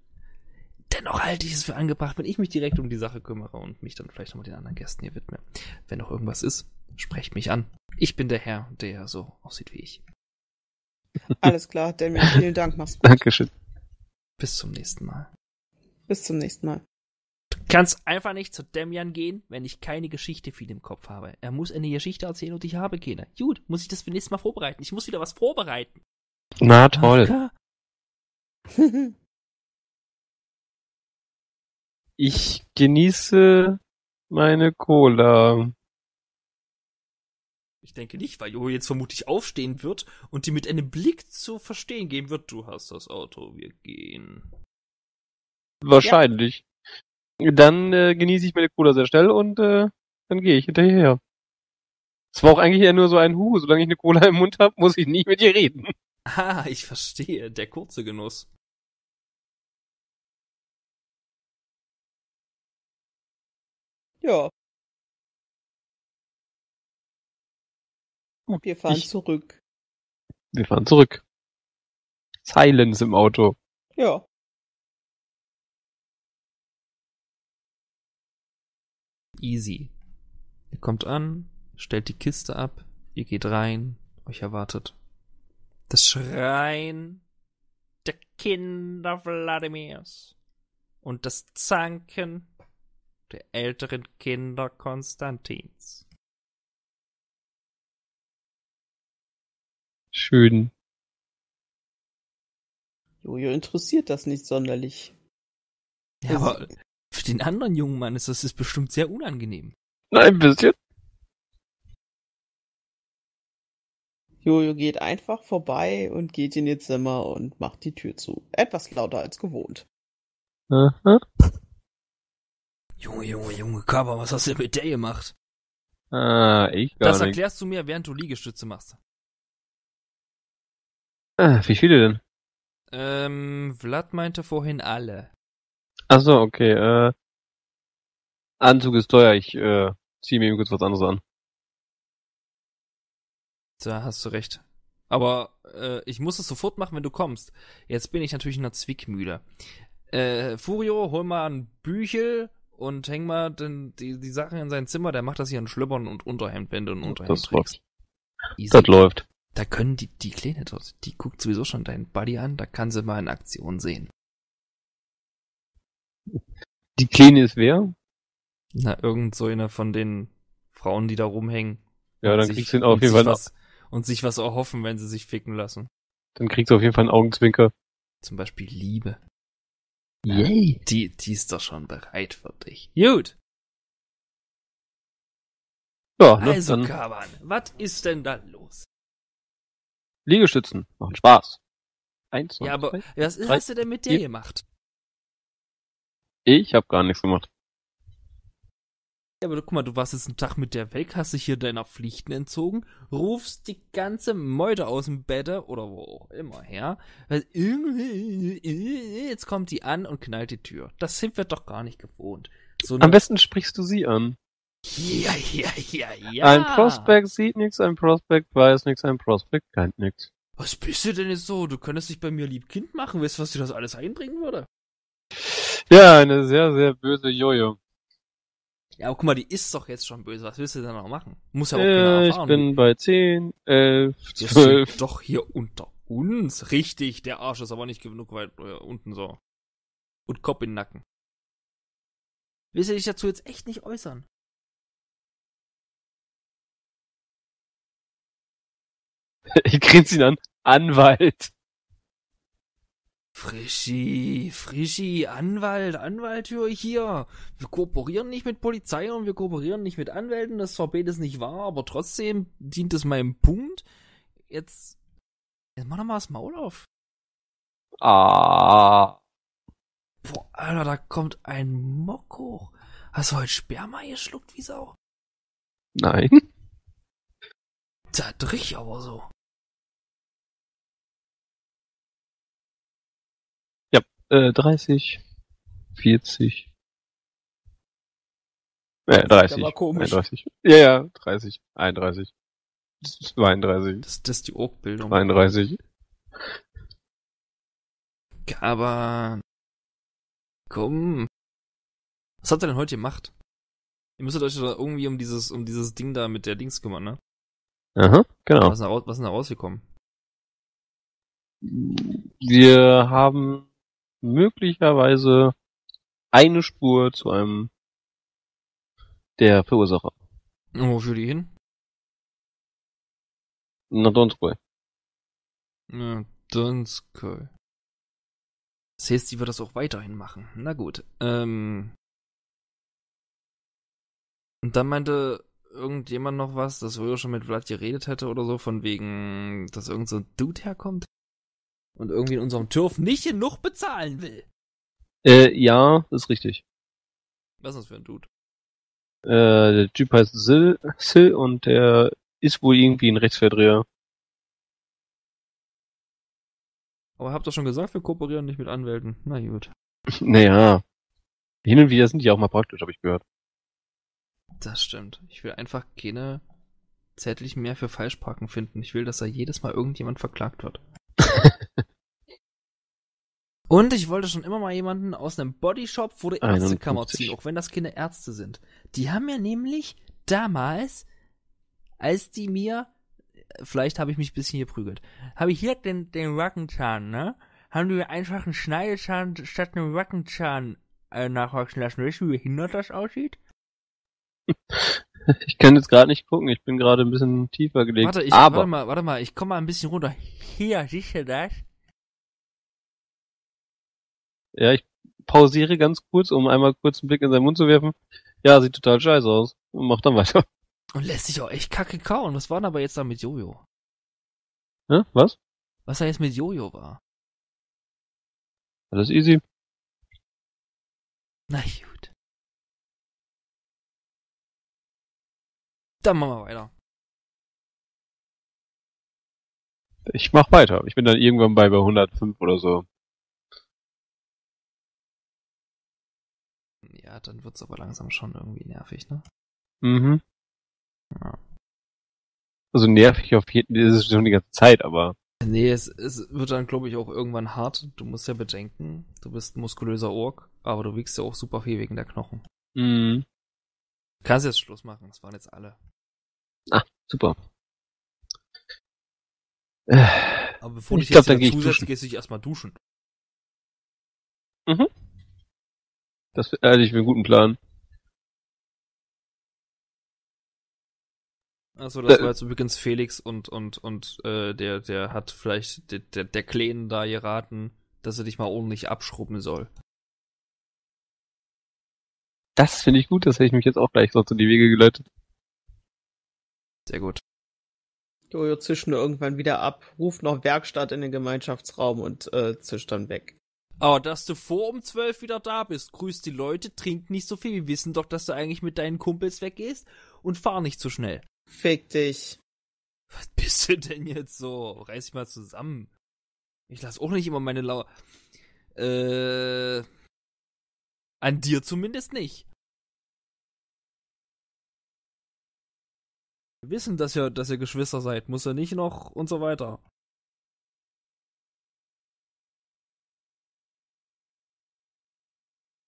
Dennoch halte ich es für angebracht, wenn ich mich direkt um die Sache kümmere und mich dann vielleicht nochmal den anderen Gästen hier widme. Wenn noch irgendwas ist, sprecht mich an. Ich bin der Herr, der so aussieht wie ich. Alles klar, Damian, vielen Dank. Mach's gut. Dankeschön. Bis zum nächsten Mal. Bis zum nächsten Mal. Du kannst einfach nicht zu Damian gehen, wenn ich keine Geschichte viel im Kopf habe. Er muss eine Geschichte erzählen und ich habe keine. Gut, muss ich das für nächstes Mal vorbereiten. Ich muss wieder was vorbereiten. Na toll. Ich genieße meine Cola. Ich denke nicht, weil Jojo jetzt vermutlich aufstehen wird und dir mit einem Blick zu verstehen geben wird, du hast das Auto, wir gehen. Wahrscheinlich. Ja. Dann genieße ich meine Cola sehr schnell und dann gehe ich hinterher. Es war auch eigentlich eher nur so ein Hu, solange ich eine Cola im Mund habe, muss ich nie mit dir reden. Ah, ich verstehe, der kurze Genuss. Ja. Wir fahren zurück. Wir fahren zurück. Silence im Auto. Ja. Easy. Ihr kommt an, stellt die Kiste ab, ihr geht rein, euch erwartet das Schreien der Kinder Wladimirs und das Zanken der älteren Kinder Konstantins. Schön. Jojo interessiert das nicht sonderlich. Ja, aber für den anderen jungen Mann ist das bestimmt sehr unangenehm. Nein, ein bisschen. Jojo geht einfach vorbei und geht in ihr Zimmer und macht die Tür zu. Etwas lauter als gewohnt. Aha. Junge, Kaban, was hast du mit der gemacht? Ich gar nicht. Das erklärst du mir, während du Liegestütze machst. Wie viele denn? Vlad meinte vorhin alle. Achso, okay, Anzug ist teuer, ich, zieh mir eben kurz was anderes an. Da hast du recht. Aber, ich muss es sofort machen, wenn du kommst. Jetzt bin ich natürlich in einer Zwickmühle. Furio, hol mal einen Büchel und häng mal die Sachen in sein Zimmer, der macht das hier in Schlüppern und Unterhemd, wenn du ein Unterhemd trägst. Das läuft. Da können die Kleine dort, die guckt sowieso schon deinen Buddy an, da kann sie mal in Aktion sehen. Die Kleine ist wer? Na, irgend so eine von den Frauen, die da rumhängen. Ja, dann kriegst du ihn auf jeden Fall und sich was erhoffen, wenn sie sich ficken lassen. Dann kriegst du auf jeden Fall einen Augenzwinker. Zum Beispiel Liebe. Yay! Die ist doch schon bereit für dich. Gut! Ja, also, dann. Kaban, was ist denn da los? Liegestützen machen Spaß. 1, 2, 3, ja, aber was hast du denn mit dir gemacht? Ich hab gar nichts gemacht. Ja, aber guck mal, du warst jetzt einen Tag mit der weg, hast dich hier deiner Pflichten entzogen, rufst die ganze Meute aus dem Bett oder wo auch immer her. Jetzt kommt die an und knallt die Tür. Das sind wir doch gar nicht gewohnt. Am besten sprichst du sie an. Ja, ja, ja, ja. Ein Prospect sieht nichts, ein Prospect weiß nichts, ein Prospect kennt nichts. Was bist du denn jetzt so? Du könntest dich bei mir lieb Kind machen. Weißt du, was dir das alles einbringen würde? Ja, eine sehr, sehr böse Jojo. Ja, aber guck mal, die ist doch jetzt schon böse. Was willst du denn noch machen? Muss ja auch genau erfahren. Ich bin bei 10, 11, 12. Wir sind doch hier unter uns. Richtig, der Arsch ist aber nicht genug weit unten so. Und Kopf in den Nacken. Willst du dich dazu jetzt echt nicht äußern? Ich grinse ihn an. Anwalt. Frischi, Frischi, Anwalt, Anwalt höre ich hier. Wir kooperieren nicht mit Polizei und wir kooperieren nicht mit Anwälten. Das Verbot ist nicht wahr, aber trotzdem dient es meinem Punkt. Jetzt mach doch mal das Maul auf. Ah. Boah, Alter, da kommt ein Mock hoch. Hast du heute Sperma geschluckt wie Sau? Nein. Da drich aber so. Ja, 30, 40. 30. Das komisch. 31. Ja, ja, 30, 31, 32. Das ist die Orgbildung. 32. Aber... Komm. Was habt ihr denn heute gemacht? Ihr müsstet euch da irgendwie um dieses Ding da mit der Dings kümmern, ne? Aha, genau. Was ist da rausgekommen? Wir haben möglicherweise eine Spur zu einem der Verursacher. Und wo führt die hin? Na, Donskoy. Na, Donskoy. Das heißt, die wird das auch weiterhin machen. Na gut. Und dann meinte irgendjemand noch was, dass Furio schon mit Vlad geredet hätte oder so, von wegen, dass irgend so ein Dude herkommt und irgendwie in unserem Turf nicht genug bezahlen will. Ja, ist richtig. Was ist das für ein Dude? Der Typ heißt Sil und der ist wohl irgendwie ein Rechtsverdreher. Aber habt ihr schon gesagt, wir kooperieren nicht mit Anwälten. Na gut. Naja, hin und wieder sind die auch mal praktisch, habe ich gehört. Das stimmt. Ich will einfach keine zärtlich mehr für Falschparken finden. Ich will, dass da jedes Mal irgendjemand verklagt wird. Und ich wollte schon immer mal jemanden aus einem Bodyshop vor der Ärztekammer ziehen, auch wenn das keine Ärzte sind. Die haben mir nämlich damals, als die mir, vielleicht habe ich mich ein bisschen geprügelt, habe ich hier den Rackenzahn, ne? Haben die mir einfach einen Schneidezahn statt einem Rackenzahn nachwachsen lassen. Weißt du, wie behindert das aussieht? Ich kann jetzt gerade nicht gucken, ich bin gerade ein bisschen tiefer gelegt. Warte mal, ich komme mal ein bisschen runter. Hier, siehst du das? Ja, ich pausiere ganz kurz, um einmal kurz einen Blick in seinen Mund zu werfen. Ja, sieht total scheiße aus. Und mach dann weiter. Und lässt sich auch echt kacke kauen. Was war denn aber jetzt da mit Jojo? Hä? Was? Was da jetzt mit Jojo war? Alles easy. Na gut. Dann machen wir weiter. Ich mach weiter. Ich bin dann irgendwann bei 105 oder so. Ja, dann wird's aber langsam schon irgendwie nervig, ne? Mhm. Ja. Also nervig auf jeden Fall, das ist schon die ganze Zeit, aber... Nee, es wird dann, glaube ich, auch irgendwann hart. Du musst ja bedenken, du bist ein muskulöser Ork, aber du wiegst ja auch super viel wegen der Knochen. Mhm. Kannst jetzt Schluss machen, das waren jetzt alle. Ah, super. Aber bevor ich jetzt wieder zusetzt, gehst du dich erstmal duschen. Mhm. Das hätte ich für einen guten Plan. Achso, das war jetzt übrigens Felix und der hat vielleicht der Kleinen da geraten, dass er dich mal ordentlich abschrubben soll. Das finde ich gut, das hätte ich mich jetzt auch gleich so zu die Wege geleitet. Sehr gut. Jojo zischt nur irgendwann wieder ab, ruft noch Werkstatt in den Gemeinschaftsraum und zischt dann weg. Aber dass du vor um 12 wieder da bist, grüßt die Leute, trink nicht so viel, wir wissen doch, dass du eigentlich mit deinen Kumpels weggehst und fahr nicht so schnell. Fick dich. Was bist du denn jetzt so? Reiß dich mal zusammen. Ich lass auch nicht immer meine Lauer... An dir zumindest nicht. Wir wissen, dass ihr Geschwister seid. Muss ja nicht noch und so weiter.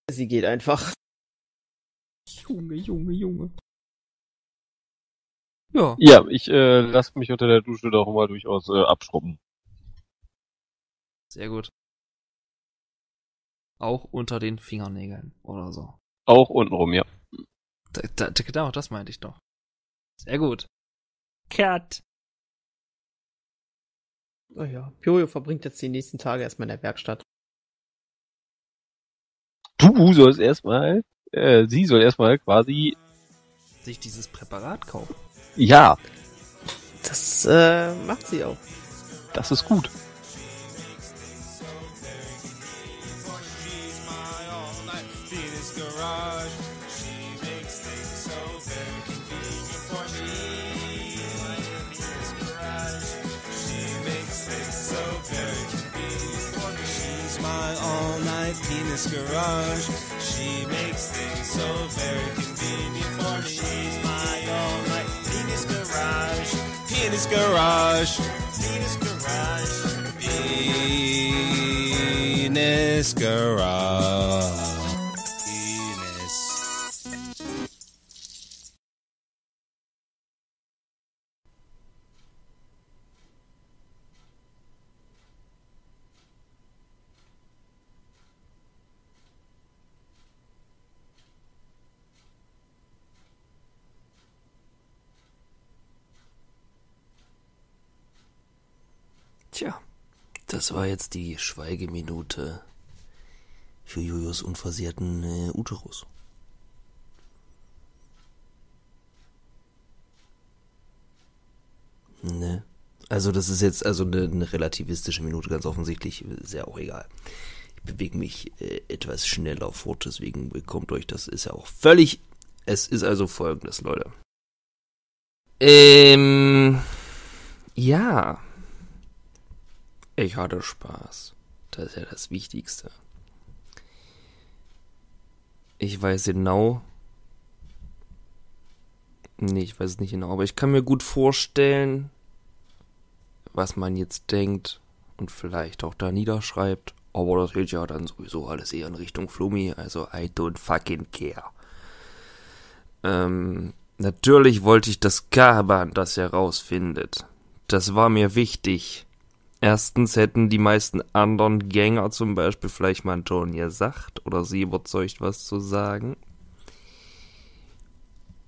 Sie geht einfach. Junge, Junge, Junge. Ja. Ja, ich lasse mich unter der Dusche doch mal durchaus abschrubben. Sehr gut. Auch unter den Fingernägeln oder so. Auch untenrum, ja. Genau, das meinte ich doch. Sehr gut. Cut. Oh ja, Jojo verbringt jetzt die nächsten Tage erstmal in der Werkstatt. Sie soll erstmal quasi sich dieses Präparat kaufen. Ja. Das macht sie auch. Das ist gut. This garage, she makes things so very convenient for me. She's my all-night Venus garage, Venus garage, Venus garage, Venus garage, Venus. Tja, das war jetzt die Schweigeminute für Jojos unversehrten Uterus. Ne? Also das ist jetzt also eine relativistische Minute, ganz offensichtlich, ist ja auch egal. Ich bewege mich etwas schneller fort, deswegen bekommt euch das, ist ja auch völlig... Es ist also folgendes, Leute. Ja... Ich hatte Spaß. Das ist ja das Wichtigste. Ich weiß es nicht genau, aber ich kann mir gut vorstellen, was man jetzt denkt und vielleicht auch da niederschreibt. Aber das geht ja dann sowieso alles eher in Richtung Flummi, also I don't fucking care. Natürlich wollte ich, dass Kaban das herausfindet. Das war mir wichtig. Erstens hätten die meisten anderen Gänger zum Beispiel vielleicht mal Antonia gesagt oder sie überzeugt, was zu sagen.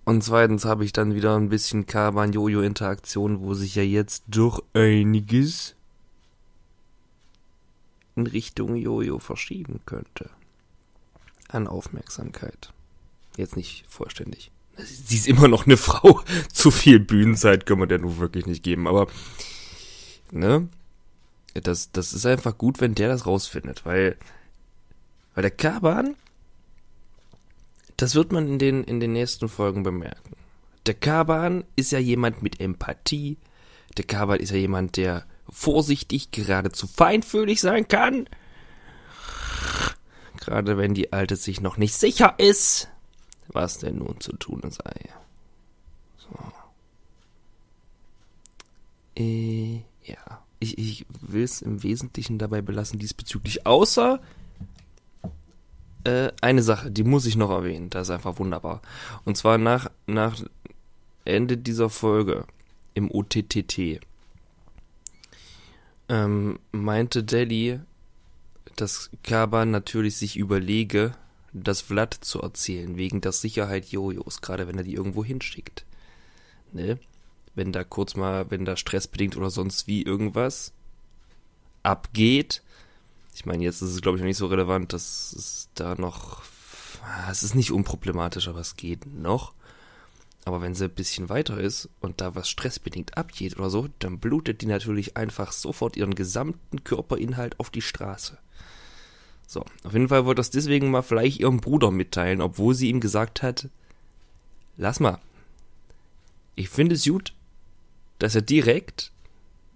Und zweitens habe ich dann wieder ein bisschen Kaban-Jojo-Interaktion, wo sich ja jetzt doch einiges in Richtung Jojo verschieben könnte. An Aufmerksamkeit. Jetzt nicht vollständig. Sie ist immer noch eine Frau. Zu viel Bühnenzeit können wir der nun wirklich nicht geben, aber ne? Das ist einfach gut, wenn der das rausfindet, weil der Kaban, das wird man in den nächsten Folgen bemerken. Der Kaban ist ja jemand mit Empathie, der Kaban ist ja jemand, der vorsichtig, geradezu feinfühlig sein kann, gerade wenn die Alte sich noch nicht sicher ist, was denn nun zu tun sei. So. Ja. Ich will es im Wesentlichen dabei belassen diesbezüglich, außer eine Sache, die muss ich noch erwähnen, das ist einfach wunderbar. Und zwar nach Ende dieser Folge im OTTT meinte Deli, dass Kaban natürlich sich überlege, das Vlad zu erzählen, wegen der Sicherheit Jojos, gerade wenn er die irgendwo hinschickt. Ne? Wenn da stressbedingt oder sonst wie irgendwas abgeht. Ich meine, jetzt ist es, glaube ich, noch nicht so relevant, dass es da noch, es ist nicht unproblematisch, aber es geht noch. Aber wenn sie ein bisschen weiter ist und da was stressbedingt abgeht oder so, dann blutet die natürlich einfach sofort ihren gesamten Körperinhalt auf die Straße. So, auf jeden Fall wollte das deswegen mal vielleicht ihrem Bruder mitteilen, obwohl sie ihm gesagt hat, lass mal. Ich finde es gut, dass er direkt,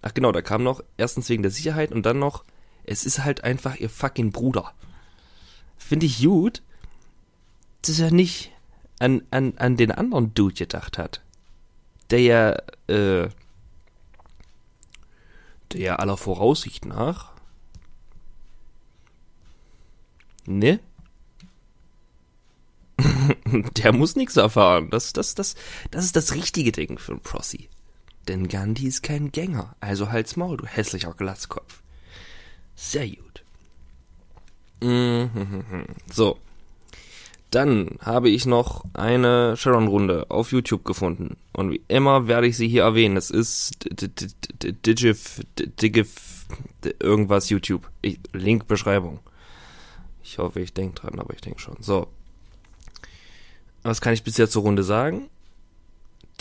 ach genau, da kam noch, erstens wegen der Sicherheit und dann noch, es ist halt einfach ihr fucking Bruder. Finde ich gut, dass er nicht an den anderen Dude gedacht hat. der aller Voraussicht nach, ne? Der muss nichts erfahren. Das ist das richtige Ding für einen Prossi. Denn Gandhi ist kein Gänger. Also halt's Maul, du hässlicher Glatzkopf. Sehr gut. So. Dann habe ich noch eine Shadowrun-Runde auf YouTube gefunden. Und wie immer werde ich sie hier erwähnen. Das ist Digif irgendwas YouTube. Link Beschreibung. Ich hoffe, ich denke dran, aber ich denke schon. So. Was kann ich bisher zur Runde sagen?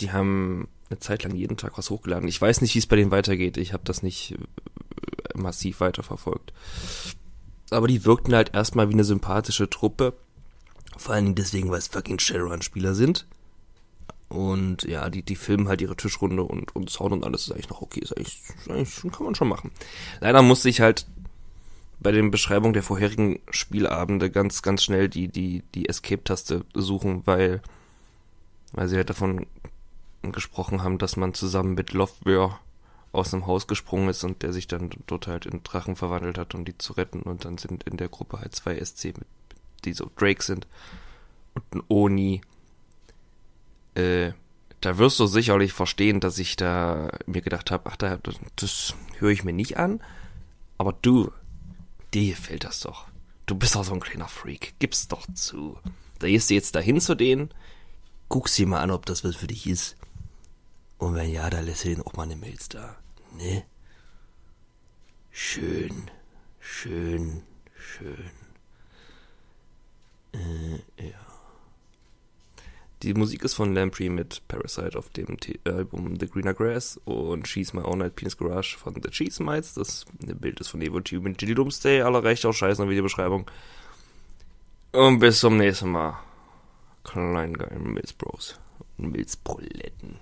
Die haben eine Zeit lang jeden Tag was hochgeladen. Ich weiß nicht, wie es bei denen weitergeht. Ich habe das nicht massiv weiterverfolgt. Aber die wirkten halt erstmal wie eine sympathische Truppe. Vor allen Dingen deswegen, weil es fucking Shadowrun-Spieler sind. Und ja, die filmen halt ihre Tischrunde und Sound und alles ist eigentlich noch okay. Ist eigentlich, kann man schon machen. Leider musste ich halt bei den Beschreibungen der vorherigen Spielabende ganz schnell die Escape-Taste suchen, weil sie halt davon gesprochen haben, dass man zusammen mit Loveware aus einem Haus gesprungen ist und der sich dann dort halt in Drachen verwandelt hat, um die zu retten. Und dann sind in der Gruppe halt 2 SC, die so Drake sind und ein Oni. Da wirst du sicherlich verstehen, dass ich da mir gedacht habe, ach, das höre ich mir nicht an. Aber du, dir gefällt das doch. Du bist doch so ein kleiner Freak. Gib's doch zu. Da gehst du jetzt dahin zu denen, guckst dir mal an, ob das was für dich ist. Und wenn ja, dann lässt du denen auch mal eine Milz da. Ne? Schön. Ja. Die Musik ist von Lamprey mit Parasite auf dem Album The Greener Grass und She's My All-Night Penis Garage von The Cheese Mites. Das Bild ist von Evo Tube und Gilly Doomsday. Aller Rechte auch scheiße in der Videobeschreibung. Und bis zum nächsten Mal. Klein Geil Milzbros und Milzproletten.